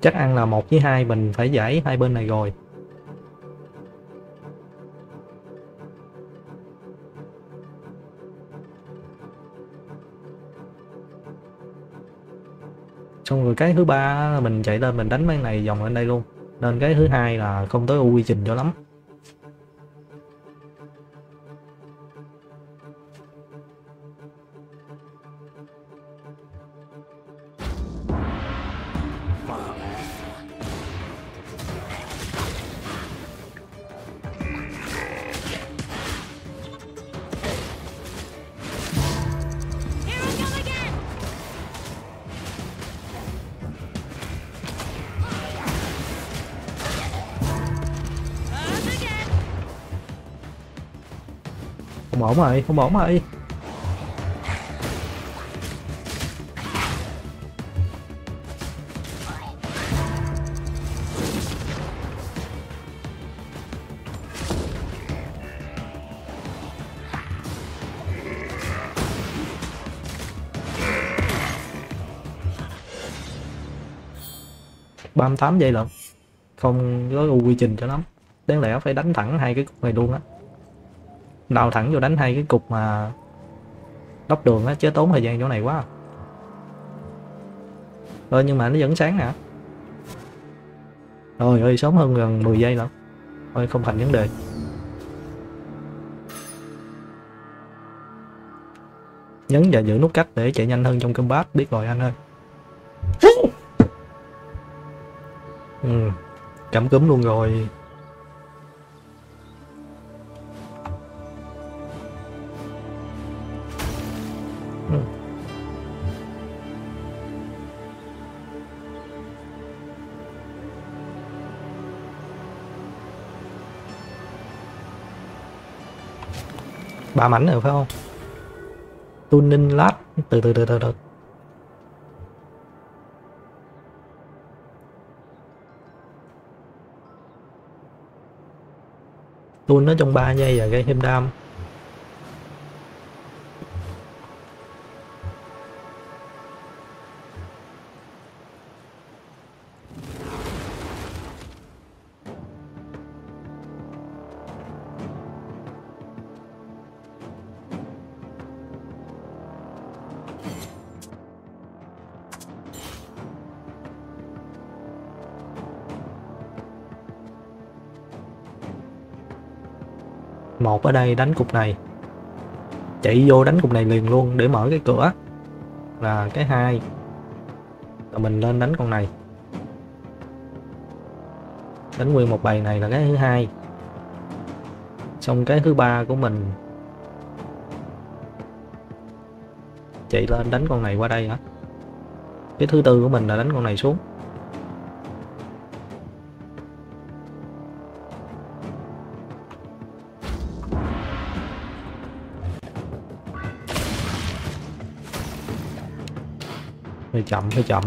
Chắc ăn là một với hai mình phải giải hai bên này rồi. Xong rồi cái thứ ba mình chạy lên mình đánh mấy này vòng lên đây luôn. Nên cái thứ hai là không tới quy trình cho lắm. Không ổn rồi, không ổn rồi. ba mươi tám giây lận. Không có quy trình cho lắm. Đáng lẽ phải đánh thẳng hai cái cục này luôn á. Đào thẳng vô đánh hai cái cục mà đắp đường á, chứ tốn thời gian chỗ này quá. Rồi nhưng mà nó vẫn sáng nè. Rồi ơi, sớm hơn gần mười giây lắm. Thôi không thành vấn đề. Nhấn và giữ nút cách để chạy nhanh hơn trong combat. Biết rồi anh ơi. Ừ, cảm cúm luôn rồi. Ba mảnh rồi phải không? Tuning lát từ từ từ từ từ. Tune nó trong ba giây và gây thêm đam. Một ở đây đánh cục này, chạy vô đánh cục này liền luôn để mở cái cửa là cái hai, rồi mình lên đánh con này, đánh nguyên một bài này là cái thứ hai. Xong cái thứ ba của mình chạy lên đánh con này qua đây hả? Cái thứ tư của mình là đánh con này xuống. Hơi chậm, hơi chậm.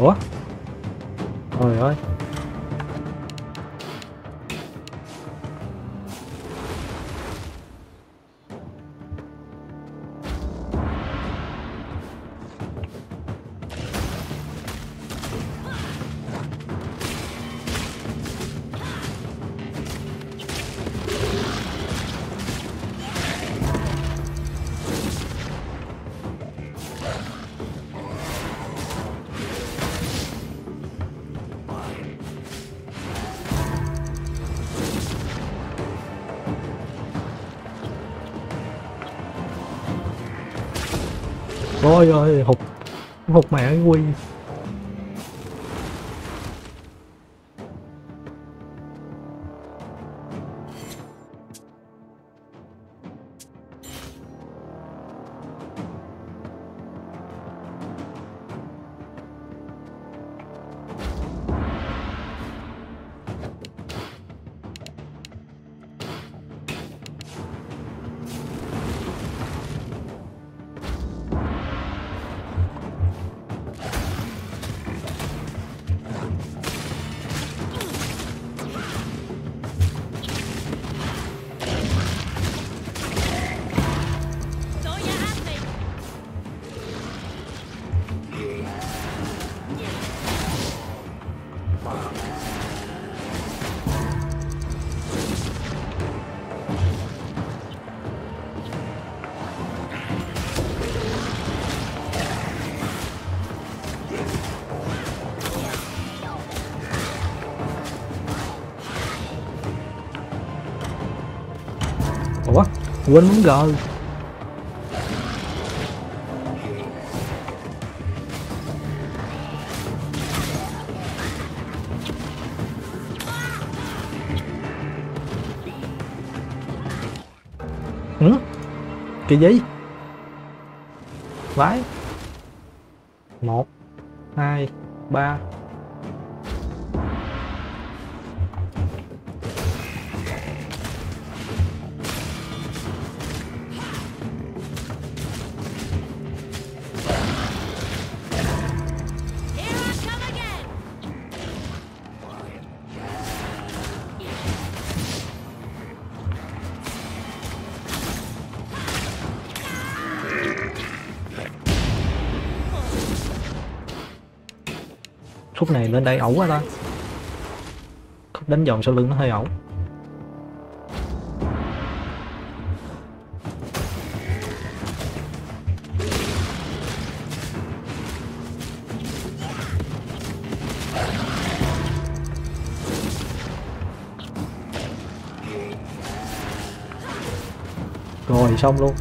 Ủa? Trời ơi. Ôi ơi, hụt hụt mẹ cái quy. Quên muốn gờ. Ừ? Cái gì? Vãi. Một, hai, ba. Khúc này lên đây ẩu quá ta. Khúc đánh giòn sau lưng nó hơi ẩu. Rồi xong luôn.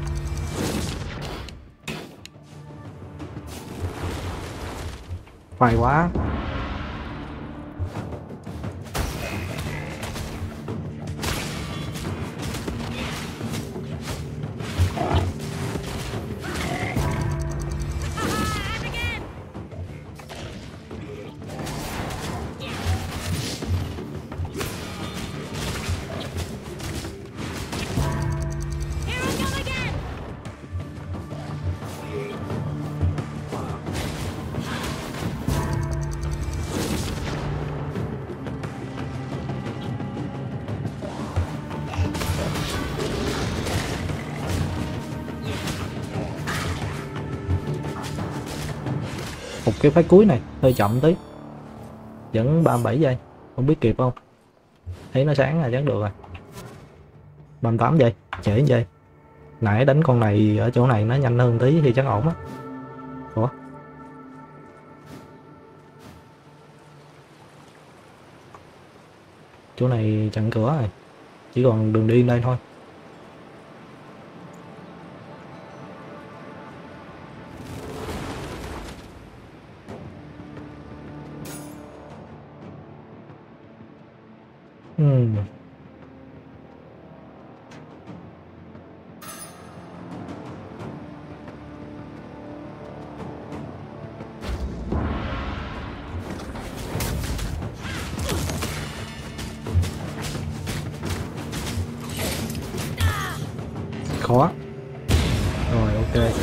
Hoài quá. Cái phái cuối này hơi chậm tí, vẫn ba mươi bảy giây, không biết kịp không. Thấy nó sáng là chắc được rồi. Ba mươi tám giây, trễ giây. Nãy đánh con này ở chỗ này nó nhanh hơn tí thì chắc ổn á. Ủa? Chỗ này chặn cửa rồi, chỉ còn đường đi lên thôi. Khó. Rồi ok.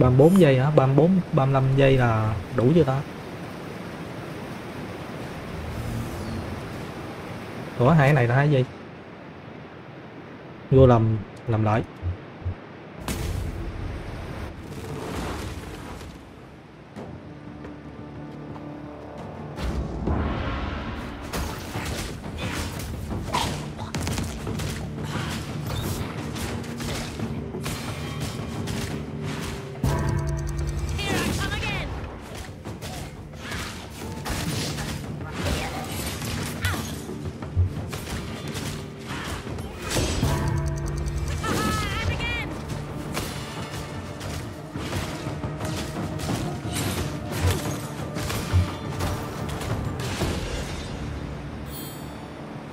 ba mươi bốn giây hả? ba mươi bốn, ba mươi lăm giây là đủ chưa ta? Ủa hai cái này là hai giây. Vô làm làm lại.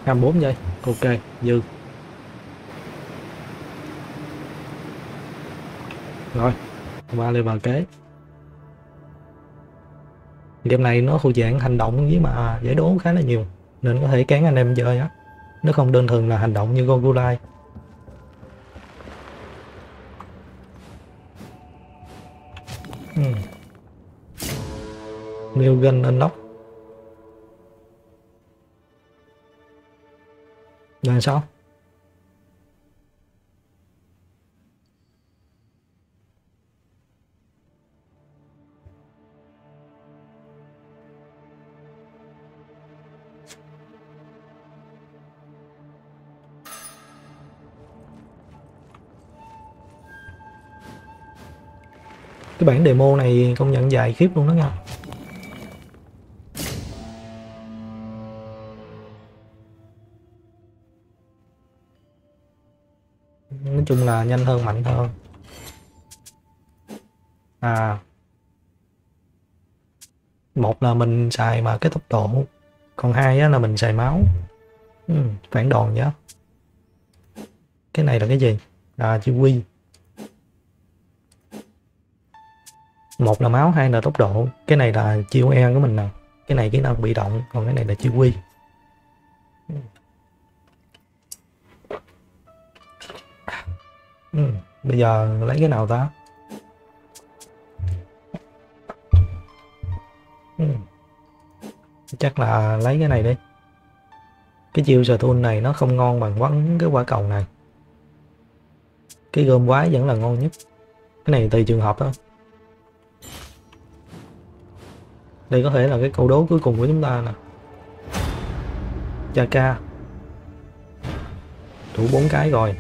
hai mươi bốn giây, ok, dư. Rồi, qua level kế. Game này nó thuộc dạng hành động với mà giải đố khá là nhiều, nên có thể cán anh em chơi á. Nó không đơn thuần là hành động như Gogulai. Uhm. New Gun Unlock. Là sao? Cái bản demo này công nhận dài khiếp luôn đó nha. Chung là nhanh hơn, mạnh hơn. À, một là mình xài mà cái tốc độ, còn hai á là mình xài máu. Ừ, phản đòn nhá. Cái này là cái gì? À, chỉ huy. Một là máu, hai là tốc độ. Cái này là chiêu E của mình nè. Cái này kỹ năng bị động, còn cái này là chiêu huy. Ừ, bây giờ lấy cái nào ta? Ừ. Chắc là lấy cái này đi. Cái chiêu sờ tool này nó không ngon bằng quấn cái quả cầu này. Cái gom quái vẫn là ngon nhất. Cái này tùy trường hợp thôi. Đây có thể là cái câu đố cuối cùng của chúng ta nè. Chaka thủ bốn cái rồi.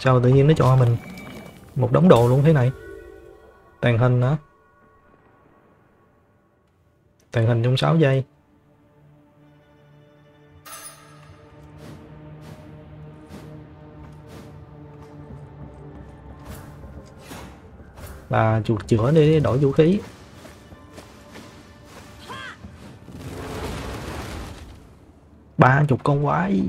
Sao tự nhiên nó cho mình một đống đồ luôn thế này? Tàn hình hả? Tàn hình trong sáu giây. Và chuột chữa để đổi vũ khí. Ba chục con quái.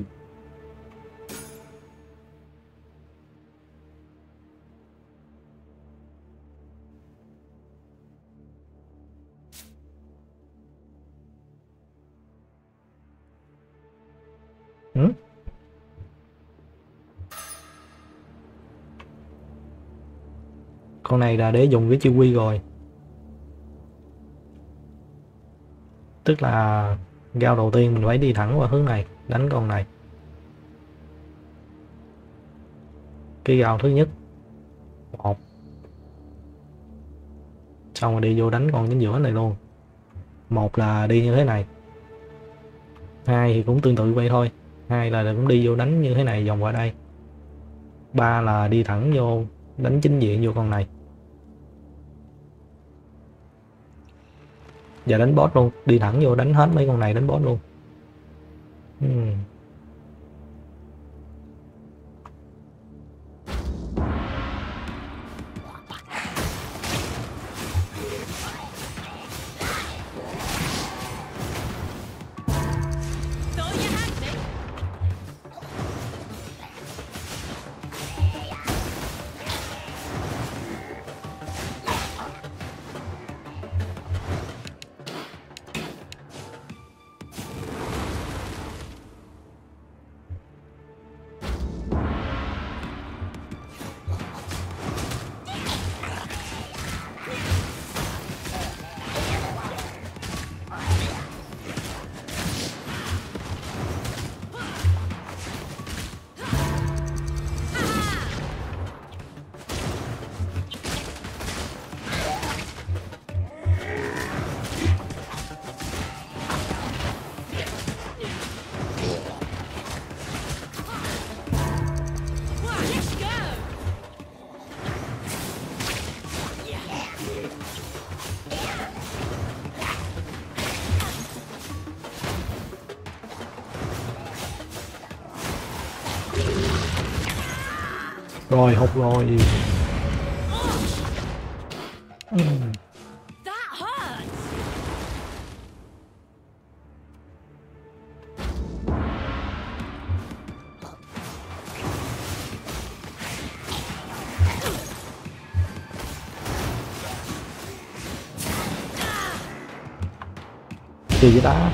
Ừ. Con này là để dùng cái chiêu quy rồi, tức là gao đầu tiên mình phải đi thẳng qua hướng này đánh con này. Cái gao thứ nhất một, xong rồi đi vô đánh con chính giữa này luôn. Một là đi như thế này, hai thì cũng tương tự vậy thôi. Hai là cũng đi vô đánh như thế này vòng qua đây. Ba là đi thẳng vô đánh chính diện vô con này. Và đánh boss luôn, đi thẳng vô đánh hết mấy con này, đánh boss luôn. uhm. Rồi, hụt rồi. Uhm. Gì vậy ta?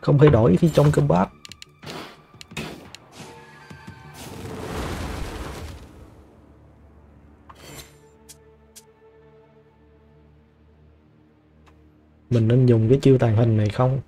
Không thay đổi khi trong combat. Mình nên dùng cái chiêu tàng hình này không?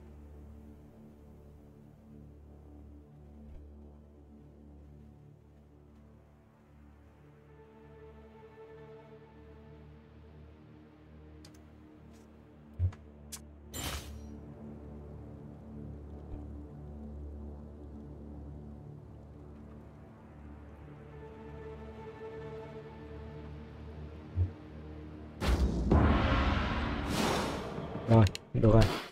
Rồi, được rồi.